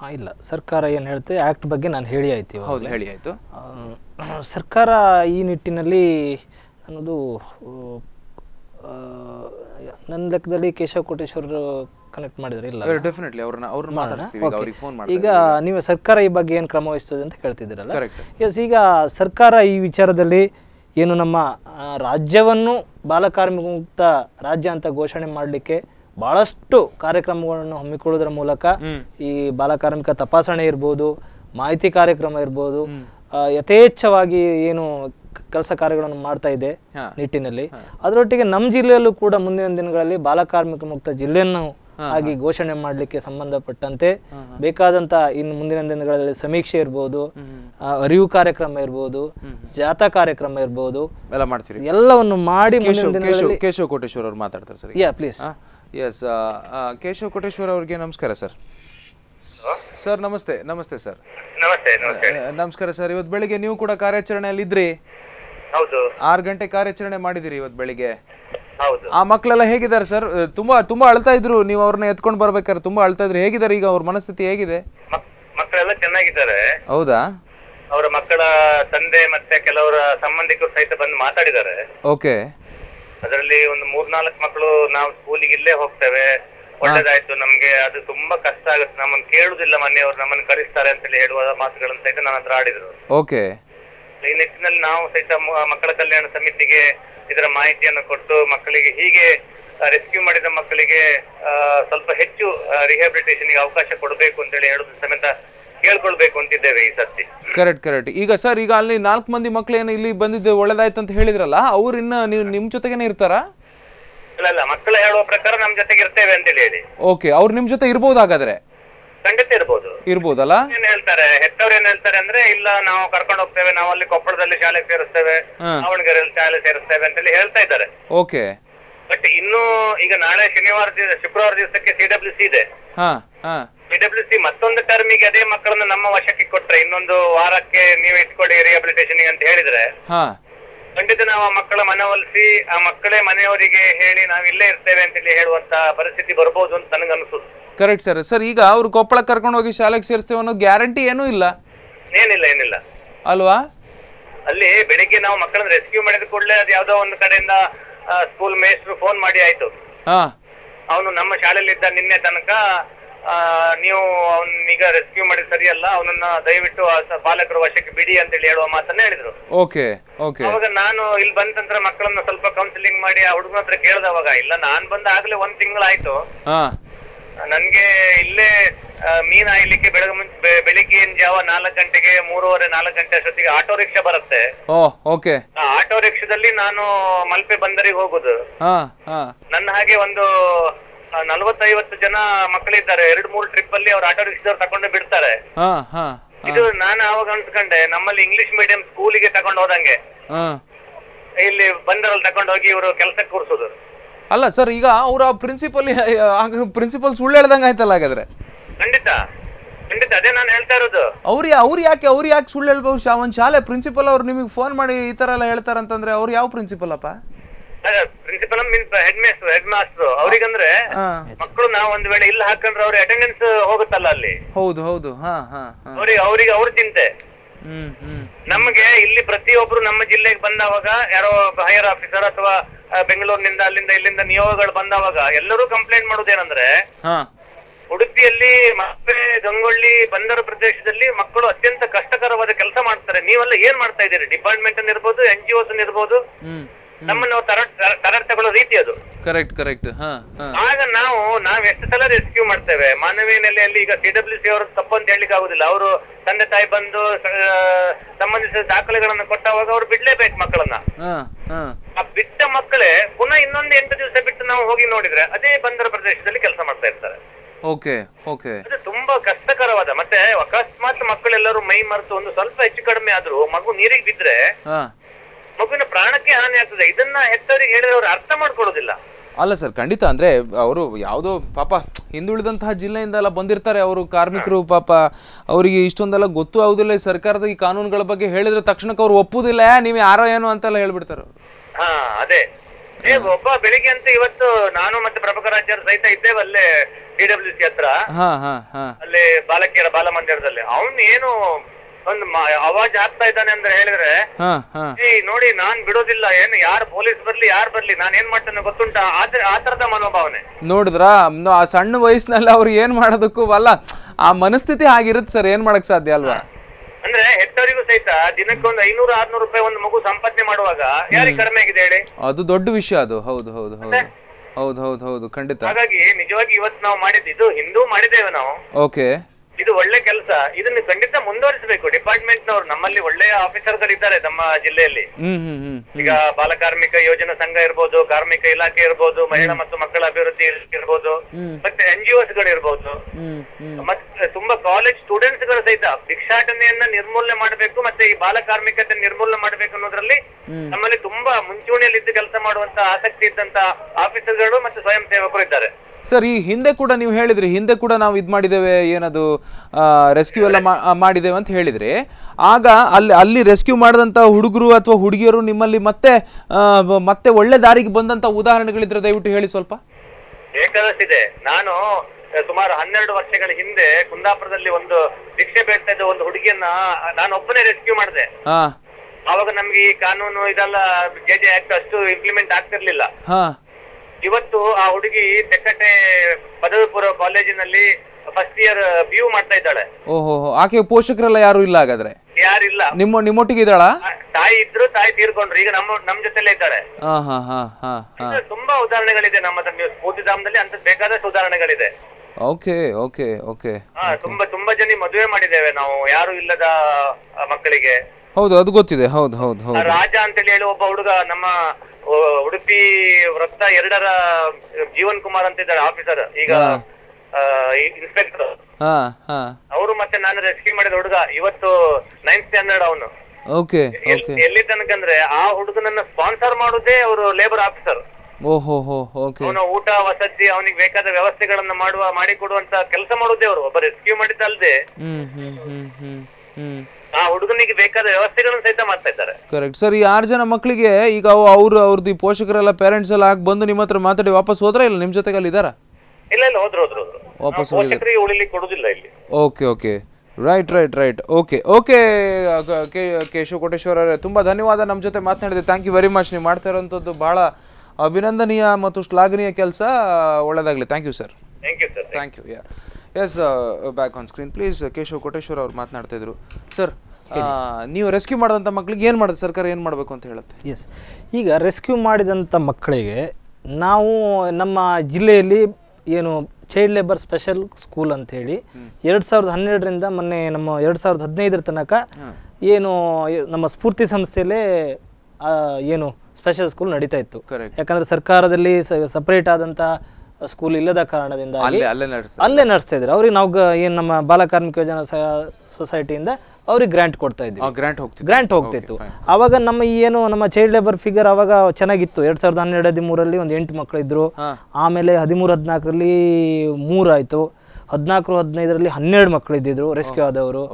ಹಾಂ, ಇಲ್ಲ, ಸರ್ಕಾರ ಏನು ಹೇಳುತ್ತೆ ಆ್ಯಕ್ಟ್ ಬಗ್ಗೆ ನಾನು ಹೇಳಿ ಆಯ್ತು. ಹೌದು, ಹೇಳಿ ಆಯಿತು. ಸರ್ಕಾರ ಈ ನಿಟ್ಟಿನಲ್ಲಿ ಅನ್ನೋದು ನನ್ನ ಲೆಕ್ಕದಲ್ಲಿ ಕೇಶವ ಕೋಟೇಶ್ವರರು ಕನೆಕ್ಟ್ ಮಾಡಿದ್ರೆ ಇಲ್ಲ, ಡೆಫಿನೆಟ್ಲಿ ಅವ್ರನ್ನ ಅವ್ರನ್ನ ಮಾತಾಡ್ತೀವಿ. ಅವರಿಗೆ ಫೋನ್ ಮಾಡಿ ಈಗ ನೀವು ಸರ್ಕಾರ ಈ ಬಗ್ಗೆ ಏನು ಕ್ರಮ ವಹಿಸ್ತದೆ ಅಂತ ಕೇಳ್ತಿದ್ದೀರಲ್ಲ. ಎಸ್, ಈಗ ಸರ್ಕಾರ ಈ ವಿಚಾರದಲ್ಲಿ ಏನು ನಮ್ಮ ರಾಜ್ಯವನ್ನು ಬಾಲಕಾರ್ಮಿಕ ಮುಕ್ತ ರಾಜ್ಯ ಅಂತ ಘೋಷಣೆ ಮಾಡಲಿಕ್ಕೆ ಬಹಳಷ್ಟು ಕಾರ್ಯಕ್ರಮಗಳನ್ನು ಹಮ್ಮಿಕೊಳ್ಳುವುದರ ಮೂಲಕ ಈ ಬಾಲಕಾರ್ಮಿಕ ತಪಾಸಣೆ ಇರ್ಬೋದು, ಮಾಹಿತಿ ಕಾರ್ಯಕ್ರಮ ಇರ್ಬೋದು, ಯಥೇಚ್ಛವಾಗಿ ಏನು ಕೆಲಸ ಕಾರ್ಯಗಳನ್ನು ಮಾಡ್ತಾ ಇದೆ ನಿಟ್ಟಿನಲ್ಲಿ. ಅದರೊಟ್ಟಿಗೆ ನಮ್ಮ ಜಿಲ್ಲೆಯಲ್ಲೂ ಕೂಡ ಮುಂದಿನ ದಿನಗಳಲ್ಲಿ ಬಾಲಕಾರ್ಮಿಕ ಮುಕ್ತ ಜಿಲ್ಲೆಯನ್ನು ಆಗಿ ಘೋಷಣೆ ಮಾಡಲಿಕ್ಕೆ ಸಂಬಂಧಪಟ್ಟಂತೆ ಬೇಕಾದಂತ ಇನ್ನು ಮುಂದಿನ ದಿನಗಳಲ್ಲಿ ಸಮೀಕ್ಷೆ ಇರ್ಬೋದು, ಅರಿವು ಕಾರ್ಯಕ್ರಮ ಇರ್ಬೋದು, ಜಾಥಾ ಕಾರ್ಯಕ್ರಮ ಇರ್ಬೋದು, ಎಲ್ಲ ಮಾಡ್ತೀವಿ. ಎಲ್ಲವನ್ನು ಮಾಡಿ ಕೇಶವ ಕೋಟೇಶ್ವರ ಅವರು ಮಾತಾಡ್ತಾರೆ sir. Yeah please. Yes, ಕೇಶವ್ ಕೋಟೇಶ್ವರ ಅವ್ರಿಗೆ ನಮಸ್ಕಾರ ಸರ್. ಸರ್ ನಮಸ್ತೆ. ನಮಸ್ತೆ ಸರ್. ನಮಸ್ಕಾರ ಸರ್. ಇವತ್ತು ಬೆಳಿಗ್ಗೆ ನೀವು ಕೂಡ ಕಾರ್ಯಾಚರಣೆಯಲ್ಲಿ ಇದ್ರಿ. ಆರು ಗಂಟೆ ಕಾರ್ಯಾಚರಣೆ ಮಾಡಿದಿರಿ ಇವತ್ತು ಬೆಳಿಗ್ಗೆ. ಆ ಮಕ್ಕಳೆಲ್ಲ ಹೇಗಿದ್ದಾರೆ ಸರ್? ತುಂಬಾ ತುಂಬಾ ಅಳ್ತಾ ಇದ್ರು, ನೀವು ಅವ್ರನ್ನ ಎತ್ಕೊಂಡು ಬರ್ಬೇಕಾದ್ರೆ ತುಂಬಾ ಅಳ್ತಾ ಇದ್ರು. ಹೇಗಿದ್ದಾರೆ ಈಗ ಅವ್ರ ಮನಸ್ಥಿತಿ, ಹೇಗಿದೆ? ಮಕ್ಕಳೆಲ್ಲ ಚೆನ್ನಾಗಿದ್ದಾರೆ. ಹೌದಾ? ಅವರ ಮಕ್ಕಳ ತಂದೆ ಮತ್ತೆ ಕೆಲವರ ಸಂಬಂಧಿಕರು ಸಹಿತ ಬಂದು ಮಾತಾಡಿದ್ದಾರೆ. ಓಕೆ, ಅದರಲ್ಲಿ ಒಂದು ಮೂರ್ನಾಲ್ಕು ಮಕ್ಕಳು ನಾವು ಸ್ಕೂಲಿಗೆ ಇಲ್ಲೇ ಹೋಗ್ತೇವೆ, ಒಳ್ಳೇದಾಯ್ತು, ನಮ್ಗೆ ಅದು ತುಂಬಾ ಕಷ್ಟ ಆಗುತ್ತೆ, ನಮ್ಮನ್ನು ಕೇಳುದಿಲ್ಲ, ಮನೆಯವರು ನಮ್ಮನ್ನು ಕಳಿಸ್ತಾರೆ ಅಂತೇಳಿ ಹೇಳುವ ಮಾತುಗಳನ್ನು ಸಹಿತ ನನ್ನ ಹತ್ರ ಆಡಿದ್ರು. ಓಕೆ, ಈ ನಿಟ್ಟಿನಲ್ಲಿ ನಾವು ಸಹಿತ ಮಕ್ಕಳ ಕಲ್ಯಾಣ ಸಮಿತಿಗೆ ಇದರ ಮಾಹಿತಿಯನ್ನು ಕೊಟ್ಟು ಮಕ್ಕಳಿಗೆ ಹೀಗೆ ರೆಸ್ಕ್ಯೂ ಮಾಡಿದ ಮಕ್ಕಳಿಗೆ ಸ್ವಲ್ಪ ಹೆಚ್ಚು ರಿಹ್ಯಾಬಿಲಿಟೇಷನ್ ಗೆ ಅವಕಾಶ ಕೊಡಬೇಕು ಅಂತೇಳಿ ಹೇಳುದು ಸಮೇತ ಕೇಳ್ಕೊಳ್ಬೇಕು ಅಂತಿದ್ದೇವೆ ಈ ಸರ್ತಿ. Correct correct. ಈಗ ಸರ್, ಈಗ ಅಲ್ಲಿ ನಾಲ್ಕು ಮಂದಿ ಮಕ್ಕಳು ಏನು ಇಲ್ಲಿ ಬಂದಿದ್ದು ಒಳ್ಳೇದಾಯ್ತು ಅಂತ ಹೇಳಿದ್ರಲ್ಲ, ಅವ್ರು ಇನ್ನ ನೀವು ನಿಮ್ ಜೊತೆಗೇನೆ ಇರ್ತಾರಾ? ಇಲ್ಲ ಇಲ್ಲ, ಮಕ್ಕಳು ಹೇಳುವ ಪ್ರಕಾರ ನಮ್ ಜೊತೆಗೆ ಇರ್ತೇವೆ ಅಂತೇಳಿ ಹೇಳಿ. ಓಕೆ, ಅವ್ರು ನಿಮ್ ಜೊತೆ ಇರ್ಬೋದು ಹಾಗಾದ್ರೆ? ಖಂಡಿತ ಇರ್ಬೋದು ಇರ್ಬೋದಲ್ಲ. ಏನ್ ಹೇಳ್ತಾರೆ, ಹೆತ್ತವ್ರು ಏನ್ ಹೇಳ್ತಾರೆ ಅಂದ್ರೆ, ಇಲ್ಲ ನಾವು ಕರ್ಕೊಂಡು ಹೋಗ್ತೇವೆ, ನಾವು ಅಲ್ಲಿ ಕೊಪ್ಪಳದಲ್ಲಿ ಶಾಲೆ ಸೇರಿಸ್ತೇವೆ, ದಾವಣಗೆರೆಯಲ್ಲಿ ಶಾಲೆ ಸೇರಿಸ್ತೇವೆ ಅಂತೇಳಿ ಹೇಳ್ತಾ ಇದ್ದಾರೆ. ಓಕೆ, ಬಟ್ ಇನ್ನು ಈಗ ನಾಳೆ ಶನಿವಾರ ಶುಕ್ರವಾರ ದಿವಸಕ್ಕೆ ಸಿಡಬ್ಲ್ಯೂ ಸಿ ಇದೆ. ಸಿಡಬ್ಲ್ಯೂ ಸಿ ಮತ್ತೊಂದು ಟರ್ಮಿಗೆ ಅದೇ ಮಕ್ಕಳನ್ನ ನಮ್ಮ ವಶಕ್ಕೆ ಕೊಟ್ರೆ, ಇನ್ನೊಂದು ವಾರಕ್ಕೆ ನೀವು ಇಟ್ಕೊಡಿ ರಿಹಾಬಿಲಿಟೇಷನ್ ಅಂತ ಹೇಳಿದ್ರೆ, ಖಂಡಿತ ನಾವು ಆ ಮಕ್ಕಳ ಮನವೊಲಿಸಿ ಆ ಮಕ್ಕಳೇ ಮನೆಯವರಿಗೆ ಹೇಳಿ ನಾವು ಇಲ್ಲೇ ಇರ್ತೇವೆ ಅಂತೇಳಿ ಹೇಳುವಂತ ಪರಿಸ್ಥಿತಿ ಬರ್ಬೋದು ಅಂತ ನನಗೆ ಅನಿಸುತ್ತೆ. Correct sir. ಸರ್, ಈಗ ಅವ್ರು ಕೊಪ್ಪಳ ಕರ್ಕೊಂಡು ಹೋಗಿ ಶಾಲೆಗೆ ಸೇರಿಸ್ತೇವೆ ಅನ್ನೋ ಗ್ಯಾರಂಟಿ ಏನೂ ಇಲ್ಲ, ಏನಿಲ್ಲ ಏನಿಲ್ಲ ಅಲ್ವಾ? ಅಲ್ಲಿ ಬೆಳಿಗ್ಗೆ ನಾವು ಮಕ್ಕಳನ್ನ ರೆಸ್ಕ್ಯೂ ಮಾಡಿದ ಕೂಡಲೇ ಅದು ಯಾವ್ದೋ ಒಂದು ಕಡೆಯಿಂದ ಸ್ಕೂಲ್ ಮೇಸ್ಟ್ರು ಫೋನ್ ಮಾಡಿ, ಆಯ್ತು ಅವನು ನಮ್ಮ ಶಾಲೆಯಲ್ಲಿ ಇದ್ದ ನಿನ್ನೆ ತನಕ, ನೀವು ಅವನೀಗ ರೆಸ್ಕ್ಯೂ ಮಾಡಿ ಸರಿಯಲ್ಲ, ಅವನನ್ನ ದಯವಿಟ್ಟು ಪಾಲಕರ ವಶಕ್ಕೆ ಬಿಡಿ ಅಂತೇಳಿ ಹೇಳುವ ಮಾತನ್ನ ಹೇಳಿದ್ರು. Okay okay. ಅವಾಗ ನಾನು ಇಲ್ಲಿ ಬಂದ ನಂತರ ಮಕ್ಕಳನ್ನ ಸ್ವಲ್ಪ ಕೌನ್ಸಿಲಿಂಗ್ ಮಾಡಿ ಆ ಹುಡುಗನ ಹತ್ರ ಕೇಳಿದವಾಗ, ಇಲ್ಲ ನಾನ್ ಬಂದ ಆಗ್ಲೇ ಒಂದ್ ತಿಂಗಳಾಯ್ತು, ನನ್ಗೆ ಇಲ್ಲೇ ಮೀನ್ ಆಯ್ಲಿಕ್ಕೆ ಬೆಳಗ್ಗೆ ಮುಂಚೆ ಬೆಳಿಗ್ಗೆನ ಜಾವ ನಾಲ್ಕು ಗಂಟೆಗೆ ಮೂರುವರೆ ನಾಲ್ಕು ಗಂಟೆ ಅಷ್ಟೊತ್ತಿಗೆ ಆಟೋ ರಿಕ್ಷಾ ಬರುತ್ತೆ. ಆಟೋ ರಿಕ್ಷಾದಲ್ಲಿ ನಾನು ಮಲ್ಪೆ ಬಂದರಿಗೆ ಹೋಗುದು. ನನ್ನ ಹಾಗೆ ಒಂದು ನಲ್ವತ್ತೈವತ್ತು ಜನ ಮಕ್ಕಳಿದ್ದಾರೆ, ಎರಡು ಮೂರು ಟ್ರಿಪ್ ಅಲ್ಲಿ ಅವ್ರು ಆಟೋ ರಿಕ್ಷಾದವ್ರು ತಗೊಂಡು ಬಿಡ್ತಾರೆ. ಇದು ನಾನು ಅವಾಗ ಅನ್ಸ್ಕೊಂಡೆ, ನಮ್ಮಲ್ಲಿ ಇಂಗ್ಲಿಷ್ ಮೀಡಿಯಂ ಸ್ಕೂಲಿಗೆ ತಗೊಂಡು ಹೋದಂಗೆ ಇಲ್ಲಿ ಬಂದರಲ್ಲಿ ತಗೊಂಡೋಗಿ ಇವರು ಕೆಲಸಕ್ಕೆ ಕೂರಿಸೋದು ಅಲ್ಲ ಸರ್. ಈಗ ಅವ್ರ ಪ್ರಿನ್ಸಿಪಲ್ ಪ್ರಿನ್ಸಿಪಲ್ ಸುಳ್ಳು ಹೇಳ್ದಂಗೆ ಆಯ್ತಲ್ಲ ಹಾಗಾದ್ರೆ? ಖಂಡಿತ ಖಂಡಿತ, ಅದೇ ನಾನು ಹೇಳ್ತಾ ಇರೋದು. ಅವ್ರು ಅವ್ರು ಯಾಕೆ ಅವ್ರು ಯಾಕೆ ಸುಳ್ಳು ಹೇಳ್ಬೋದು? ಒಂದು ಶಾಲೆ ಪ್ರಿನ್ಸಿಪಲ್ ಅವ್ರು ನಿಮಗೆ ಫೋನ್ ಮಾಡಿ ಈ ತರ ಎಲ್ಲ ಹೇಳ್ತಾರೆ ಅಂತಂದ್ರೆ ಅವ್ರು ಯಾವ ಪ್ರಿನ್ಸಿಪಲ್ ಅಪ್ಪ? ಪ್ರಿನ್ಸಿಪಲ್ ಹೆಡ್ ಮೇಸ್ಟ್ರು ಹೆಡ್ ಮಾಸ್ಟ್ರು ಅವ್ರಿಗಂದ್ರೆ ಮಕ್ಕಳು ನಾವು ಒಂದ್ ವೇಳೆ ಇಲ್ಲ ಹಾಕೊಂಡ್ರೆ ಅವ್ರ ಅಟೆಂಡೆನ್ಸ್ ಹೋಗುತ್ತಲ್ಲ ಅಲ್ಲಿ. ಹೌದು ಹೌದು. ಅವ್ರಿಗೆ ಅವ್ರಿಗೆ ಅವ್ರ ಚಿಂತೆ. ನಮ್ಗೆ ಇಲ್ಲಿ ಪ್ರತಿಯೊಬ್ರು ನಮ್ಮ ಜಿಲ್ಲೆಗೆ ಬಂದವಾಗ ಯಾರೋ ಹೈಯರ್ ಆಫೀಸರ್ ಅಥವಾ ಬೆಂಗಳೂರಿನಿಂದ ಅಲ್ಲಿಂದ ಇಲ್ಲಿಂದ ನಿಯೋಗಗಳು ಬಂದವಾಗ ಎಲ್ಲರೂ ಕಂಪ್ಲೇಂಟ್ ಮಾಡೋದೇನಂದ್ರೆ, ಉಡುಪಿಯಲ್ಲಿ ಮತ್ತೆ ಗಂಗೊಳ್ಳಿ ಬಂದರು ಪ್ರದೇಶದಲ್ಲಿ ಮಕ್ಕಳು ಅತ್ಯಂತ ಕಷ್ಟಕರವಾದ ಕೆಲಸ ಮಾಡ್ತಾರೆ, ನೀವೆಲ್ಲ ಏನ್ ಮಾಡ್ತಾ ಇದ್ದೀರಿ? ಡಿಪಾರ್ಟ್ಮೆಂಟ್ ಅನ್ನ ಇರ್ಬೋದು, ಎನ್ ಜಿ ಓಸ್ ಇರ್ಬೋದು, ನಮ್ಮನ್ನು ಕರೆಕ್ಟ್ ತಗೊಳ್ಳೋ ರೀತಿ ಅದು. Correct correct. ಆಗ ನಾವು ನಾವ್ ಎಷ್ಟು ಸಲ ರೆಸ್ಕ್ಯೂ ಮಾಡ್ತೇವೆ ಮಾನವೀಯ ನೆಲೆಯಲ್ಲಿ. ಈಗ ಸಿಡಬ್ಲ್ಯೂ ಸಿ ಅವರು ತಪ್ಪು ಅಂತ ಹೇಳಿಕ್ ಆಗುದಿಲ್ಲ, ಅವರು ತಂದೆ ತಾಯಿ ಬಂದು ಸಂಬಂಧಿಸಿದ ದಾಖಲೆಗಳನ್ನು ಕೊಟ್ಟಾಗ ಅವ್ರು ಬಿಡ್ಲೇಬೇಕು ಮಕ್ಕಳನ್ನ. ಆ ಬಿಟ್ಟ ಮಕ್ಕಳೇ ಪುನಃ ಇನ್ನೊಂದು ಎಂಟು ದಿವಸ ಬಿಟ್ಟು ನಾವು ಹೋಗಿ ನೋಡಿದ್ರೆ ಅದೇ ಬಂದರ ಪ್ರದೇಶದಲ್ಲಿ ಕೆಲಸ ಮಾಡ್ತಾ ಇರ್ತಾರೆ. Okay okay. ಅದು ತುಂಬಾ ಕಷ್ಟಕರವಾದ. ಮತ್ತೆ ಅಕಸ್ಮಾತ್ ಮಕ್ಕಳೆಲ್ಲರೂ ಮೈ ಮರೆತು ಒಂದು ಸ್ವಲ್ಪ ಹೆಚ್ಚು ಕಡಿಮೆ ಆದ್ರೂ ಮಗು ನೀರಿಗೆ ಬಿದ್ರೆ ಮಗುವಿನ ಪ್ರಾಣಕ್ಕೆ ಹಾನಿ ಆಗ್ತದೆ. ಇದನ್ನ ಹೆತ್ತವರಿಗೆ ಹೇಳಿದ್ರೆ ಅವ್ರು ಅರ್ಥ ಮಾಡ್ಕೊಳ್ಳೋದಿಲ್ಲ ಅಲ್ಲ ಸರ್? ಖಂಡಿತ. ಅಂದ್ರೆ ಅವರು ಯಾವುದೋ ಪಾಪ ಹಿಂದುಳಿದಂತಹ ಜಿಲ್ಲೆಯಿಂದ ಎಲ್ಲ ಬಂದಿರ್ತಾರೆ ಅವರು ಕಾರ್ಮಿಕರು, ಪಾಪ ಅವರಿಗೆ ಇಷ್ಟೊಂದೆಲ್ಲ ಗೊತ್ತು ಆಗುದಿಲ್ಲ. ಈ ಸರ್ಕಾರದ ಈ ಕಾನೂನುಗಳ ಬಗ್ಗೆ ಹೇಳಿದ್ರೆ ತಕ್ಷಣಕ್ಕೆ ಅವ್ರು ಒಪ್ಪುದಿಲ್ಲ, ನೀವ್ ಯಾರೋ ಏನೋ ಅಂತೆಲ್ಲ ಹೇಳ್ಬಿಡ್ತಾರ. ಹಾ ಅದೇ. ಒಬ್ಬ ಬೆಳಿಗ್ಗೆ ಅಂತ ಇವತ್ತು ನಾನು ಮತ್ತೆ ಪ್ರಭಾಕರಾಚಾರ್ ಸಹಿತ ಇದ್ದೇವೆ ಅಲ್ಲೇ ಡಿಡಬ್ಲ್ಯೂ ಸಿ ಹತ್ರ, ಅಲ್ಲಿ ಬಾಲಕಿಯರ ಬಾಲ ಮಂದಿರದಲ್ಲಿ. ಅವ್ನು ಏನು ಒಂದು ಅವಾಜ್ ಆಗ್ತಾ ಇದ್ದಾನೆ ಅಂದ್ರೆ ಹೇಳಿದ್ರೆ, ನೋಡಿ ನಾನ್ ಬಿಡೋದಿಲ್ಲ, ಏನು ಯಾರು ಪೊಲೀಸ್ ಬರ್ಲಿ ಯಾರು ಬರ್ಲಿ ನಾನ್ ಏನ್ ಮಾಡ್ತಾನೆ ಗೊತ್ತುಂಟ, ಆತರದ ಮನೋಭಾವನೆ ನೋಡಿದ್ರ ಆ ಸಣ್ಣ ವಯಸ್ಸಿನಲ್ಲಿ ಅವ್ರು ಏನ್ ಮಾಡೋದಕ್ಕೂ ಅಲ್ಲ, ಆ ಮನಸ್ಥಿತಿ ಆಗಿರುತ್ತೆ ಸರ್, ಏನ್ ಮಾಡಕ್ ಸಾಧ್ಯ ಅಲ್ವಾ? ಅಂದ್ರೆ ಹೆತ್ತವರಿಗೂ ಸಹಿತ ದಿನಕ್ಕೊಂದು ಐನೂರು ಆರ್ನೂರು ರೂಪಾಯಿ ಒಂದು ಮಗು ಸಂಪಾದನೆ ಮಾಡುವಾಗ ಯಾರಿಗೆ ಕಡಿಮೆ ಆಗಿದೆ ಹೇಳಿ? ಅದು ದೊಡ್ಡ ವಿಷಯ ಅದು. ಹೌದು ಹೌದು ಹೌದು ಹೌದು ಹೌದು ಹೌದು ಖಂಡಿತ. ಹಾಗಾಗಿ ನಿಜವಾಗಿ ಇವತ್ತು ನಾವು ಮಾಡಿದ್ದು ಹಿಂದೂ ಮಾಡಿದ್ದೇವೆ ನಾವು. ಓಕೆ, ಇದು ಒಳ್ಳೆ ಕೆಲಸ, ಇದನ್ನು ಖಂಡಿತ ಮುಂದುವರಿಸಬೇಕು ಡಿಪಾರ್ಟ್ಮೆಂಟ್ ನವರು. ನಮ್ಮಲ್ಲಿ ಒಳ್ಳೆಯ ಆಫೀಸರ್ಗಳು ಇದ್ದಾರೆ ನಮ್ಮ ಜಿಲ್ಲೆಯಲ್ಲಿ. ಈಗ ಬಾಲಕಾರ್ಮಿಕ ಯೋಜನಾ ಸಂಘ ಇರ್ಬೋದು, ಕಾರ್ಮಿಕ ಇಲಾಖೆ ಇರ್ಬೋದು, ಮಹಿಳಾ ಮತ್ತು ಮಕ್ಕಳ ಅಭಿವೃದ್ಧಿ ಇರ್ಬೋದು, ಮತ್ತೆ ಎನ್ ಜಿ ಓಸ್ ಗಳು ಇರ್ಬೋದು, ಮತ್ತೆ ತುಂಬಾ ಕಾಲೇಜ್ ಸ್ಟೂಡೆಂಟ್ಸ್ ಗಳು ಸಹಿತ ಭಿಕ್ಷಾಟನೆಯನ್ನ ನಿರ್ಮೂಲನೆ ಮಾಡಬೇಕು, ಮತ್ತೆ ಈ ಬಾಲಕಾರ್ಮಿಕತೆ ನಿರ್ಮೂಲನೆ ಮಾಡಬೇಕು ಅನ್ನೋದ್ರಲ್ಲಿ ನಮ್ಮಲ್ಲಿ ತುಂಬಾ ಮುಂಚೂಣಿಯಲ್ಲಿ ಇದ್ದು ಕೆಲಸ ಮಾಡುವಂತ ಆಸಕ್ತಿ ಇದ್ದಂತ ಆಫೀಸರ್ಗಳು ಮತ್ತೆ ಸ್ವಯಂ ಸೇವಕರು ಇದ್ದಾರೆ ಸರ್. ಈ ಹಿಂದೆ ಕೂಡ ನೀವು ಹೇಳಿದ್ರಿ, ಹಿಂದೆ ಕೂಡ ನಾವು ಇದು ಮಾಡಿದ್ದೇವೆ, ಏನದು ರೆಸ್ಕ್ಯೂ ಎಲ್ಲ ಮಾಡಿದ್ದೇವೆ ಅಂತ ಹೇಳಿದ್ರಿ. ಆಗ ಅಲ್ಲಿ ಅಲ್ಲಿ ರೆಸ್ಕ್ಯೂ ಮಾಡಿದಂಥ ಹುಡುಗರು ಅಥವಾ ಹುಡುಗಿಯರು ನಿಮ್ಮಲ್ಲಿ ಮತ್ತೆ ಮತ್ತೆ ಒಳ್ಳೆ ದಾರಿಗೆ ಬಂದಂಥ ಉದಾಹರಣೆಗಳಿದ್ರೆ ದಯವಿಟ್ಟು ಹೇಳಿ ಸ್ವಲ್ಪ. ಏಕಾದಶಿ ಇದೆ. ನಾನು ಸುಮಾರು ಹನ್ನೆರಡು ವರ್ಷಗಳ ಹಿಂದೆ ಕುಂದಾಪುರದಲ್ಲಿ ಒಂದು ಭಿಕ್ಷೆ ಬೇಡ್ತಾ ಇದ್ದ ಒಂದು ಹುಡುಗಿಯನ್ನ ನಾನೊಬ್ಬನೇ ರೆಸ್ಕ್ಯೂ ಮಾಡಿದೆ. ಅವಾಗ ನಮ್ಗೆ ಈ ಕಾನೂನು ಇದೆಲ್ಲ ಜೆಜೆ ಆಕ್ಟ್ ಅಷ್ಟು ಇಂಪ್ಲಿಮೆಂಟ್ ಆಗ್ತಿರ್ಲಿಲ್ಲ. ಇವತ್ತು ಆ ಹುಡುಗಿ ತೆಕ್ಕಟ್ಟೆ ಪದವಿ ಪೂರ್ವ ಕಾಲೇಜಿನಲ್ಲಿ ಫಸ್ಟ್ ಇಯರ್ ಬಿ ಯು ಮಾಡ್ತಾ ಇದ್ದಾಳೆ. ಓಹೋ, ಆಕೆ ಪೋಷಕರೆಲ್ಲ ಯಾರು ಇಲ್ಲ ಹಾಗಾದ್ರೆ? ಯಾರಿಲ್ಲ. ನಿಮ್ಮ ನಿಮ್ಮೊಟ್ಟಿಗೆ ಇದ್ದಾಳ? ತಾಯಿ ಇದ್ರು, ತಾಯಿ ತೀರ್ಕೊಂಡ್ರು, ಈಗ ನಮ್ಮ ನಮ್ ಜೊತೆಲ್ಲೇ ಇದ್ದಾಳೆ. ತುಂಬಾ ಉದಾಹರಣೆಗಳಿದೆ ನಮ್ಮ ಸ್ಫೂರ್ತಿಧಾಮದಲ್ಲಿ, ಅಂತ ಬೇಕಾದಷ್ಟು ಉದಾಹರಣೆಗಳಿದೆ. Okay okay okay. ತುಂಬಾ ತುಂಬಾ ಜನ ಮದುವೆ ಮಾಡಿದ್ದೇವೆ ನಾವು, ಯಾರು ಇಲ್ಲದ ಮಕ್ಕಳಿಗೆ. ಹೌದು, ಅದು ಗೊತ್ತಿದೆ. ಹೌದು ಹೌದು ಹೌದು. ರಾಜ ಅಂತೇಳಿ ಹೇಳಿ ಒಬ್ಬ ಹುಡುಗ, ನಮ್ಮ ಉಡುಪಿ ವೃತ್ತ ಎರಡರ ಜೀವನ್ ಕುಮಾರ್ ಅಂತ ಇದ್ದಾರೆ ಆಫೀಸರ್, ಈಗ ಇನ್ಸ್ಪೆಕ್ಟರ್. ಅವರು ಮತ್ತೆ ನಾನು ರೆಸ್ಕ್ಯೂ ಮಾಡಿದ ಹುಡುಗ, ಇವತ್ತು ನೈನ್ತ್ ಸ್ಟ್ಯಾಂಡರ್ಡ್ ಅವನು. ಎಲ್ಲಿ ತನಕ ಅಂದ್ರೆ ಆ ಹುಡುಗನನ್ನ ಸ್ಪಾನ್ಸರ್ ಮಾಡುದೇ ಅವರು ಲೇಬರ್ ಆಫೀಸರ್. ಅವನ ಊಟ ವಸತಿ, ಅವನಿಗೆ ಬೇಕಾದ ವ್ಯವಸ್ಥೆಗಳನ್ನ ಮಾಡುವ ಮಾಡಿಕೊಡುವಂತ ಕೆಲಸ ಮಾಡುದೇ ಅವರು. ಒಬ್ಬ ರೆಸ್ಕ್ಯೂ ಮಾಡಿದ್ದಲ್ದೆ ಆ ಹುಡುಗನಿಗೆ ಬೇಕಾದ ವ್ಯವಸ್ಥೆಗಳನ್ನು ಸಹಿತ ಮಾಡ್ತಾ ಇದ್ದಾರೆ. Correct sir. ಈ ಆರು ಜನ ಮಕ್ಕಳಿಗೆ ಈಗ ಅವ್ರು ಅವ್ರದ್ದು ಪೋಷಕರೆಲ್ಲ ಪೇರೆಂಟ್ಸ್ ಎಲ್ಲ ಆಗಿ ಬಂದು ನಿಮ್ಮ ಹತ್ರ ಮಾತಾಡಿ ವಾಪಸ್ ಹೋದ್ರ? ಇಲ್ಲ ನಿಮ್ ಜೊತೆಗೆ ಅಲ್ಲಿ ಇದಾರ? ಇಲ್ಲ ಇಲ್ಲ, ಹೋದ್ರು ಹೋದ್ರು ಹೋದ್ರು, ವಾಪಸ್ ಉಳಿಲಿ ಕೊಡುದಿಲ್ಲ ಇಲ್ಲಿ. Okay okay, right right right. Okay okay, Keshava Koteshwara ಅವರೇ ತುಂಬಾ ಧನ್ಯವಾದ ನಮ್ಮ ಜೊತೆ ಮಾತನಾಡಿದೆ. Thank you very much. ನೀವು ಮಾಡ್ತಾ ಇರೋಂಥದ್ದು ಬಹಳ ಅಭಿನಂದನೀಯ ಮತ್ತು ಶ್ಲಾಘನೀಯ ಕೆಲಸ. ಒಳ್ಳೇದಾಗ್ಲಿ. Thank you sir. Thank you sir. Thank you. Yeah yes, back on screen please. ಕೇಶವ್ ಕೋಟೇಶ್ವರ ಅವ್ರು ಮಾತನಾಡ್ತಾಯಿದ್ರು. ಸರ್, ನೀವು ರೆಸ್ಕ್ಯೂ ಮಾಡಿದಂಥ ಮಕ್ಕಳಿಗೆ ಏನು ಮಾಡೋದು ಸರ್ಕಾರ, ಏನು ಮಾಡಬೇಕು ಅಂತ ಹೇಳುತ್ತೆ? ಎಸ್, ಈಗ ರೆಸ್ಕ್ಯೂ ಮಾಡಿದಂಥ ಮಕ್ಕಳಿಗೆ ನಾವು ನಮ್ಮ ಜಿಲ್ಲೆಯಲ್ಲಿ ಏನು ಚೈಲ್ಡ್ ಲೇಬರ್ ಸ್ಪೆಷಲ್ ಸ್ಕೂಲ್ ಅಂಥೇಳಿ ಎರಡು ಸಾವಿರದ ಹನ್ನೆರಡರಿಂದ ಮೊನ್ನೆ ನಮ್ಮ ಎರಡು ಸಾವಿರದ ಹದಿನೈದರ ತನಕ ಏನು ನಮ್ಮ ಸ್ಫೂರ್ತಿ ಸಂಸ್ಥೆಯಲ್ಲೇ ಏನು ಸ್ಪೆಷಲ್ ಸ್ಕೂಲ್ ನಡೀತಾ ಇತ್ತು. ಯಾಕಂದರೆ ಸರ್ಕಾರದಲ್ಲಿ ಸಪ್ರೇಟ್ ಆದಂಥ ಸ್ಕೂಲ್ ಇಲ್ಲದ ಕಾರಣದಿಂದ ಅಲ್ಲೇ ನಡೆಸ್ತಾ ಇದ್ರು. ಅವ್ರಿಗೆ ನಾವು ಏನು ನಮ್ಮ ಬಾಲ ಕಾರ್ಮಿಕ ಯೋಜನಾ ಸೊಸೈಟಿಯಿಂದ ಅವ್ರಿಗೆ ಗ್ರಾಂಟ್ ಕೊಡ್ತಾ ಇದ್ವಿ, ಗ್ರಾಂಟ್ ಹೋಗ್ತಿತ್ತು. ಅವಾಗ ನಮ್ಮ ಏನು ನಮ್ಮ ಚೈಲ್ಡ್ ಲೇಬರ್ ಫಿಗರ್ ಅವಾಗ ಚೆನ್ನಾಗಿತ್ತು. ಎರಡ್ ಸಾವಿರದ ಹನ್ನೆರಡು ಹದಿಮೂರಲ್ಲಿ ಒಂದು ಎಂಟು ಮಕ್ಕಳಿದ್ರು, ಆಮೇಲೆ ಹದಿಮೂರು ಹದಿನಾಲ್ಕರಲ್ಲಿ ಮೂರಾಯ್ತು, ಹದಿನಾಲ್ಕು ಹದಿನೈದರಲ್ಲಿ ಹನ್ನೆರಡು ಮಕ್ಕಳಿದ್ರು ರೆಸ್ಕ್ಯೂ ಆದವರು.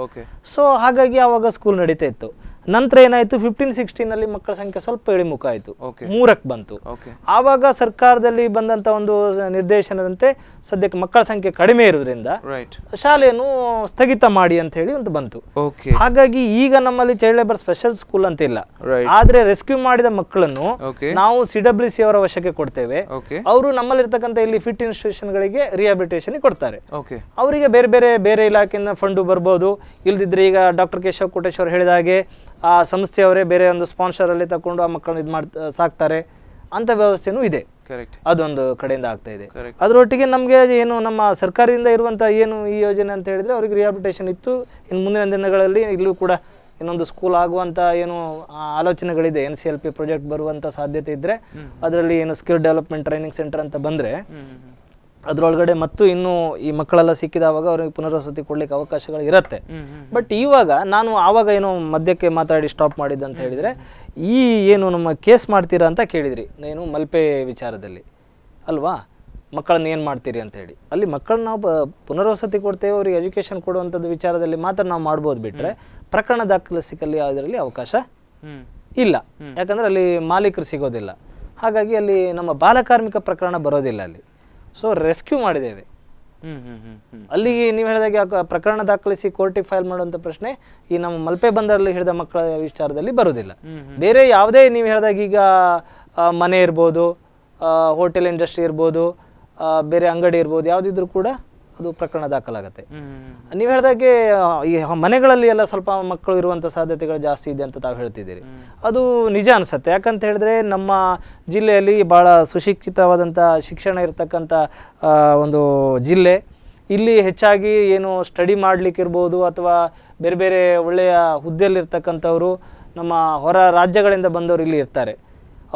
ಸೊ ಹಾಗಾಗಿ ಅವಾಗ ಸ್ಕೂಲ್ ನಡೀತಾ ಇತ್ತು. ನಂತರ ಏನಾಯ್ತು, ಫಿಫ್ಟೀನ್ ಸಿಕ್ಸ್ಟೀನ್ ಅಲ್ಲಿ ಮಕ್ಕಳ ಸಂಖ್ಯೆ ಸ್ವಲ್ಪ ಇಳಿಮುಖ ಆಯಿತು, ಮೂರಕ್ಕೆ ಬಂತು. ಆವಾಗ ಸರ್ಕಾರದಲ್ಲಿ ಬಂದಂತ ಒಂದು ನಿರ್ದೇಶನದಂತೆ ಸದ್ಯಕ್ಕೆ ಮಕ್ಕಳ ಸಂಖ್ಯೆ ಕಡಿಮೆ ಇರೋದ್ರಿಂದ ಶಾಲೆಯನ್ನು ಸ್ಥಗಿತ ಮಾಡಿ ಅಂತ ಹೇಳಿ ಒಂದು ಬಂತು. ಹಾಗಾಗಿ ಈಗ ನಮ್ಮಲ್ಲಿ ಚೈಲ್ಡ್ ಲೇಬರ್ ಸ್ಪೆಷಲ್ ಸ್ಕೂಲ್ ಅಂತ ಇಲ್ಲ, ಆದ್ರೆ ರೆಸ್ಕ್ಯೂ ಮಾಡಿದ ಮಕ್ಕಳನ್ನು ನಾವು ಸಿಡಬ್ಲ್ಯೂಸಿ ಅವರ ವಶಕ್ಕೆ ಕೊಡ್ತೇವೆ. ಅವರು ನಮ್ಮಲ್ಲಿ ಇರ್ತಕ್ಕಂಥ ಇಲ್ಲಿ ಫಿಟ್ ಇನ್ಸ್ಟಿಟ್ಯೂಷನ್ ಗಳಿಗೆ ರಿಹಾಬಿಲಿಟೇಷನ್ ಕೊಡ್ತಾರೆ. ಅವರಿಗೆ ಬೇರೆ ಬೇರೆ ಬೇರೆ ಇಲಾಖೆಯಿಂದ ಫಂಡು ಬರ್ಬೋದು. ಇಲ್ದಿದ್ರೆ ಈಗ ಡಾಕ್ಟರ್ ಕೇಶವ್ ಕೋಟೇಶ್ವರ್ ಹೇಳಿದ ಹಾಗೆ ಆ ಸಂಸ್ಥೆಯವರೇ ಬೇರೆ ಒಂದು ಸ್ಪಾನ್ಸರ್ ಅಲ್ಲಿ ತಗೊಂಡು ಆ ಮಕ್ಕಳನ್ನ ಇದು ಮಾಡ್ತಾ ಸಾಕ್ತಾರೆ ಅಂತ ವ್ಯವಸ್ಥೆನೂ ಇದೆ. ಅದೊಂದು ಕಡೆಯಿಂದ ಆಗ್ತಾ ಇದೆ. ಅದರೊಟ್ಟಿಗೆ ನಮಗೆ ಏನು ನಮ್ಮ ಸರ್ಕಾರದಿಂದ ಇರುವಂತಹ ಏನು ಈ ಯೋಜನೆ ಅಂತ ಹೇಳಿದ್ರೆ ಅವ್ರಿಗೆ ರಿಹಾಬಿಲಿಟೇಷನ್ ಇತ್ತು. ಇನ್ನು ಮುಂದಿನ ದಿನಗಳಲ್ಲಿ ಇಲ್ಲೂ ಕೂಡ ಇನ್ನೊಂದು ಸ್ಕೂಲ್ ಆಗುವಂತ ಏನು ಆಲೋಚನೆಗಳಿದೆ. ಎನ್ ಸಿ ಎಲ್ ಪಿ project ಬರುವಂತ ಸಾಧ್ಯತೆ ಇದ್ರೆ, ಅದರಲ್ಲಿ ಏನು ಸ್ಕಿಲ್ ಡೆವಲಪ್ಮೆಂಟ್ ಟ್ರೈನಿಂಗ್ ಸೆಂಟರ್ ಅಂತ ಬಂದ್ರೆ ಅದರೊಳಗಡೆ ಮತ್ತು ಇನ್ನೂ ಈ ಮಕ್ಕಳೆಲ್ಲ ಸಿಕ್ಕಿದವಾಗ ಅವ್ರಿಗೆ ಪುನರ್ವಸತಿ ಕೊಡ್ಲಿಕ್ಕೆ ಅವಕಾಶಗಳು ಇರುತ್ತೆ. ಬಟ್ ಇವಾಗ ನಾನು ಆವಾಗ ಏನೋ ಮಧ್ಯಕ್ಕೆ ಮಾತಾಡಿ ಸ್ಟಾಪ್ ಮಾಡಿದ್ದೆ ಅಂತ ಹೇಳಿದರೆ, ಈ ಏನು ನಮ್ಮ ಕೇಸ್ ಮಾಡ್ತೀರಾ ಅಂತ ಕೇಳಿದ್ರಿ ಏನು ಮಲ್ಪೆ ವಿಚಾರದಲ್ಲಿ ಅಲ್ವಾ, ಮಕ್ಕಳನ್ನ ಏನು ಮಾಡ್ತೀರಿ ಅಂತೇಳಿ. ಅಲ್ಲಿ ಮಕ್ಕಳನ್ನ ನಾವು ಪುನರ್ವಸತಿ ಕೊಡ್ತೇವೆ, ಅವ್ರಿಗೆ ಎಜುಕೇಷನ್ ಕೊಡುವಂಥದ್ದು ವಿಚಾರದಲ್ಲಿ ಮಾತ್ರ ನಾವು ಮಾಡ್ಬೋದು. ಬಿಟ್ಟರೆ ಪ್ರಕರಣ ದಾಖಲಿಸಲಿಕ್ಕೆ ಯಾವುದರಲ್ಲಿ ಅವಕಾಶ ಇಲ್ಲ. ಯಾಕಂದರೆ ಅಲ್ಲಿ ಮಾಲೀಕರು ಸಿಗೋದಿಲ್ಲ. ಹಾಗಾಗಿ ಅಲ್ಲಿ ನಮ್ಮ ಬಾಲಕಾರ್ಮಿಕ ಪ್ರಕರಣ ಬರೋದಿಲ್ಲ ಅಲ್ಲಿ. ಸೊ ರೆಸ್ಕ್ಯೂ ಮಾಡಿದ್ದೇವೆ. ಅಲ್ಲಿಗೆ ನೀವು ಹೇಳಿದಾಗ ಪ್ರಕರಣ ದಾಖಲಿಸಿ ಕೋರ್ಟಿಗೆ ಫೈಲ್ ಮಾಡುವಂಥ ಪ್ರಶ್ನೆ ಈ ನಮ್ಮ ಮಲ್ಪೆ ಬಂದರಲ್ಲಿ ಹಿಡಿದ ಮಕ್ಕಳ ವಿಚಾರದಲ್ಲಿ ಬರೋದಿಲ್ಲ. ಬೇರೆ ಯಾವುದೇ ನೀವು ಹೇಳಿದಾಗ ಈಗ ಮನೆ ಇರ್ಬೋದು, ಹೋಟೆಲ್ ಇಂಡಸ್ಟ್ರಿ ಇರ್ಬೋದು, ಬೇರೆ ಅಂಗಡಿ ಇರ್ಬೋದು, ಯಾವುದಿದ್ರೂ ಕೂಡ ಅದು ಪ್ರಕರಣ ದಾಖಲಾಗುತ್ತೆ. ನೀವು ಹೇಳಿದಾಗೆ ಈ ಮನೆಗಳಲ್ಲಿ ಎಲ್ಲ ಸ್ವಲ್ಪ ಮಕ್ಕಳು ಇರುವಂಥ ಸಾಧ್ಯತೆಗಳು ಜಾಸ್ತಿ ಇದೆ ಅಂತ ತಾವು ಹೇಳ್ತಿದ್ದೀರಿ. ಅದು ನಿಜ ಅನಿಸುತ್ತೆ. ಯಾಕಂತ ಹೇಳಿದ್ರೆ ನಮ್ಮ ಜಿಲ್ಲೆಯಲ್ಲಿ ಭಾಳ ಸುಶಿಕ್ಷಿತವಾದಂಥ ಶಿಕ್ಷಣ ಇರತಕ್ಕಂಥ ಒಂದು ಜಿಲ್ಲೆ. ಇಲ್ಲಿ ಹೆಚ್ಚಾಗಿ ಏನು ಸ್ಟಡಿ ಮಾಡಲಿಕ್ಕಿರ್ಬೋದು ಅಥವಾ ಬೇರೆ ಬೇರೆ ಒಳ್ಳೆಯ ಹುದ್ದೆಯಲ್ಲಿರ್ತಕ್ಕಂಥವರು ನಮ್ಮ ಹೊರ ರಾಜ್ಯಗಳಿಂದ ಬಂದವರು ಇಲ್ಲಿ ಇರ್ತಾರೆ.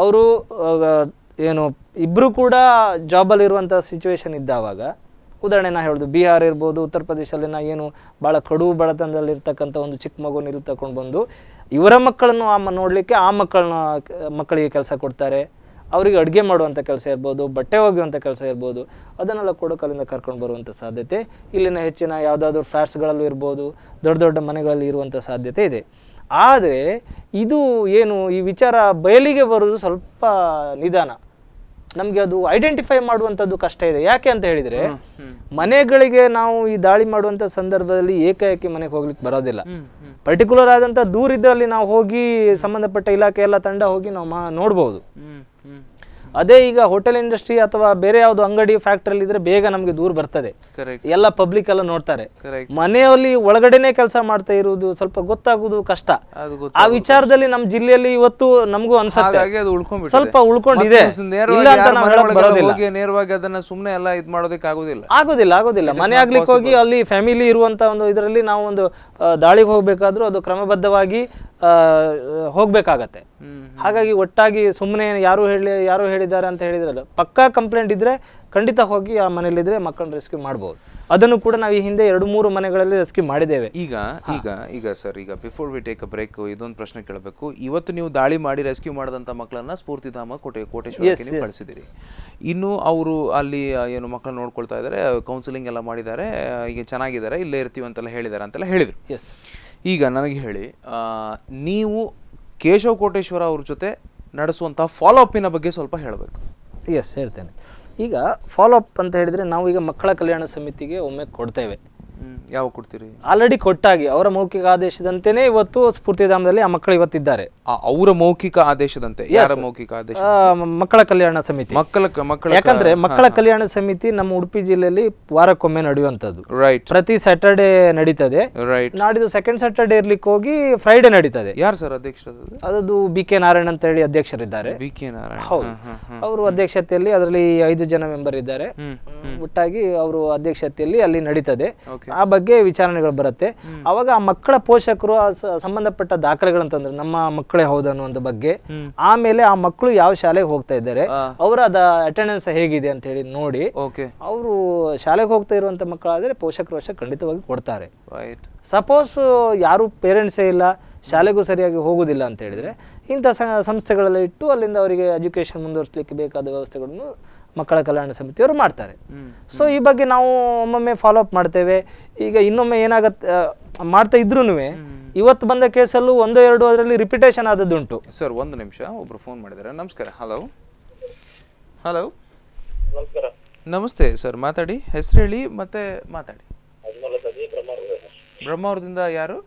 ಅವರು ಏನು ಇಬ್ಬರು ಕೂಡ ಜಾಬಲ್ಲಿರುವಂಥ ಸಿಚುವೇಶನ್ ಇದ್ದಾವಾಗ, ಉದಾಹರಣೆ ನಾನು ಹೇಳೋದು ಬಿಹಾರ್ ಇರ್ಬೋದು, ಉತ್ತರ ಪ್ರದೇಶದಲ್ಲಿನ ಏನು ಭಾಳ ಕಡು ಬಡತನದಲ್ಲಿ ಇರ್ತಕ್ಕಂಥ ಒಂದು ಚಿಕ್ಕ ಮಗುನ ಇಲ್ಲಿ ತಗೊಂಡು ಬಂದು ಇವರ ಮಕ್ಕಳನ್ನು ಆ ನೋಡಲಿಕ್ಕೆ ಆ ಮಕ್ಕಳನ್ನ ಮಕ್ಕಳಿಗೆ ಕೆಲಸ ಕೊಡ್ತಾರೆ. ಅವರಿಗೆ ಅಡುಗೆ ಮಾಡುವಂಥ ಕೆಲಸ ಇರ್ಬೋದು, ಬಟ್ಟೆ ಒಗೆಯುವಂಥ ಕೆಲಸ ಇರ್ಬೋದು, ಅದನ್ನೆಲ್ಲ ಕೂಡ ಕಲ್ಲಿಂದ ಕರ್ಕೊಂಡು ಬರುವಂಥ ಸಾಧ್ಯತೆ ಇಲ್ಲಿನ ಹೆಚ್ಚಿನ ಯಾವುದಾದ್ರೂ ಫ್ಲ್ಯಾಟ್ಸ್ಗಳಲ್ಲೂ ಇರ್ಬೋದು, ದೊಡ್ಡ ದೊಡ್ಡ ಮನೆಗಳಲ್ಲಿ ಇರುವಂಥ ಸಾಧ್ಯತೆ ಇದೆ. ಆದರೆ ಇದು ಏನು ಈ ವಿಚಾರ ಬಯಲಿಗೆ ಬರೋದು ಸ್ವಲ್ಪ ನಿಧಾನ. ನಮಗೆ ಅದು ಐಡೆಂಟಿಫೈ ಮಾಡುವಂಥದ್ದು ಕಷ್ಟ ಇದೆ. ಯಾಕೆ ಅಂತ ಹೇಳಿದರೆ ಮನೆಗಳಿಗೆ ನಾವು ಈ ದಾಳಿ ಮಾಡುವಂಥ ಸಂದರ್ಭದಲ್ಲಿ ಏಕಾಏಕಿ ಮನೆಗೆ ಹೋಗ್ಲಿಕ್ಕೆ ಬರೋದಿಲ್ಲ. ಪರ್ಟಿಕ್ಯುಲರ್ ಆದಂಥ ದೂರಿದ್ರಲ್ಲಿ ನಾವು ಹೋಗಿ ಸಂಬಂಧಪಟ್ಟ ಇಲಾಖೆ ಎಲ್ಲ ತಂಡ ಹೋಗಿ ನಾವು ನೋಡ್ಬೋದು. ಅದೇ ಈಗ ಹೋಟೆಲ್ ಇಂಡಸ್ಟ್ರಿ ಅಥವಾ ಬೇರೆ ಯಾವ್ದು ಅಂಗಡಿ ಫ್ಯಾಕ್ಟರಿ ಇದ್ರೆ ಬೇಗ ನಮ್ಗೆ ದೂರ ಬರ್ತದೆ, ಎಲ್ಲ ಪಬ್ಲಿಕ್ ಎಲ್ಲ ನೋಡ್ತಾರೆ. ಮನೆಯಲ್ಲಿ ಒಳಗಡೆನೆ ಕೆಲಸ ಮಾಡ್ತಾ ಇರುವುದು ಸ್ವಲ್ಪ ಗೊತ್ತಾಗುವುದು ಕಷ್ಟ. ಆ ವಿಚಾರದಲ್ಲಿ ನಮ್ಮ ಜಿಲ್ಲೆಯಲ್ಲಿ ಇವತ್ತು ನಮಗೂ ಅನ್ಸುತ್ತೆ ಸ್ವಲ್ಪ ಉಳ್ಕೊಂಡಿದೆ. ನೇರವಾಗಿ ಅದನ್ನ ಸುಮ್ಮನೆ ಎಲ್ಲ ಇದ್ ಮಾಡೋದಕ್ಕೆ ಆಗುದಿಲ್ಲ ಆಗುದಿಲ್ಲ ಆಗುದಿಲ್ಲ ಮನೆ ಆಗ್ಲಿಕ್ಕೆ ಹೋಗಿ ಅಲ್ಲಿ ಫ್ಯಾಮಿಲಿ ಇರುವಂತ ಒಂದು ಇದರಲ್ಲಿ ನಾವು ಒಂದು ದಾಳಿಗೆ ಹೋಗ್ಬೇಕಾದ್ರೂ ಅದು ಕ್ರಮಬದ್ಧವಾಗಿ ಹೋಗ್ಬೇಕಾಗತ್ತೆ. ಹಾಗಾಗಿ ಒಟ್ಟಾಗಿ ಸುಮ್ಮನೆ ಯಾರು ಹೇಳಿ ಯಾರು ಹೇಳಿದ್ದಾರೆ ಅಂತ ಹೇಳಿದ್ರಲ್ಲ, ಪಕ್ಕಾ ಕಂಪ್ಲೇಂಟ್ ಇದ್ರೆ ಖಂಡಿತ ಹೋಗಿ ಆ ಮನೇಲಿದ್ರೆ ಮಕ್ಕಳನ್ನ ರೆಸ್ಕ್ಯೂ ಮಾಡಬಹುದು. ಅದನ್ನು ಕೂಡ ನಾವು ಈ ಹಿಂದೆ ಎರಡು ಮೂರು ಮನೆಗಳಲ್ಲಿ ರೆಸ್ಕ್ಯೂ ಮಾಡಿದ್ದೇವೆ. ಈಗ ಈಗ ಈಗ ಸರ್, ಈಗ before we take a break ಇದೊಂದು ಪ್ರಶ್ನೆ ಕೇಳಬೇಕು. ಇವತ್ತು ನೀವು ದಾಳಿ ಮಾಡಿ ರೆಸ್ಕ್ಯೂ ಮಾಡಿದಂಥ ಮಕ್ಕಳನ್ನ ಸ್ಫೂರ್ತಿಧಾಮ ಕೋಟೆ ಕೋಟೇಶ್ವರಕ್ಕೆ ನೀವು ಕಳಿಸಿದ್ದೀರಿ. ಇನ್ನು ಅವರು ಅಲ್ಲಿ ಏನು ಮಕ್ಕಳನ್ನ ನೋಡ್ಕೊಳ್ತಾ ಇದ್ದಾರೆ, ಕೌನ್ಸಿಲಿಂಗ್ ಎಲ್ಲ ಮಾಡಿದ್ದಾರೆ, ಈಗ ಚೆನ್ನಾಗಿದ್ದಾರೆ, ಇಲ್ಲೇ ಇರ್ತೀವಿ ಅಂತೆಲ್ಲ ಹೇಳಿದ್ದಾರೆ ಅಂತೆಲ್ಲ ಹೇಳಿದರು. ಎಸ್, ಈಗ ನನಗೆ ಹೇಳಿ, ನೀವು ಕೇಶವ್ ಕೋಟೇಶ್ವರ ಅವ್ರ ಜೊತೆ ನಡೆಸುವಂಥ ಫಾಲೋ ಅಪ್ಪಿನ ಬಗ್ಗೆ ಸ್ವಲ್ಪ ಹೇಳಬೇಕು. ಎಸ್, ಹೇಳ್ತೇನೆ. ಈಗ ಫಾಲೋ ಅಪ್ ಅಂತ ಹೇಳಿದರೆ ನಾವು ಈಗ ಮಕ್ಕಳ ಕಲ್ಯಾಣ ಸಮಿತಿಗೆ ಒಮ್ಮೆ ಕೊಡ್ತೇವೆ. ಯಾವ ಕೊಡ್ತೀರಿ? ಆಲ್ರೆಡಿ ಕೊಟ್ಟಾಗಿ ಅವರ ಮೌಖಿಕ ಆದೇಶದಂತೆಯೇ ಇವತ್ತು ಸ್ಫೂರ್ತಿಧಾಮದಲ್ಲಿ ಆ ಮಕ್ಕಳು ಇವತ್ತಿದ್ದಾರೆ. ಅವರ ಮೌಖಿಕ ಆದೇಶದಂತೆ ಯಾರ ಮೌಖಿಕ ಆದೇಶ? ಮಕ್ಕಳ ಕಲ್ಯಾಣ ಸಮಿತಿ. ಮಕ್ಕಳ ಯಾಕಂದ್ರೆ ಮಕ್ಕಳ ಕಲ್ಯಾಣ ಸಮಿತಿ ನಮ್ಮ ಉಡುಪಿ ಜಿಲ್ಲೆಯಲ್ಲಿ ವಾರಕ್ಕೊಮ್ಮೆ ನಡೆಯುವಂತದ್ದು. ರೈಟ್, ಪ್ರತಿ ಸ್ಯಾಟರ್ಡೆ ನಡೀತದೆ. ರೈಟ್, ನಾಡಿದ್ದು ಸೆಕೆಂಡ್ ಸ್ಯಾಟರ್ಡೆ ಇರ್ಲಿಕ್ಕೆ ಹೋಗಿ ಫ್ರೈಡೆ ನಡೀತದೆ. ಯಾರು ಸರ್ ಅಧ್ಯಕ್ಷರು? ಅದು ಬಿ ಕೆ ನಾರಾಯಣ್ ಅಂತ ಹೇಳಿ ಅಧ್ಯಕ್ಷರಿದ್ದಾರೆ. ಬಿ ಕೆ ನಾರಾಯಣ್, ಹೌದು. ಅವರು ಅಧ್ಯಕ್ಷತೆಯಲ್ಲಿ ಅದರಲ್ಲಿ ಐದು ಜನ ಮೆಂಬರ್ ಇದ್ದಾರೆ. ಒಟ್ಟಾಗಿ ಅವರು ಅಧ್ಯಕ್ಷತೆಯಲ್ಲಿ ಅಲ್ಲಿ ನಡೀತದೆ. ಆ ಬಗ್ಗೆ ವಿಚಾರಣೆಗಳು ಬರುತ್ತೆ. ಅವಾಗ ಆ ಮಕ್ಕಳ ಪೋಷಕರು ಸಂಬಂಧಪಟ್ಟ ದಾಖಲೆಗಳಂತಂದ್ರೆ ನಮ್ಮ ಮಕ್ಕಳೇ ಹೌದು ಅನ್ನುವಂಥ ಬಗ್ಗೆ, ಆಮೇಲೆ ಆ ಮಕ್ಕಳು ಯಾವ ಶಾಲೆಗೆ ಹೋಗ್ತಾ ಇದ್ದಾರೆ, ಅವರ ಅದ ಅಟೆಂಡೆನ್ಸ್ ಹೇಗಿದೆ ಅಂತ ಹೇಳಿ ನೋಡಿ, ಅವರು ಶಾಲೆಗೆ ಹೋಗ್ತಾ ಇರುವಂತ ಮಕ್ಕಳಾದ್ರೆ ಪೋಷಕರ ವರ್ಷ ಖಂಡಿತವಾಗಿ ಕೊಡ್ತಾರೆ. ಸಪೋಸ್ ಯಾರು ಪೇರೆಂಟ್ಸೇ ಇಲ್ಲ, ಶಾಲೆಗೂ ಸರಿಯಾಗಿ ಹೋಗುದಿಲ್ಲ ಅಂತ ಹೇಳಿದ್ರೆ ಇಂಥ ಸಂಸ್ಥೆಗಳೆಲ್ಲ ಇಟ್ಟು ಅಲ್ಲಿಂದ ಅವರಿಗೆ ಎಜುಕೇಶನ್ ಮುಂದುವರಿಸಲಿಕ್ಕೆ ಬೇಕಾದ ವ್ಯವಸ್ಥೆಗಳನ್ನು ಮಕ್ಕಳ ಕಲ್ಯಾಣ ಸಮಿತಿಯವರು ಮಾಡ್ತಾರೆ. ಸೊ ಈ ಬಗ್ಗೆ ನಾವು ಒಮ್ಮೊಮ್ಮೆ ಫಾಲೋ ಅಪ್ ಮಾಡ್ತೇವೆ. ಈಗ ಇನ್ನೊಮ್ಮೆ ಏನಾಗತ್ತೆ ಮಾಡ್ತಾ ಇದ್ರೂ ಇವತ್ತು ಬಂದ ಕೇಸಲ್ಲೂ ಒಂದೋ ಎರಡು ಅದರಲ್ಲಿ ರಿಪಿಟೇಷನ್ ಆದದ್ದುಂಟು. ಸರ್ ಒಂದು ನಿಮಿಷ, ಒಬ್ರು ಫೋನ್ ಮಾಡಿದ್ದಾರೆ. ನಮಸ್ಕಾರ. ಹಲೋ ಹಲೋ ನಮಸ್ಕಾರ. ನಮಸ್ತೆ ಸರ್, ಮಾತಾಡಿ. ಹೆಸರು ಹೇಳಿ ಮತ್ತೆ ಮಾತಾಡಿ. ಬ್ರಹ್ಮಾವರದಿಂದ ಯಾರು?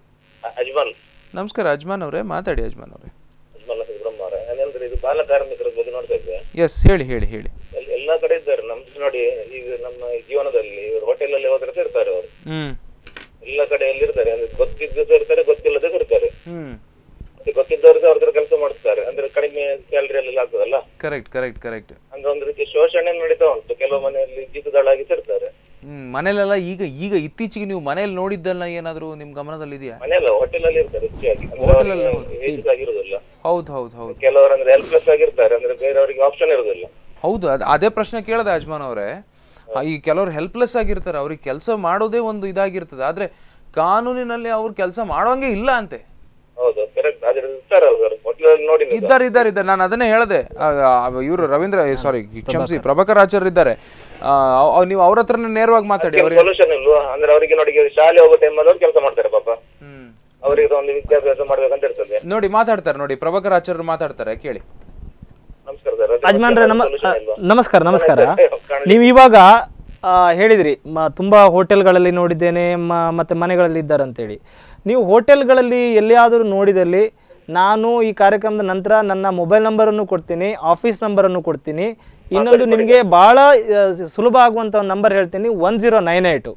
ಅಜ್ಮಾನ್. ನಮಸ್ಕಾರ ಅಜ್ಮಾನ್ ಅವರೇ, ಮಾತಾಡಿ ಅಜ್ಮಾನ್ ಅವರೇ. ಎಸ್, ಹೇಳಿ ಹೇಳಿ ಹೇಳಿ. ಎಲ್ಲಾ ಕಡೆ ಇದ್ದಾರೆ ನಮ್ದು. ನೋಡಿ ಈಗ ನಮ್ಮ ಜೀವನದಲ್ಲಿ ಹೋಟೆಲ್ ಅಲ್ಲಿ ಹೋದ್ರೆ ಇರ್ತಾರೆ ಅವರು, ಎಲ್ಲಾ ಕಡೆಯಲ್ಲಿ ಇರ್ತಾರೆ. ಅಂದ್ರೆ ಗೊತ್ತಿದ್ದೂ ಇರ್ತಾರೆ, ಗೊತ್ತಿಲ್ಲದೆ ಇರ್ತಾರೆ. ಗೊತ್ತಿದ್ದವ್ರಿಗೆ ಅವ್ರ ಕೆಲಸ ಮಾಡ್ತಾರೆ. ಅಂದ್ರೆ ಕಡಿಮೆ ಸ್ಯಾಲರಿ ಅಲ್ಲಿ ಆಗ್ತದಲ್ಲ. Correct correct correct. ಅಂದ್ರೆ ಒಂದು ರೀತಿ ಶೋಷಣೆ ನಡೀತಾ ಉಂಟು. ಕೆಲವು ಮನೆಯಲ್ಲಿ ಜೀತದಾಳಾಗಿ ಇರ್ತಾರೆ. ಹ್ಮ್, ಮನೇಲೆಲ್ಲ ಈಗ ಈಗ ಇತ್ತೀಚೆಗೆ ನೀವು ಮನೇಲಿ ನೋಡಿದ್ದಲ್ಲ, ಏನಾದ್ರು ನಿಮ್ ಗಮನದಲ್ಲಿ ಇದೆಯಾ? ಮನೆಯಲ್ಲ ಹೋಟೆಲ್ ಅಲ್ಲಿ ಇರ್ತಾರೆ ಹೆಚ್ಚಾಗಿ. ಹೌದು ಹೌದು ಹೌದು. ಕೆಲವರಂದ್ರೆ ಹೆಲ್ಪ್ಲೆಸ್ ಆಗಿರ್ತಾರೆ, ಅಂದ್ರೆ ಬೇರೆಯವರಿಗೆ ಆಪ್ಷನ್ ಇರೋದಿಲ್ಲ. ಹೌದು, ಅದೇ ಪ್ರಶ್ನೆ ಕೇಳಿದೆ ಅಜ್ಮಾನ್ ಅವರೇ. ಈ ಕೆಲವರು ಹೆಲ್ಪ್ಲೆಸ್ ಆಗಿರ್ತಾರೆ, ಅವ್ರಿಗೆ ಕೆಲಸ ಮಾಡೋದೇ ಒಂದು ಇದಾಗಿರ್ತದೆ. ಆದ್ರೆ ಕಾನೂನಿನಲ್ಲಿ ಅವ್ರು ಕೆಲಸ ಮಾಡೋಂಗೆ ಇಲ್ಲ ಅಂತೆ. ಇದ್ದಾರೆ ಇದ್ದಾರೆ ಇದ್ದಾರೆ ನಾನು ಅದನ್ನೇ ಹೇಳಿದೆ. ಇವರು ರವೀಂದ್ರ ಸಾರಿ ಕ್ಷಮಿಸಿ ಪ್ರಭಾಕರಾಚಾರ್ ಇದ್ದಾರೆ. ನೀವು ಅವ್ರ ಹತ್ರ ನೇರವಾಗಿ ಮಾತಾಡಿ. ಅವರಿಗೆ ನೋಡಿ, ಶಾಲೆ ಹೋಗೋ ಟೈಮಲ್ಲಿ ಅವ್ರು ಕೆಲಸ ಮಾಡ್ತಾರೆ ಪಾಪ. ಅವರಿಗೆ ಒಂದು ವಿದ್ಯಾಭ್ಯಾಸ ಮಾಡ್ಬೇಕಂತ ಇರ್ತದೆ. ನೋಡಿ ಮಾತಾಡ್ತಾರೆ, ನೋಡಿ ಪ್ರಭಾಕರಾಚಾರ್ಯರು ಮಾತಾಡ್ತಾರೆ, ಕೇಳಿ. ಅಜ್ಮಾನ್ರೆ ನಮಸ್ಕಾರ. ನಮಸ್ಕಾರ. ನೀವು ಇವಾಗ ಹೇಳಿದ್ರಿ ತುಂಬಾ ಹೋಟೆಲ್ಗಳಲ್ಲಿ ನೋಡಿದ್ದೇನೆ ಮತ್ತೆ ಮನೆಗಳಲ್ಲಿ ಇದ್ದಾರೆ ಅಂತೇಳಿ. ನೀವು ಹೋಟೆಲ್ಗಳಲ್ಲಿ ಎಲ್ಲಿಯಾದರೂ ನೋಡಿದಲ್ಲಿ ನಾನು ಈ ಕಾರ್ಯಕ್ರಮದ ನಂತರ ನನ್ನ ಮೊಬೈಲ್ ನಂಬರನ್ನು ಕೊಡ್ತೀನಿ, ಆಫೀಸ್ ನಂಬರನ್ನು ಕೊಡ್ತೀನಿ, ಇನ್ನೊಂದು ನಿಮಗೆ ಭಾಳ ಸುಲಭ ಆಗುವಂಥ ಒಂದು ನಂಬರ್ ಹೇಳ್ತೀನಿ, ಒನ್ ಜೀರೋ ನೈನ್ ಏಟು.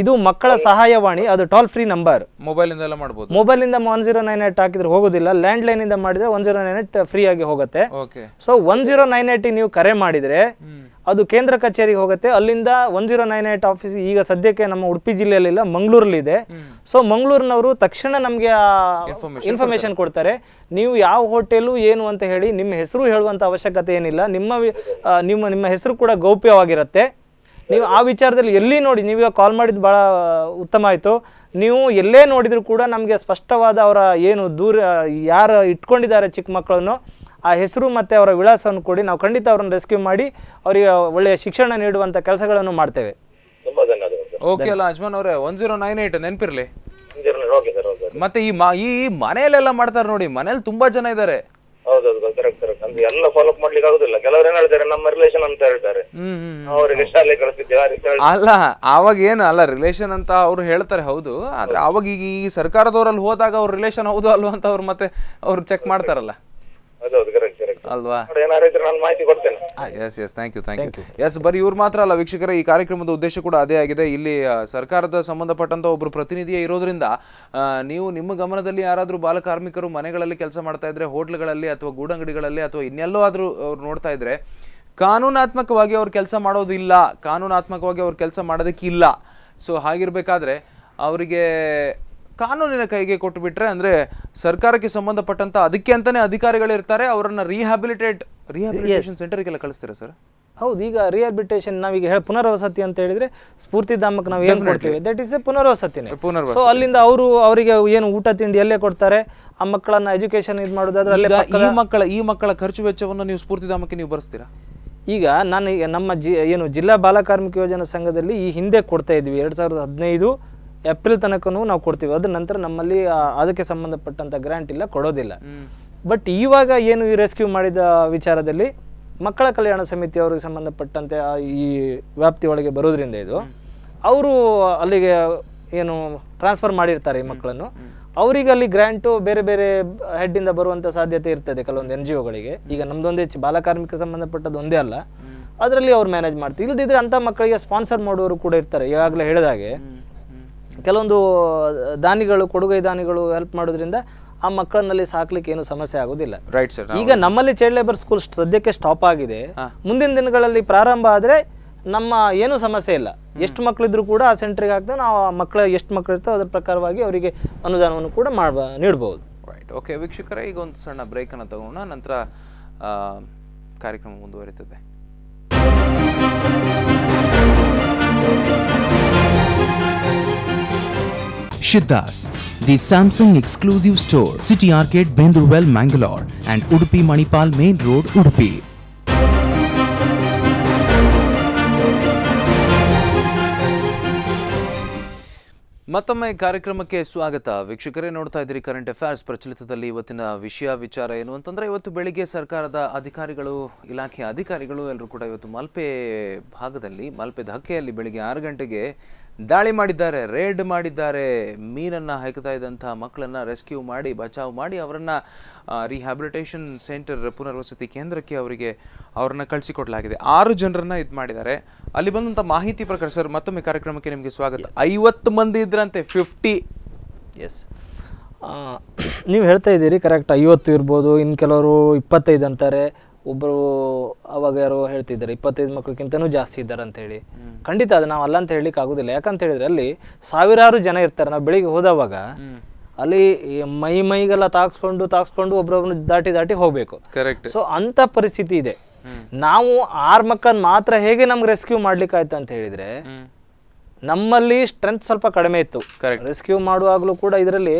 ಇದು ಮಕ್ಕಳ ಸಹಾಯವಾಣಿ, ಅದು ಟೋಲ್ ಫ್ರೀ ನಂಬರ್. ಮೊಬೈಲಿಂದ ಎಲ್ಲ ಮಾಡಬಹುದು. ಮೊಬೈಲಿಂದ ಒನ್ ಜೀರೋ ನೈನ್ ಏಟ್ ಹಾಕಿದ್ರೆ ಹೋಗೋದಿಲ್ಲ, ಲ್ಯಾಂಡ್ ಲೈನ್ ಇಂದ ಮಾಡಿದ್ರೆ one zero nine eight free ಆಗಿ ಹೋಗುತ್ತೆ. So one zero nine eight ನೀವು ಕರೆ ಮಾಡಿದ್ರೆ ಅದು ಕೇಂದ್ರ ಕಚೇರಿಗೆ ಹೋಗುತ್ತೆ. ಅಲ್ಲಿಂದ one zero nine eight office ಈಗ ಸದ್ಯಕ್ಕೆ ನಮ್ಮ ಉಡುಪಿ ಜಿಲ್ಲೆಯಲ್ಲಿಲ್ಲ, ಮಂಗಳೂರಲ್ಲಿ ಇದೆ. ಸೊ ಮಂಗಳೂರಿನವರು ತಕ್ಷಣ ನಮಗೆ ಇನ್ಫಾರ್ಮೇಶನ್ ಕೊಡ್ತಾರೆ. ನೀವು ಯಾವ ಹೋಟೆಲು ಏನು ಅಂತ ಹೇಳಿ ನಿಮ್ಮ ಹೆಸರು ಹೇಳುವಂಥ ಅವಶ್ಯಕತೆ ಏನಿಲ್ಲ. ನಿಮ್ಮ ನಿಮ್ಮ ನಿಮ್ಮ ಹೆಸರು ಕೂಡ ಗೌಪ್ಯವಾಗಿರುತ್ತೆ. ನೀವು ಆ ವಿಚಾರದಲ್ಲಿ ಎಲ್ಲಿ ನೋಡಿ, ನೀವು ಇವಾಗ ಕಾಲ್ ಮಾಡಿದ್ದು ಭಾಳ ಉತ್ತಮ ಆಯಿತು. ನೀವು ಎಲ್ಲೇ ನೋಡಿದರೂ ಕೂಡ ನಮಗೆ ಸ್ಪಷ್ಟವಾದ ಅವರ ಏನು ದೂರ ಯಾರು ಇಟ್ಕೊಂಡಿದ್ದಾರೆ ಚಿಕ್ಕ ಮಕ್ಕಳನ್ನು, ಆ ಹೆಸರು ಮತ್ತು ಅವರ ವಿಳಾಸವನ್ನು ಕೊಡಿ. ನಾವು ಖಂಡಿತ ಅವ್ರನ್ನ ರೆಸ್ಕ್ಯೂ ಮಾಡಿ ಅವರಿಗೆ ಒಳ್ಳೆಯ ಶಿಕ್ಷಣ ನೀಡುವಂಥ ಕೆಲಸಗಳನ್ನು ಮಾಡ್ತೇವೆ. ತುಂಬ ಧನ್ಯವಾದಗಳು. ಓಕೆ ಅಲ್ಲ ಅಜ್ಮಾನ್ ಅವರೇ, ಒನ್ ಜೀರೋ ನೈನ್ ಏಟ್ ನೆನಪಿರಲಿ. ಮತ್ತೆ ಈ ಮನೆಯಲ್ಲೆಲ್ಲ ಮಾಡ್ತಾರೆ ನೋಡಿ, ಮನೇಲಿ ತುಂಬ ಜನ ಇದ್ದಾರೆ. ಒಂದು ಎಲ್ಲ ಫಾಲೋ ಅಪ್ ಮಾಡ್ಲಿಕ್ಕೆ ಆಗುದಿಲ್ಲ. ಕೆಲವರು ಏನ್ ಹೇಳ್ತಾರೆ, ನಮ್ಮ ರಿಲೇಷನ್ ಅಂತ ಹೇಳ್ತಾರೆ, ಅವ್ರಿಗೆ ಶಾಲೆ ಕಳಿಸ್ತಿದ್ದೆ. ಅಲ್ಲ ಅವಾಗ ಏನು ಅಲ್ಲ ರಿಲೇಷನ್ ಅಂತ ಅವ್ರು ಹೇಳ್ತಾರೆ, ಹೌದು. ಆದ್ರೆ ಅವಾಗ ಈಗ ಈ ಸರ್ಕಾರದವ್ರಲ್ಲಿ ಹೋದಾಗ ಅವ್ರ ರಿಲೇಷನ್ ಹೌದು ಅಲ್ವಾ ಅಂತ ಅವ್ರು ಮತ್ತೆ ಅವ್ರು ಚೆಕ್ ಮಾಡ್ತಾರಲ್ಲ. ಬರೀ ಇವ್ರು ಮಾತ್ರ ಅಲ್ಲ ವೀಕ್ಷಕರ, ಈ ಕಾರ್ಯಕ್ರಮದ ಉದ್ದೇಶ ಕೂಡ ಅದೇ ಆಗಿದೆ. ಇಲ್ಲಿ ಸರ್ಕಾರದ ಸಂಬಂಧಪಟ್ಟಂತ ಒಬ್ರು ಪ್ರತಿನಿಧಿಯೇ ಇರೋದ್ರಿಂದ ನೀವು ನಿಮ್ಮ ಗಮನದಲ್ಲಿ ಯಾರಾದ್ರೂ ಬಾಲಕಾರ್ಮಿಕರು ಮನೆಗಳಲ್ಲಿ ಕೆಲಸ ಮಾಡ್ತಾ ಇದ್ರೆ, ಹೋಟ್ಲ್ಗಳಲ್ಲಿ ಅಥವಾ ಗೂಡಂಗಡಿಗಳಲ್ಲಿ ಅಥವಾ ಇನ್ನೆಲ್ಲೋ ಆದ್ರೂ ಅವ್ರು ನೋಡ್ತಾ ಇದ್ರೆ, ಕಾನೂನಾತ್ಮಕವಾಗಿ ಅವ್ರು ಕೆಲಸ ಮಾಡೋದಿಲ್ಲ, ಕಾನೂನಾತ್ಮಕವಾಗಿ ಅವ್ರು ಕೆಲಸ ಮಾಡೋದಕ್ಕಿಲ್ಲ. ಸೊ ಹಾಗಿರ್ಬೇಕಾದ್ರೆ ಅವರಿಗೆ ಕಾನೂನಿನ ಕೈಗೆ ಕೊಟ್ಟು ಬಿಟ್ರೆ, ಅಂದ್ರೆ ಸರ್ಕಾರಕ್ಕೆ ಸಂಬಂಧಪಟ್ಟಂತ ಅದಕ್ಕೆ ಅಂತಾನೆ ಅಧಿಕಾರಿಗಳು ಇರ್ತಾರೆ, ಅವರನ್ನ ರಿಹ್ಯಾಬಿಲಿಟೇಟ್ ರಿಹ್ಯಾಬಿಲಿಟೇಷನ್ ಸೆಂಟರ್ಗೆಲ್ಲ ಕಳಿಸ್ತೀರಾ ಸರ್? ಹೌದು, ಈಗ ರಿಹ್ಯಾಬಿಲಿಟೇಷನ್ ನಾವೀಗ ಪುನರ್ವಸತಿ ಅಂತ ಹೇಳಿದ್ರೆ ಸ್ಫೂರ್ತಿಧಾಮಕ್ ನಾವು ಏನು ಕೊಡ್ತೀವಿ, ದಟ್ ಇಸ್ ಎ ಪುನರ್ವಸತಿನೇ. ಸೊ ಅಲ್ಲಿಂದ ಅವರು ಅವರಿಗೆ ಏನು ಊಟ ತಿಂಡಿ ಎಲ್ಲೇ ಕೊಡ್ತಾರೆ, ಆ ಮಕ್ಕಳನ್ನ ಎಜುಕೇಶನ್ ಇದು ಮಾಡೋದಾದ್ರೆ ಅಲ್ಲೇ ಈ ಮಕ್ಕಳ ಈ ಮಕ್ಕಳ ಖರ್ಚು ವೆಚ್ಚವನ್ನು ನೀವು ಸ್ಫೂರ್ತಿಧಾಮಕ್ಕೆ ನೀವು ಬರ್ಸ್ತೀರಾ? ಈಗ ನಾನು ನಮ್ಮ ಜಿ ಏನು ಜಿಲ್ಲಾ ಬಾಲಕಾರ್ಮಿಕ ಯೋಜನಾ ಸಂಘದಲ್ಲಿ ಈ ಹಿಂದೆ ಕೊಡ್ತಾ ಇದ್ವಿ, ಎರಡ್ ಸಾವಿರದ ಹದಿನೈದು ಏಪ್ರಿಲ್ ತನಕನೂ ನಾವು ಕೊಡ್ತೀವಿ. ಅದ್ರ ನಂತರ ನಮ್ಮಲ್ಲಿ ಅದಕ್ಕೆ ಸಂಬಂಧಪಟ್ಟಂತ ಗ್ರಾಂಟ್ ಇಲ್ಲ, ಕೊಡೋದಿಲ್ಲ. ಬಟ್ ಇವಾಗ ಏನು ಈ ರೆಸ್ಕ್ಯೂ ಮಾಡಿದ ವಿಚಾರದಲ್ಲಿ ಮಕ್ಕಳ ಕಲ್ಯಾಣ ಸಮಿತಿ ಅವ್ರಿಗೆ ಸಂಬಂಧಪಟ್ಟಂತೆ ಈ ವ್ಯಾಪ್ತಿ ಒಳಗೆ ಬರೋದ್ರಿಂದ ಇದು ಅವರು ಅಲ್ಲಿಗೆ ಏನು ಟ್ರಾನ್ಸ್ಫರ್ ಮಾಡಿರ್ತಾರೆ ಈ ಮಕ್ಕಳನ್ನು. ಅವ್ರಿಗೆ ಅಲ್ಲಿ ಗ್ರಾಂಟು ಬೇರೆ ಬೇರೆ ಹೆಡ್ ಇಂದ ಬರುವಂತ ಸಾಧ್ಯತೆ ಇರ್ತದೆ ಕೆಲವೊಂದು ಎನ್ ಜಿ ಒಗಳಿಗೆ. ಈಗ ನಮ್ದೊಂದೇ ಬಾಲಕಾರ್ಮಿಕ ಸಂಬಂಧಪಟ್ಟದ್ದು ಒಂದೇ ಅಲ್ಲ, ಅದರಲ್ಲಿ ಅವ್ರು ಮ್ಯಾನೇಜ್ ಮಾಡ್ತಾರೆ. ಇಲ್ಲದಿದ್ರೆ ಅಂತ ಮಕ್ಕಳಿಗೆ ಸ್ಪಾನ್ಸರ್ ಮಾಡೋರು ಕೂಡ ಇರ್ತಾರೆ. ಈಗಾಗಲೇ ಹೇಳಿದಾಗೆ ಕೆಲವೊಂದು ದಾನಿಗಳು, ಕೊಡುಗೈ ದಾನಿಗಳು ಹೆಲ್ಪ್ ಮಾಡೋದ್ರಿಂದ ಆ ಮಕ್ಕಳನ್ನಲ್ಲಿ ಸಾಕ್ಲಿಕ್ಕೆ ಏನು ಸಮಸ್ಯೆ ಆಗೋದಿಲ್ಲ. Right sir. ಈಗ ನಮ್ಮಲ್ಲಿ ಚೈಲ್ಡ್ ಲೇಬರ್ ಸ್ಕೂಲ್ ಸದ್ಯಕ್ಕೆ ಸ್ಟಾಪ್ ಆಗಿದೆ. ಮುಂದಿನ ದಿನಗಳಲ್ಲಿ ಪ್ರಾರಂಭ ಆದ್ರೆ ನಮ್ಮ ಏನು ಸಮಸ್ಯೆ ಇಲ್ಲ, ಎಷ್ಟು ಮಕ್ಕಳಿದ್ರು ಕೂಡ ಆ ಸೆಂಟರ್ಗೆ ಹಾಕಿದ್ರೆ ನಾವು ಆ ಮಕ್ಕಳ ಎಷ್ಟು ಮಕ್ಕಳು ಇರ್ತೋ ಅದ್ರ ಪ್ರಕಾರವಾಗಿ ಅವರಿಗೆ ಅನುದಾನವನ್ನು ಕೂಡ ಮಾಡ್ಬ ನೀಡಬಹುದು. ರೈಟ್, ಓಕೆ ವೀಕ್ಷಕರೇ, ಈಗ ಒಂದು ಸಣ್ಣ ಬ್ರೇಕ್ ಅನ್ನು ತಗೋಣ, ನಂತರ ಕಾರ್ಯಕ್ರಮ ಮುಂದುವರಿಯುತ್ತದೆ. Shiddas, the Samsung exclusive store, City Arcade, Bendurwell, Mangalore and Udupi Manipal Main Road, Udupi. ಮತ್ತೊಮ್ಮೆ ಕಾರ್ಯಕ್ರಮಕ್ಕೆ ಸ್ವಾಗತ. ವೀಕ್ಷಕರೇ, ನೋಡ್ತಾ ಇದ್ದೀರಿ ಕರೆಂಟ್ ಅಫೇರ್ಸ್ ಪ್ರಚಲಿತದಲ್ಲಿ. ಇವತ್ತಿನ ವಿಷಯ ವಿಚಾರ ಏನು ಅಂತಂದರೆ, ಇವತ್ತು ಬೆಳಿಗ್ಗೆ ಸರ್ಕಾರದ ಅಧಿಕಾರಿಗಳು, ಇಲಾಖೆಯ ಅಧಿಕಾರಿಗಳು ಎಲ್ಲರೂ ಕೂಡ ಇವತ್ತು ಮಲ್ಪೆ ಭಾಗದಲ್ಲಿ, ಮಲ್ಪೆ ಧಕ್ಕೆಯಲ್ಲಿ ಬೆಳಿಗ್ಗೆ ಆರು ಗಂಟೆಗೆ ದಾಳಿ ಮಾಡಿದ್ದಾರೆ, ರೇಡ್ ಮಾಡಿದ್ದಾರೆ. ಮೀನನ್ನು ಹಾಯ್ತಾ ಇದ್ದಂಥ ಮಕ್ಕಳನ್ನು ರೆಸ್ಕ್ಯೂ ಮಾಡಿ, ಬಚಾವ್ ಮಾಡಿ ಅವರನ್ನು ರಿಹ್ಯಾಬಿಲಿಟೇಷನ್ ಸೆಂಟರ್, ಪುನರ್ವಸತಿ ಕೇಂದ್ರಕ್ಕೆ ಅವರಿಗೆ ಅವ್ರನ್ನ ಕಳಿಸಿಕೊಡಲಾಗಿದೆ. ಆರು ಜನರನ್ನು ಇದು ಮಾಡಿದ್ದಾರೆ. ಅಲ್ಲಿ ಬಂದಂಥ ಮಾಹಿತಿ ಪ್ರಕಾರ ಸರ್, ಮತ್ತೊಮ್ಮೆ ಕಾರ್ಯಕ್ರಮಕ್ಕೆ ನಿಮಗೆ ಸ್ವಾಗತ. ಐವತ್ತು ಮಂದಿ ಇದ್ರಂತೆ, ಫಿಫ್ಟಿ. ಎಸ್, ನೀವು ಹೇಳ್ತಾ ಇದ್ದೀರಿ ಕರೆಕ್ಟ್, ಐವತ್ತು ಇರ್ಬೋದು, ಇನ್ನು ಕೆಲವರು ಇಪ್ಪತ್ತೈದು ಅಂತಾರೆ, ಒಬ್ಬರು ಅವಾಗ ಯಾರೋ ಹೇಳ್ತಿದ್ದಾರೆ ಇಪ್ಪತ್ತೈದು ಮಕ್ಕಳಿಗಿಂತನೂ ಜಾಸ್ತಿ ಇದ್ದಾರೆ ಅಂತ ಹೇಳಿ. ಖಂಡಿತ ಅದು ನಾವು ಅಲ್ಲ ಅಂತ ಹೇಳಲಿಕ್ಕೆ ಆಗೋದಿಲ್ಲ. ಯಾಕಂತ ಹೇಳಿದ್ರೆ ಅಲ್ಲಿ ಸಾವಿರಾರು ಜನ ಇರ್ತಾರೆ. ನಾವು ಬೆಳಿಗ್ಗೆ ಹೋದವಾಗ ಅಲ್ಲಿ ಮೈ ಮೈಗೆಲ್ಲ ತಾಕ್ಸ್ಕೊಂಡು ತಾಕ್ಸ್ಕೊಂಡು ಒಬ್ರೊಬ್ರು ದಾಟಿ ದಾಟಿ ಹೋಗ್ಬೇಕು. ಸೊ ಅಂತ ಪರಿಸ್ಥಿತಿ ಇದೆ. ನಾವು ಆರ್ ಮಕ್ಕಳನ್ನ ಮಾತ್ರ ಹೇಗೆ ನಮ್ಗೆ ರೆಸ್ಕ್ಯೂ ಮಾಡ್ಲಿಕ್ಕೆ ಆಯ್ತು ಅಂತ ಹೇಳಿದ್ರೆ, ನಮ್ಮಲ್ಲಿ ಸ್ಟ್ರೆಂತ್ ಸ್ವಲ್ಪ ಕಡಿಮೆ ಇತ್ತು. ರೆಸ್ಕ್ಯೂ ಮಾಡುವಾಗಲೂ ಕೂಡ ಇದರಲ್ಲಿ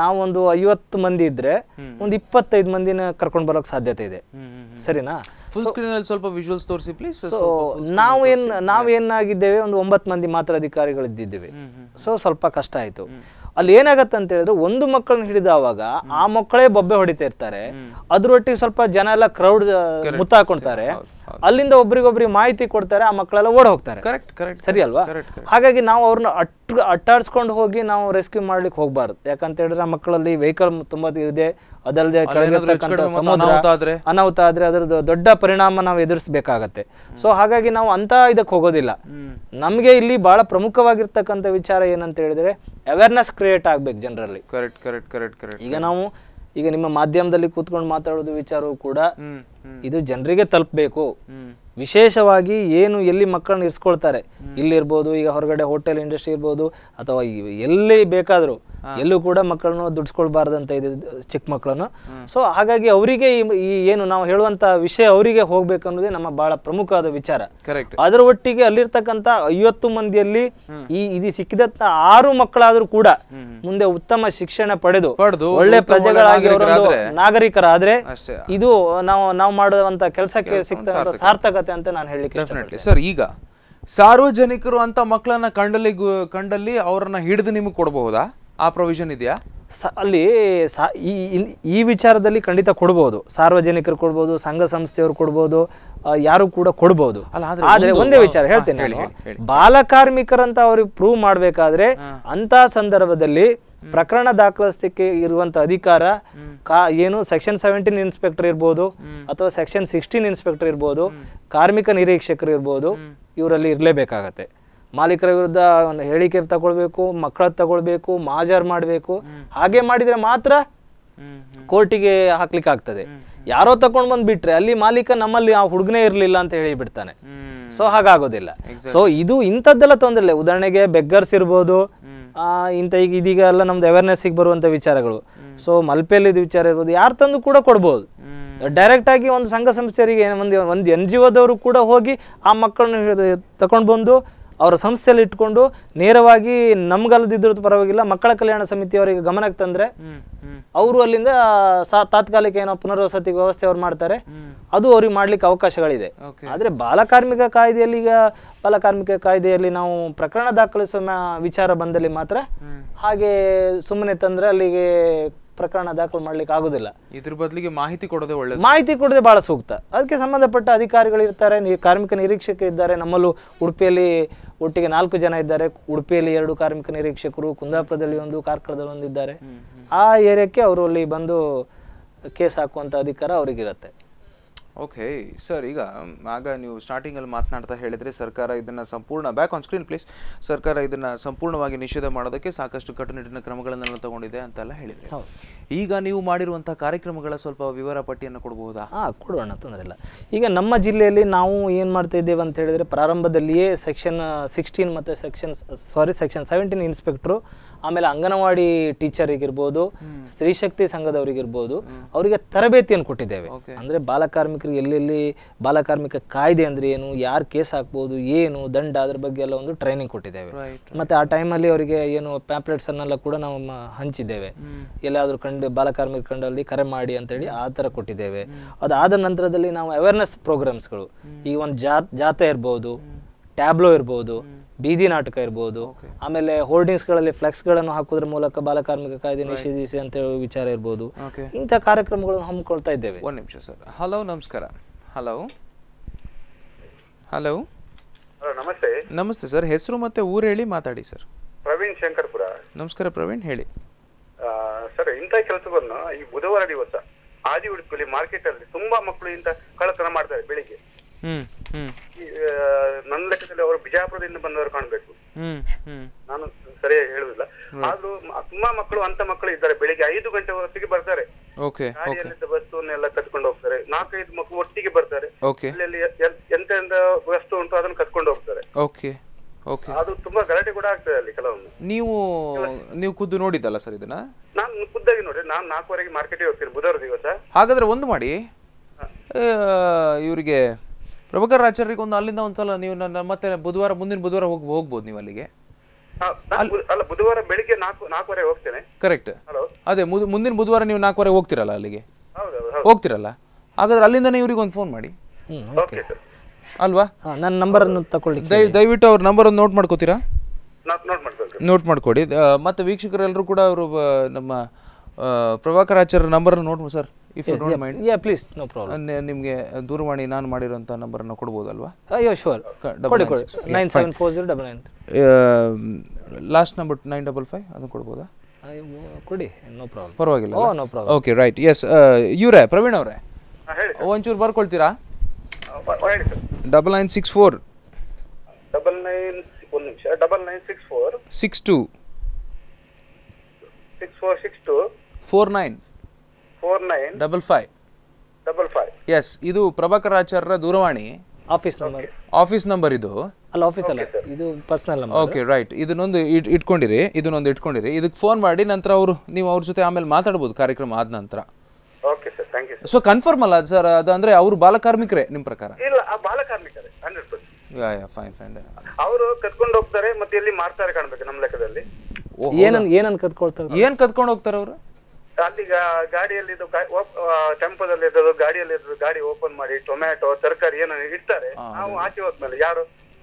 ನಾವು ಒಂದು ಐವತ್ತು ಮಂದಿ ಇದ್ರೆ ಒಂದು ಇಪ್ಪತ್ತೈದು ಮಂದಿನ ಕರ್ಕೊಂಡು ಬರೋಕ್ ಸಾಧ್ಯತೆ ಇದೆ. ಸರಿನಾ? ಫುಲ್ ಸ್ಕ್ರೀನ್ ಅಲ್ಲಿ ಸ್ವಲ್ಪ ವಿಜುವಲ್ಸ್ ತೋರಿಸಿ ಪ್ಲೀಸ್. ಸೊ ನಾವೇನ್ ನಾವೇನಾಗಿದ್ದೇವೆ, ಒಂದು ಒಂಬತ್ತು ಮಂದಿ ಮಾತ್ರ ಅಧಿಕಾರಿಗಳು ಇದ್ದಿದ್ದೇವೆ. ಸೊ ಸ್ವಲ್ಪ ಕಷ್ಟ ಆಯ್ತು. ಅಲ್ಲಿ ಏನಾಗತ್ತೆ ಅಂತ ಹೇಳಿದ್ರೆ, ಒಂದು ಮಕ್ಕಳನ್ನ ಹಿಡಿದವಾಗ ಆ ಮಕ್ಕಳೇ ಬೊಬ್ಬೆ ಹೊಡಿತಾ ಇರ್ತಾರೆ, ಅದ್ರೊಟ್ಟಿಗೆ ಸ್ವಲ್ಪ ಜನ ಎಲ್ಲ ಕ್ರೌಡ್ ಮುತ್ತಾಕೊಂತಾರೆ, ಅಲ್ಲಿಂದ ಒಬ್ರಿಗೊಬ್ರಿಗೆ ಮಾಹಿತಿ ಕೊಡ್ತಾರೆ, ಆ ಮಕ್ಕಳೆಲ್ಲ ಓಡ್ ಹೋಗ್ತಾರೆ. ಸರಿ ಅಲ್ವಾ? ಹಾಗಾಗಿ ನಾವು ಅವ್ರನ್ನ ಅಟ್ ಅಟ್ಟಾಡ್ಸ್ಕೊಂಡು ಹೋಗಿ ನಾವು ರೆಸ್ಕ್ಯೂ ಮಾಡ್ಲಿಕ್ಕೆ ಹೋಗ್ಬಾರ್ದು. ಯಾಕಂತ ಹೇಳಿದ್ರೆ ಆ ಮಕ್ಕಳಲ್ಲಿ ವೆಹಿಕಲ್ ತುಂಬಾ ಇದೆ, ಅದಲ್ಲದೆ ಅನಾಹುತ ಆದ್ರೆ ಅದರದ್ದು ದೊಡ್ಡ ಪರಿಣಾಮ ನಾವು ಎದುರಿಸಬೇಕಾಗತ್ತೆ. ಸೊ ಹಾಗಾಗಿ ನಾವು ಅಂತ ಇದಕ್ಕೆ ಹೋಗೋದಿಲ್ಲ. ನಮ್ಗೆ ಇಲ್ಲಿ ಬಹಳ ಪ್ರಮುಖವಾಗಿರ್ತಕ್ಕಂಥ ವಿಚಾರ ಏನಂತ ಹೇಳಿದ್ರೆ, ಅವೇರ್ನೆಸ್ ಕ್ರಿಯೇಟ್ ಆಗ್ಬೇಕು ಜನರಲ್ಲಿ. Correct correct correct correct. ಈಗ ನಾವು ಈಗ ನಿಮ್ಮ ಮಾಧ್ಯಮದಲ್ಲಿ ಕೂತ್ಕೊಂಡು ಮಾತಾಡೋದು ವಿಚಾರವೂ ಕೂಡ ಇದು ಜನರಿಗೆ ತಲುಪಬೇಕು. ವಿಶೇಷವಾಗಿ ಏನು ಎಲ್ಲಿ ಮಕ್ಕಳನ್ನ ಇರಿಸ್ಕೊಳ್ತಾರೆ, ಇಲ್ಲಿ ಇರ್ಬೋದು, ಈಗ ಹೊರಗಡೆ ಹೋಟೆಲ್ ಇಂಡಸ್ಟ್ರಿ ಇರ್ಬೋದು, ಅಥವಾ ಎಲ್ಲಿ ಬೇಕಾದರೂ ಎಲ್ಲೂ ಕೂಡ ಮಕ್ಕಳನ್ನು ದುಡ್ಸ್ಕೊಳ್ಬಾರ್ದಂತ ಇದೆ, ಚಿಕ್ಕ ಮಕ್ಕಳನ್ನು. ಸೊ ಹಾಗಾಗಿ ಅವರಿಗೆ ಈ ಏನು ನಾವು ಹೇಳುವಂತ ವಿಷಯ ಅವರಿಗೆ ಹೋಗ್ಬೇಕು ಅನ್ನೋದೇ ನಮ್ಮ ಬಹಳ ಪ್ರಮುಖವಾದ ವಿಚಾರ. ಕರೆಕ್ಟ್. ಅದರ ಒಟ್ಟಿಗೆ ಅಲ್ಲಿರ್ತಕ್ಕಂಥ ಐವತ್ತು ಮಂದಿಯಲ್ಲಿ ಈ ಇದು ಸಿಕ್ಕಿದಂತ ಆರು ಮಕ್ಕಳಾದ್ರೂ ಕೂಡ ಮುಂದೆ ಉತ್ತಮ ಶಿಕ್ಷಣ ಪಡೆದು ಒಳ್ಳೆ ಪ್ರಜೆಗಳಾಗಿ ನಾಗರಿಕರಾದ್ರೆ ಇದು ನಾವು ನಾವು ಮಾಡುವಂತ ಕೆಲಸಕ್ಕೆ ಸಿಕ್ತ ಸಾರ್ಥಕತೆ ಅಂತ ನಾನು ಹೇಳಲಿಕ್ಕೆ. ಸರ್, ಈಗ ಸಾರ್ವಜನಿಕರು ಅಂತ ಮಕ್ಕಳನ್ನ ಕಂಡಲ್ಲಿ ಕಂಡಲ್ಲಿ ಅವರನ್ನ ಹಿಡಿದು ನಿಮಗೆ ಕೊಡಬಹುದಾ? ಆ ಪ್ರೊವಿಷನ್ ಇದೆಯಾ? ಅಲ್ಲಿ ಈ ವಿಚಾರದಲ್ಲಿ ಖಂಡಿತ ಕೊಡಬಹುದು, ಸಾರ್ವಜನಿಕರು ಕೊಡಬಹುದು, ಸಂಘ ಸಂಸ್ಥೆಯವರು ಕೊಡಬಹುದು, ಯಾರು ಕೂಡ ಕೊಡಬಹುದು. ಆದ್ರೆ ಒಂದೇ ವಿಚಾರ ಹೇಳ್ತೇನೆ, ಬಾಲಕಾರ್ಮಿಕರಂತ ಅವ್ರಿಗೆ ಪ್ರೂವ್ ಮಾಡ್ಬೇಕಾದ್ರೆ ಅಂತ ಸಂದರ್ಭದಲ್ಲಿ ಪ್ರಕರಣ ದಾಖಲಿಸಲಿಕ್ಕೆ ಇರುವಂತ ಅಧಿಕಾರ ಏನು ಸೆಕ್ಷನ್ ಸೆವೆಂಟೀನ್ ಇನ್ಸ್ಪೆಕ್ಟರ್ ಇರ್ಬೋದು ಅಥವಾ ಸೆಕ್ಷನ್ ಸಿಕ್ಸ್ಟೀನ್ ಇನ್ಸ್ಪೆಕ್ಟರ್ ಇರ್ಬೋದು, ಕಾರ್ಮಿಕ ನಿರೀಕ್ಷಕರು ಇರ್ಬೋದು, ಇವರಲ್ಲಿ ಇರಲೇಬೇಕಾಗತ್ತೆ. ಮಾಲೀಕರ ವಿರುದ್ಧ ಒಂದು ಹೇಳಿಕೆ ತಗೊಳ್ಬೇಕು, ಮಕ್ಕಳ ತಗೊಳ್ಬೇಕು, ಮಾಜಾರ್ ಮಾಡಬೇಕು. ಹಾಗೆ ಮಾಡಿದ್ರೆ ಮಾತ್ರ ಕೋರ್ಟಿಗೆ ಹಾಕ್ಲಿಕ್ಕೆ ಆಗ್ತದೆ. ಯಾರೋ ತಕೊಂಡ್ ಬಂದ್ ಬಿಟ್ರೆ ಅಲ್ಲಿ ಮಾಲೀಕ ನಮ್ಮಲ್ಲಿ ಆ ಹುಡುಗನೇ ಇರ್ಲಿಲ್ಲ ಅಂತ ಹೇಳಿ ಬಿಡ್ತಾನೆ. ಸೊ ಹಾಗಾಗೋದಿಲ್ಲ. ಸೊ ಇದು ಇಂಥದ್ದೆಲ್ಲ ತೊಂದರೆ. ಉದಾಹರಣೆಗೆ ಬೆಗ್ಗರ್ಸ್ ಇರ್ಬೋದು, ಆ ಇಂಥ ಈಗ ಇದೀಗ ಎಲ್ಲ ನಮ್ದು ಅವೇರ್ನೆಸ್ಸಿಗೆ ಬರುವಂತ ವಿಚಾರಗಳು. ಸೊ ಮಲ್ಪೆಯಲ್ಲಿ ಇದು ವಿಚಾರ ಇರ್ಬೋದು, ಯಾರು ತಂದು ಕೂಡ ಕೊಡ್ಬೋದು. ಡೈರೆಕ್ಟ್ ಆಗಿ ಒಂದು ಸಂಘ ಸಂಸ್ಥೆಯವರಿಗೆ ಒಂದು ಒಂದು ಎನ್ ಜಿ ಒದವರು ಕೂಡ ಹೋಗಿ ಆ ಮಕ್ಕಳನ್ನು ತಕೊಂಡ್ ಬಂದು ಅವರ ಸಂಸ್ಥೆಯಲ್ಲಿ ಇಟ್ಕೊಂಡು ನೇರವಾಗಿ ನಮ್ಗಲ್ದಿದ್ರದ್ದು ಪರವಾಗಿಲ್ಲ, ಮಕ್ಕಳ ಕಲ್ಯಾಣ ಸಮಿತಿಯವರಿಗೆ ಗಮನಕ್ಕೆ ತಂದ್ರೆ ಅವರು ಅಲ್ಲಿಂದ ತಾತ್ಕಾಲಿಕ ಏನೋ ಪುನರ್ವಸತಿ ವ್ಯವಸ್ಥೆ ಅವ್ರು ಮಾಡ್ತಾರೆ. ಅದು ಅವ್ರಿಗೆ ಮಾಡ್ಲಿಕ್ಕೆ ಅವಕಾಶಗಳಿದೆ. ಆದ್ರೆ ಬಾಲಕಾರ್ಮಿಕ ಕಾಯ್ದೆಯಲ್ಲಿ ಈಗ ಬಾಲಕಾರ್ಮಿಕ ಕಾಯ್ದೆಯಲ್ಲಿ ನಾವು ಪ್ರಕರಣ ದಾಖಲಿಸುವ ವಿಚಾರ ಬಂದಲ್ಲಿ ಮಾತ್ರ ಹಾಗೆ ಸುಮ್ಮನೆ ತಂದ್ರೆ ಅಲ್ಲಿಗೆ ಪ್ರಕರಣ ದಾಖಲು ಮಾಡ್ಲಿಕ್ಕೆ ಆಗುದಿಲ್ಲ. ಇದ್ರ ಬದಲಿಗೆ ಮಾಹಿತಿ ಕೊಡೋದೇ ಒಳ್ಳೆ, ಮಾಹಿತಿ ಕೊಡೋದೇ ಬಹಳ ಸೂಕ್ತ. ಅದಕ್ಕೆ ಸಂಬಂಧಪಟ್ಟ ಅಧಿಕಾರಿಗಳು ಇರ್ತಾರೆ, ಕಾರ್ಮಿಕ ನಿರೀಕ್ಷಕರು ಇದ್ದಾರೆ. ನಮ್ಮಲ್ಲೂ ಉಡುಪಿಯಲ್ಲಿ ಒಟ್ಟಿಗೆ ನಾಲ್ಕು ಜನ ಇದ್ದಾರೆ. ಉಡುಪಿಯಲ್ಲಿ ಎರಡು ಕಾರ್ಮಿಕ ನಿರೀಕ್ಷಕರು, ಕುಂದಾಪುರದಲ್ಲಿ ಒಂದು, ಕಾರ್ಕಳದಲ್ಲಿ ಒಂದು ಇದ್ದಾರೆ. ಆ ಏರಿಯಾಕ್ಕೆ ಅವರು ಅಲ್ಲಿ ಬಂದು ಕೇಸ್ ಹಾಕುವಂತ ಅಧಿಕಾರ ಅವರಿಗಿರುತ್ತೆ. ಓಕೆ ಸರ್, ಈಗ ಆಗ ನೀವು ಸ್ಟಾರ್ಟಿಂಗಲ್ಲಿ ಮಾತನಾಡ್ತಾ ಹೇಳಿದರೆ ಸರ್ಕಾರ ಇದನ್ನು ಸಂಪೂರ್ಣ ಬ್ಯಾಕ್ ಆನ್ ಸ್ಕ್ರೀನ್ ಪ್ಲೀಸ್ ಸರ್ಕಾರ ಇದನ್ನು ಸಂಪೂರ್ಣವಾಗಿ ನಿಷೇಧ ಮಾಡೋದಕ್ಕೆ ಸಾಕಷ್ಟು ಕಟ್ಟುನಿಟ್ಟಿನ ಕ್ರಮಗಳನ್ನೆಲ್ಲ ತಗೊಂಡಿದೆ ಅಂತೆಲ್ಲ ಹೇಳಿದರೆ, ಈಗ ನೀವು ಮಾಡಿರುವಂಥ ಕಾರ್ಯಕ್ರಮಗಳ ಸ್ವಲ್ಪ ವಿವರ ಪಟ್ಟಿಯನ್ನು ಕೊಡಬಹುದಾ? ಹಾಂ, ಕೊಡೋಣ, ತೊಂದರೆ ಇಲ್ಲ. ಈಗ ನಮ್ಮ ಜಿಲ್ಲೆಯಲ್ಲಿ ನಾವು ಏನು ಮಾಡ್ತಾ ಇದ್ದೇವೆ ಅಂತ ಹೇಳಿದರೆ, ಪ್ರಾರಂಭದಲ್ಲಿಯೇ ಸೆಕ್ಷನ್ ಸಿಕ್ಸ್ಟೀನ್ ಮತ್ತು ಸೆಕ್ಷನ್ ಸಾರಿ ಸೆಕ್ಷನ್ ಸೆವೆಂಟೀನ್ ಇನ್ಸ್ಪೆಕ್ಟ್ರು, ಆಮೇಲೆ ಅಂಗನವಾಡಿ ಟೀಚರಿಗಿರ್ಬೋದು, ಸ್ತ್ರೀಶಕ್ತಿ ಸಂಘದವರಿಗಿರ್ಬೋದು, ಅವರಿಗೆ ತರಬೇತಿಯನ್ನು ಕೊಟ್ಟಿದ್ದೇವೆ. ಅಂದರೆ ಬಾಲಕಾರ್ಮಿಕರಿಗೆ ಎಲ್ಲೆಲ್ಲಿ ಬಾಲಕಾರ್ಮಿಕ ಕಾಯ್ದೆ ಅಂದರೆ ಏನು, ಯಾರು ಕೇಸ್ ಹಾಕ್ಬೋದು, ಏನು ದಂಡ, ಅದ್ರ ಬಗ್ಗೆ ಎಲ್ಲ ಒಂದು ಟ್ರೈನಿಂಗ್ ಕೊಟ್ಟಿದ್ದೇವೆ. ಮತ್ತು ಆ ಟೈಮಲ್ಲಿ ಅವರಿಗೆ ಏನು ಪ್ಯಾಂಪ್ಲೆಟ್ಸನ್ನೆಲ್ಲ ಕೂಡ ನಾವು ಹಂಚಿದ್ದೇವೆ. ಎಲ್ಲಾದರೂ ಕಂಡು ಬಾಲಕಾರ್ಮಿಕ ಕಂಡಲ್ಲಿ ಕರೆ ಮಾಡಿ ಅಂತೇಳಿ ಆ ಥರ ಕೊಟ್ಟಿದ್ದೇವೆ. ಅದಾದ ನಂತರದಲ್ಲಿ ನಾವು ಅವೇರ್ನೆಸ್ ಪ್ರೋಗ್ರಾಮ್ಸ್ಗಳು, ಈಗ ಒಂದು ಜಾಥಾ ಇರ್ಬೋದು, ಟ್ಯಾಬ್ಲೋ ಇರ್ಬೋದು, ಬೀದಿ ನಾಟಕ ಇರ್ಬೋದು, ಆಮೇಲೆ ಹೋರ್ಡಿಂಗ್ಸ್ಗಳಲ್ಲಿ ಫ್ಲೆಕ್ಸ್ಗಳನ್ನು ಹಾಕೋದ್ರ ಮೂಲಕ ಬಾಲಕಾರ್ಮಿಕ ಕಾಯ್ದೆ ನಿಷೇಧಿಸಿ ಅಂತ ಹೇಳುವ ವಿಚಾರ ಇರ್ಬೋದು, ಇಂಥ ಕಾರ್ಯಕ್ರಮಗಳನ್ನು ಹಮ್ಮಿಕೊಳ್ತಾ ಇದ್ದೇವೆ. ಒಂದು ನಿಮಿಷ ಸರ್. ಹಲೋ, ನಮಸ್ಕಾರ. ಹಲೋ ಹಲೋ ನಮಸ್ತೆ. ನಮಸ್ತೆ ಸರ್, ಹೆಸರು ಮತ್ತೆ ಊರು ಹೇಳಿ ಮಾತಾಡಿ ಸರ್. ಪ್ರವೀಣ್ ಶಂಕರ್ಪುರ. ನಮಸ್ಕಾರ ಪ್ರವೀಣ್, ಹೇಳಿ ಸರ್. ಇಂಥ ಕೆಲಸವನ್ನು ಈ ಬುಧವಾರ ದಿವಸ ಆದಿ ಉಡುಪಲ್ಲಿ ಮಾರ್ಕೆಟ್ ಅಲ್ಲಿ ತುಂಬಾ ಮಕ್ಕಳು ಇಂಥ ಕಳ್ಳತನ ಮಾಡ್ತಾರೆ ಬೆಳಿಗ್ಗೆ. ನನ್ನ ಲೆಕ್ಕದಲ್ಲಿ ಅವರು ಬಿಜಾಪುರದಿಂದ ಬಂದವರು ಕಾಣ್ಬೇಕು, ನಾನು ಸರಿಯಾಗಿ ಹೇಳುದಿಲ್ಲ. ಆದ್ರೂ ತುಂಬಾ ಮಕ್ಕಳು ಅಂತ ಮಕ್ಕಳು ಇದ್ದಾರೆ, ಬೆಳಿಗ್ಗೆ ಐದು ಗಂಟೆ ಹೊತ್ತಿಗೆ ಬರ್ತಾರೆ, ಬಸ್ಸನ್ನೆಲ್ಲ ಕಟ್ಕೊಂಡು ಹೋಗ್ತಾರೆ. ನಾಲ್ಕೈದು ಮಕ್ಕಳು ಒಟ್ಟಿಗೆ ಬರ್ತಾರೆ, ಎಂತ ಎಂತ ವಸ್ತು ಉಂಟು ಅದನ್ನು ಕಟ್ಕೊಂಡು ಹೋಗ್ತಾರೆ. ಅದು ತುಂಬಾ ಗಲಾಟೆ ಕೂಡ ಆಗ್ತದೆ ಅಲ್ಲಿ. ಕೆಲವೊಮ್ಮೆ ನೀವು ನೀವು ಖುದ್ದು ನೋಡಿದ್ದಲ್ಲ ಸರ್ ಇದನ್ನ? ನಾನು ಖುದ್ದಾಗಿ ನೋಡಿ, ನಾನು ನಾಲ್ಕುವರೆಗೆ ಮಾರ್ಕೆಟ್ಗೆ ಹೋಗ್ತೀನಿ ಬುಧವಾರ ದಿವಸ. ಹಾಗಾದ್ರೆ ಒಂದು ಮಾಡಿ, ಇವರಿಗೆ ಪ್ರಭಾಕರಾಚಾರ್ಯರಿಗೆ ಒಂದು ಅಲ್ಲಿಂದ ಒಂದ್ಸಲ ನೀವು ನನ್ನ ಮತ್ತೆ ಬುಧವಾರ ಮುಂದಿನ ಬುಧವಾರ ಹೋಗಿ ಹೋಗ್ಬೋದು ನೀವು ಅಲ್ಲಿಗೆ. ಅಲ್ಲ, ಬುಧವಾರ ಬೆಳಿಗ್ಗೆ ನಾಲ್ಕು ನಾಲ್ಕುವರೆ ಹೋಗ್ತೇನೆ. ಕರೆಕ್ಟ್, ಅದೇ ಮುಂದಿನ ಬುಧವಾರ ನೀವು ನಾಲ್ಕುವರೆ ಹೋಗ್ತಿರಲ್ಲ ಅಲ್ಲಿಗೆ, ಹೋಗ್ತಿರಲ್ಲ. ಹಾಗಾದ್ರೆ ಅಲ್ಲಿಂದನೇ ಇವರಿಗೆ ಒಂದು ಫೋನ್ ಮಾಡಿ ಅಲ್ವಾ? ನನ್ನ ನಂಬರನ್ನು ತಗೊಳ್ಳಿ, ದಯವಿಟ್ಟು ಅವ್ರ ನಂಬರನ್ನು ನೋಟ್ ಮಾಡ್ಕೋತೀರಾ? ನೋಟ್ ಮಾಡ್ಕೊಡಿ. ಮತ್ತೆ ವೀಕ್ಷಕರೆಲ್ಲರೂ ಕೂಡ ಅವರು ನಮ್ಮ ಪ್ರಭಾಕರಾಚಾರ್ಯರ ನಂಬರನ್ನು ನೋಟ್ ಮಾಡಿ sir. If you don't mind, yeah please, no problem. ನಿಮಗೆ ದೂರವಾಣಿ ನಾನು ಮಾಡಿರೋಂಥ ನಂಬರನ್ನು ಕೊಡ್ಬೋದಲ್ವಾ? ಯಾ ಶ್ಯೂರ್, ಕೊಡಿ ಕೊಡಿ. Nine seven four zero double nine, last number nine double five, ಅದನ್ನು ಕೊಡ್ಬೋದಾ? ಕೊಡಿ, ನೋ ಪ್ರಾಬ್ಲಮ್, ಪರವಾಗಿಲ್ಲ. Oh no problem, okay right. Yes, ಇವರೇ ಪ್ರವೀಣ್ ಅವರೇ, ಒಂಚೂರು ಬರ್ಕೊಳ್ತೀರಾ? Double nine six four, double nine ಒಂದು ನಿಮಿಷ double nine six four, six two, six four six two, four nine, four nine double five double five. Yes, ಇದು ಪ್ರಭಾಕರಾಚಾರ್ಯರ ದೂರವಾಣಿ ಆಫೀಸ್ ನಂಬರ್, ಆಫೀಸ್ ನಂಬರ್ ಇದು. ಅಲ್ಲ ಆಫೀಸ್ ಅಲ್ಲ, ಇದು ಪರ್ಸನಲ್ ನಂಬರ್. ಓಕೆ ರೈಟ್, ಇದನ್ನೊಂದು ಇಟ್ಕೊಂಡಿರಿ, ಇದನ್ನೊಂದು ಇಟ್ಕೊಂಡಿರಿ. ಇದಕ್ಕೆ ಫೋನ್ ಮಾಡಿ, ನಂತರ ಅವರು ನೀವು ಅವ್ರ ಜೊತೆ ಆಮೇಲೆ ಮಾತಾಡ್ಬೋದು ಕಾರ್ಯಕ್ರಮ ಆದ ನಂತರ. Okay sir, thank you. So confirm ಅಲ್ಲ ಸರ್ ಅದಂದ್ರೆ ಅವರು ಬಾಲಕಾರ್ಮಿಕರೇ ನಿಮ್ಮ ಪ್ರಕಾರ? ಇಲ್ಲ, ಬಾಲಕಾರ್ಮಿಕರೇ hundred percent. Yeah yeah fine fine. ಅವರು ಕದ್ಕೊಂಡು ಹೋಗ್ತಾರೆ ಮತ್ತೆ ಇಲ್ಲಿ ಮಾರ್ತಾರೆ ಕಾಣಬೇಕು ನಮ್ಮ ಲೆಕ್ಕದಲ್ಲಿ. ಏನನ್ ಏನನ್ ಕದ್ಕೊಳ್ತಾರೆ? ಏನು ಕದ್ಕೊಂಡು ಹೋಗ್ತಾರೆ ಅವರು? ಅಲ್ಲಿಗ ಗಾಡಿಯಲ್ಲಿ ಟೆಂಪೋದಲ್ಲಿ ಗಾಡಿಯಲ್ಲಿ ಗಾಡಿ ಓಪನ್ ಮಾಡಿ ಟೊಮ್ಯಾಟೊ ತರಕಾರಿ ಏನೋ ಇಡ್ತಾರೆ. ನಾವು ಆಚೆ ಹೋದ್ಮೇಲೆ ಯಾರು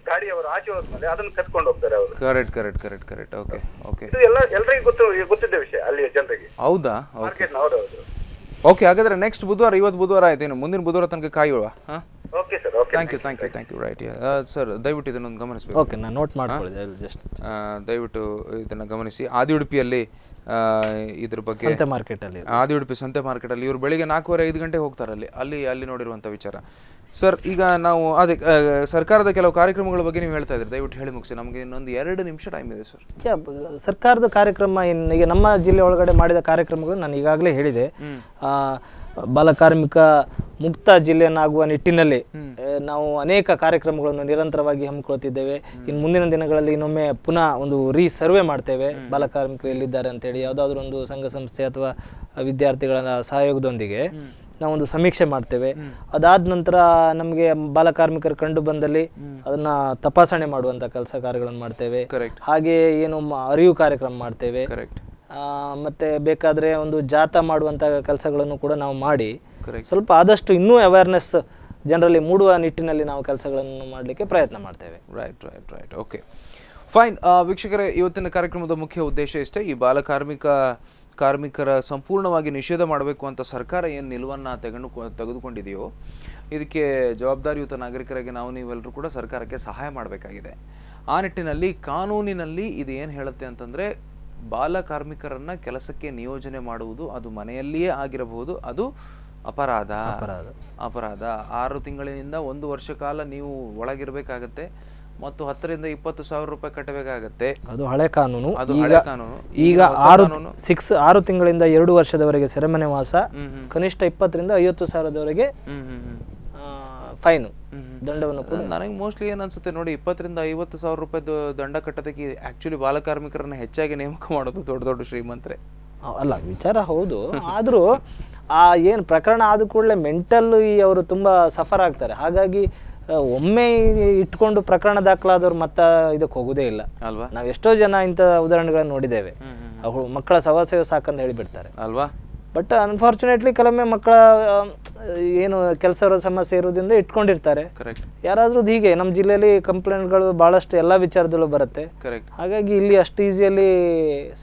ಗಾಡಿ ಅವರು ಆಚೆ ಹೋದ್ಮೇಲೆ ಅದನ್ನು ಕಟ್ಕೊಂಡು ಹೋಗ್ತಾರೆ ಅವರು. Correct correct correct correct okay okay ಇದು ಎಲ್ಲ ಎಲ್ಲರಿಗೂ ಗೊತ್ತು ಗೊತ್ತಿದ್ದ ವಿಷಯ ಅಲ್ಲಿ ಜನರಿಗೆ. ಹೌದಾ ಓಕೆ ಹೌದು ಹೌದು ಓಕೆ. ಹಾಗಾದ್ರೆ ನೆಕ್ಸ್ಟ್ ಬುಧವಾರ, ಇವತ್ತು ಬುಧವಾರ ಆಯ್ತು, ಇನ್ನು ಮುಂದಿನ ಬುಧವಾರ ತನಕ ಕಾಯುವ. ಹಾಂ okay sir okay thank you thank you thank you right sir, ದಯವಿಟ್ಟು ಇದನ್ನೊಂದು ಗಮನಿಸಬೇಕು. ಓಕೆ ನಾನು ನೋಟ್ ಮಾಡ್ಕೊಳ್ಳಿ ಜಸ್ಟ್, ದಯವಿಟ್ಟು ಇದನ್ನು ಗಮನಿಸಿ. ಆದಿ ಉಡುಪಿಯಲ್ಲಿ ಇದ್ರ ಬಗ್ಗೆ ಸಂತೆ ಮಾರ್ಕೆಟಲ್ಲಿ, ಆದಿ ಉಡುಪಿ ಸಂತೆ ಮಾರ್ಕೆಟಲ್ಲಿ ಇವರು ಬೆಳಿಗ್ಗೆ ನಾಲ್ಕೂವರೆ ಐದು ಗಂಟೆ ಹೋಗ್ತಾರೆ ಅಲ್ಲಿ ಅಲ್ಲಿ ಅಲ್ಲಿ ನೋಡಿರುವಂಥ ವಿಚಾರ ಸರ್. ಈಗ ನಾವು ಅದೇ ಸರ್ಕಾರದ ಕೆಲವು ಕಾರ್ಯಕ್ರಮಗಳ ಬಗ್ಗೆ ನೀವು ಹೇಳ್ತಾ ಇದ್ದೀರಿ, ದಯವಿಟ್ಟು ಹೇಳಿ ಮುಗಿಸಿ, ನಮಗೆ ಇನ್ನೊಂದು ಎರಡು ನಿಮಿಷ ಟೈಮ್ ಇದೆ ಸರ್. ಸರ್ಕಾರದ ಕಾರ್ಯಕ್ರಮ ಇನ್ನು ಈಗ ನಮ್ಮ ಜಿಲ್ಲೆ ಒಳಗಡೆ ಮಾಡಿದ ಕಾರ್ಯಕ್ರಮಗಳು ನಾನು ಈಗಾಗಲೇ ಹೇಳಿದೆ. ಬಾಲಕಾರ್ಮಿಕ ಮುಕ್ತ ಜಿಲ್ಲೆಯನ್ನಾಗುವ ನಿಟ್ಟಿನಲ್ಲಿ ನಾವು ಅನೇಕ ಕಾರ್ಯಕ್ರಮಗಳನ್ನು ನಿರಂತರವಾಗಿ ಹಮ್ಮಿಕೊಳ್ತಿದ್ದೇವೆ. ಇನ್ನು ಮುಂದಿನ ದಿನಗಳಲ್ಲಿ ಇನ್ನೊಮ್ಮೆ ಪುನಃ ಒಂದು ರೀ ಸರ್ವೆ ಮಾಡ್ತೇವೆ, ಬಾಲಕಾರ್ಮಿಕರು ಎಲ್ಲಿದ್ದಾರೆ ಅಂತೇಳಿ ಯಾವುದಾದ್ರೂ ಒಂದು ಸಂಘ ಸಂಸ್ಥೆ ಅಥವಾ ವಿದ್ಯಾರ್ಥಿಗಳ ಸಹಯೋಗದೊಂದಿಗೆ ನಾವೊಂದು ಸಮೀಕ್ಷೆ ಮಾಡ್ತೇವೆ. ಅದಾದ ನಂತರ ನಮಗೆ ಬಾಲಕಾರ್ಮಿಕರು ಕಂಡು ಬಂದಲ್ಲಿ ಅದನ್ನ ತಪಾಸಣೆ ಮಾಡುವಂತ ಕೆಲಸ ಕಾರ್ಯಗಳನ್ನು ಮಾಡ್ತೇವೆ. ಹಾಗೆ ಏನು ಅರಿವು ಕಾರ್ಯಕ್ರಮ ಮಾಡ್ತೇವೆ, ಮತ್ತೆ ಬೇಕಾದ್ರೆ ಒಂದು ಜಾಥಾ ಮಾಡುವಂತ ಕೆಲಸಗಳನ್ನು ಕೂಡ ನಾವು ಮಾಡಿ ಸ್ವಲ್ಪ ಆದಷ್ಟು ಇನ್ನೂ ಅವೇರ್ನೆಸ್ ಜನರಲ್ಲಿ ಮೂಡುವ ನಿಟ್ಟಿನಲ್ಲಿ ನಾವು ಕೆಲಸಗಳನ್ನು ಮಾಡಲಿಕ್ಕೆ ಪ್ರಯತ್ನ ಮಾಡ್ತೇವೆ. Right right right okay fine. ವೀಕ್ಷಕರೇ, ಇವತ್ತಿನ ಕಾರ್ಯಕ್ರಮದ ಮುಖ್ಯ ಉದ್ದೇಶ ಇಷ್ಟೇ, ಈ ಬಾಲಕಾರ್ಮಿಕ ಕಾರ್ಮಿಕರ ಸಂಪೂರ್ಣವಾಗಿ ನಿಷೇಧ ಮಾಡಬೇಕು ಅಂತ ಸರ್ಕಾರ ಏನು ನಿಲುವನ್ನು ತೆಗೆದು ತೆಗೆದುಕೊಂಡಿದೆಯೋ ಇದಕ್ಕೆ ಜವಾಬ್ದಾರಿಯುತ ನಾಗರಿಕರಾಗಿ ನಾವು ನೀವೆಲ್ಲರೂ ಕೂಡ ಸರ್ಕಾರಕ್ಕೆ ಸಹಾಯ ಮಾಡಬೇಕಾಗಿದೆ. ಆ ನಿಟ್ಟಿನಲ್ಲಿ ಕಾನೂನಿನಲ್ಲಿ ಇದು ಏನು ಹೇಳುತ್ತೆ ಅಂತಂದರೆ, ಬಾಲಕಾರ್ಮಿಕರನ್ನು ಕೆಲಸಕ್ಕೆ ನಿಯೋಜನೆ ಮಾಡುವುದು ಅದು ಮನೆಯಲ್ಲಿಯೇ ಆಗಿರಬಹುದು, ಅದು ಅಪರಾಧ ಅಪರಾಧ ಆರು ತಿಂಗಳಿನಿಂದ ಒಂದು ವರ್ಷ ಕಾಲ ನೀವು ಒಳಗಿರಬೇಕಾಗತ್ತೆ ಮತ್ತು ಹತ್ತರಿಂದ ಇಪ್ಪತ್ತು ಸಾವಿರ ರೂಪಾಯಿ ಕಟ್ಟಬೇಕಾಗತ್ತೆ. ಅದು ಹಳೆ ಕಾನೂನು, ಅದು ಹಳೆ ಕಾನೂನು. ಈಗ ಆರು ಸಿಕ್ಸ್ ಆರು ತಿಂಗಳಿಂದ ಎರಡು ವರ್ಷದವರೆಗೆ ಸೆರೆಮನೆ ವಾಸ, ಕನಿಷ್ಠ ಇಪ್ಪತ್ತರಿಂದ ಐವತ್ತು ಸಾವಿರದವರೆಗೆ ಫೈನು ದಂಡವನ್ನು ಕೂಡ. ನನಗೆ ಮೋಸ್ಟ್ಲಿ ಏನ್ ಅನ್ಸುತ್ತೆ ನೋಡಿ, ಇಪ್ಪತ್ತರಿಂದ ಐವತ್ತು ಸಾವಿರ ರೂಪಾಯಿ ದಂಡ ಕಟ್ಟೋದಕ್ಕೆ ಆಕ್ಚುಲಿ ಬಾಲಕಾರ್ಮಿಕರನ್ನ ಹೆಚ್ಚಾಗಿ ನೇಮಕ ಮಾಡೋದು ದೊಡ್ಡ ದೊಡ್ಡ ಶ್ರೀಮಂತರೇ ಅಲ್ಲ ವಿಚಾರ. ಹೌದು, ಆದರೂ ಆ ಏನು ಪ್ರಕರಣ ಆದ ಕೂಡಲೇ ಮೆಂಟಲ್ಲಿ ಅವರು ತುಂಬಾ ಸಫರ್ ಆಗ್ತಾರೆ. ಹಾಗಾಗಿ ಒಮ್ಮೆ ಇಟ್ಕೊಂಡು ಪ್ರಕರಣ ದಾಖಲಾದವ್ರು ಮತ್ತೆ ಇದಕ್ಕೆ ಹೋಗೋದೇ ಇಲ್ಲ ಅಲ್ವಾ. ನಾವು ಎಷ್ಟೋ ಜನ ಇಂಥ ಉದಾಹರಣೆಗಳನ್ನು ನೋಡಿದ್ದೇವೆ, ಅವರು ಮಕ್ಕಳ ಸವಾಸವೇ ಸಾಕಂತ ಹೇಳಿಬಿಡ್ತಾರೆ ಅಲ್ವಾ. ಬಟ್ ಅನ್ಫಾರ್ಚುನೇಟ್ಲಿ ಕೆಲವೊಮ್ಮೆ ಮಕ್ಕಳ ಏನು ಕೆಲಸದ ಸಮಸ್ಯೆ ಇರೋದ್ರಿಂದ ಇಟ್ಕೊಂಡಿರ್ತಾರೆ. ಯಾರಾದ್ರೂ ಹೀಗೆ ನಮ್ಮ ಜಿಲ್ಲೆಯಲ್ಲಿ ಕಂಪ್ಲೇಂಟ್ಗಳು ಬಹಳಷ್ಟು ಎಲ್ಲ ವಿಚಾರದಲ್ಲೂ ಬರುತ್ತೆ. ಹಾಗಾಗಿ ಇಲ್ಲಿ ಅಷ್ಟು ಈಸಿಯಲ್ಲಿ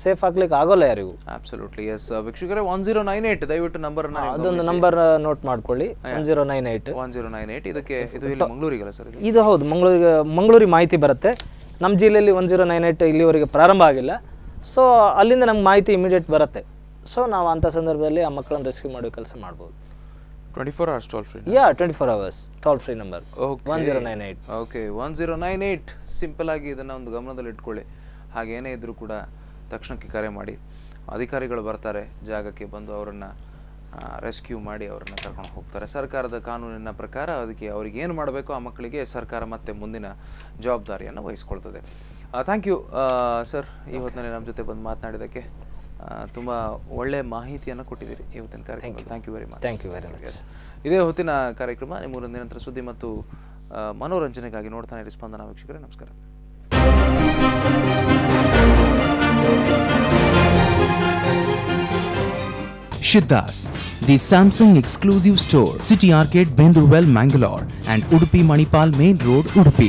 ಸೇಫ್ ಆಗ್ಲಿಕ್ಕೆ ಆಗೋಲ್ಲ ಯಾರಿಗೂ. Absolutely yes. ವೀಕ್ಷಕರೇ, ಒನ್ ಜೀರೋ ನೈನ್ ಏಟ್ ದಯವಿಟ್ಟು ನಂಬರ್ ಅದೊಂದು ನಂಬರ್ ನೋಟ್ ಮಾಡ್ಕೊಳ್ಳಿ, one zero nine eight one zero nine eight. ಇದಕ್ಕೆ ಇದು ಇಲ್ಲಿ ಮಂಗಳೂರಿಗಲ್ಲ ಸರ್ ಇದು? ಹೌದು, ಮಂಗಳೂರಿಗೆ ಮಂಗಳೂರಿಗೆ ಮಾಹಿತಿ ಬರುತ್ತೆ. ನಮ್ಮ ಜಿಲ್ಲೆಯಲ್ಲಿ ಒನ್ ಜೀರೋ ನೈನ್ ಏಟ್ ಇಲ್ಲಿವರೆಗೆ ಪ್ರಾರಂಭ ಆಗಿಲ್ಲ, ಸೊ ಅಲ್ಲಿಂದ ನಮ್ಗೆ ಮಾಹಿತಿ ಇಮಿಡಿಯೇಟ್ ಬರುತ್ತೆ. ಸೊ ನಾವು ಅಂಥ ಸಂದರ್ಭದಲ್ಲಿ ಆ ಮಕ್ಕಳನ್ನು ರೆಸ್ಕ್ಯೂ ಮಾಡೋ ಕೆಲಸ ಮಾಡ್ಬೋದು. Twenty four hours toll free? Yeah, twenty four hours toll free number one zero nine eight. Okay, one zero nine eight simple ಆಗಿ ಇದನ್ನು ಒಂದು ಗಮನದಲ್ಲಿ ಇಟ್ಕೊಳ್ಳಿ. ಹಾಗೇನೇ ಇದ್ರೂ ಕೂಡ ತಕ್ಷಣಕ್ಕೆ ಕರೆ ಮಾಡಿ, ಅಧಿಕಾರಿಗಳು ಬರ್ತಾರೆ ಜಾಗಕ್ಕೆ, ಬಂದು ಅವರನ್ನು ರೆಸ್ಕ್ಯೂ ಮಾಡಿ ಅವರನ್ನು ಕರ್ಕೊಂಡು ಹೋಗ್ತಾರೆ. ಸರ್ಕಾರದ ಕಾನೂನಿನ ಪ್ರಕಾರ ಅದಕ್ಕೆ ಅವ್ರಿಗೆ ಏನು ಮಾಡಬೇಕು ಆ ಮಕ್ಕಳಿಗೆ ಸರ್ಕಾರ ಮತ್ತೆ ಮುಂದಿನ ಜವಾಬ್ದಾರಿಯನ್ನು ವಹಿಸ್ಕೊಳ್ತದೆ. ಥ್ಯಾಂಕ್ ಯು ಸರ್, ಇವತ್ತಿನಲ್ಲಿ ನಮ್ಮ ಜೊತೆ ಬಂದು ಮಾತನಾಡಿದ್ದಕ್ಕೆ. ತುಂಬ ಒಳ್ಳೆಯ ಮಾಹಿತಿಯನ್ನು ಕೊಟ್ಟಿದ್ದೀರಿ ಇವತ್ತಿನ ಕಾರ್ಯಕ್ರಮ. Thank you very much. Thank you very much. ಇದೇ ಹೊತ್ತಿನ ಕಾರ್ಯಕ್ರಮ ನಿಮ್ಮೂರ ನಿರಂತರ ಸುದ್ದಿ ಮತ್ತು ಮನೋರಂಜನೆಗಾಗಿ ನೋಡ್ತಾನೆ ಇರಿ ಸ್ಪಂದನ. ವೀಕ್ಷಕರೇ ನಮಸ್ಕಾರ. Shiddas, the Samsung exclusive store, City Arcade, Bendurwell, Mangalore and Udupi Manipal Main Road, Udupi.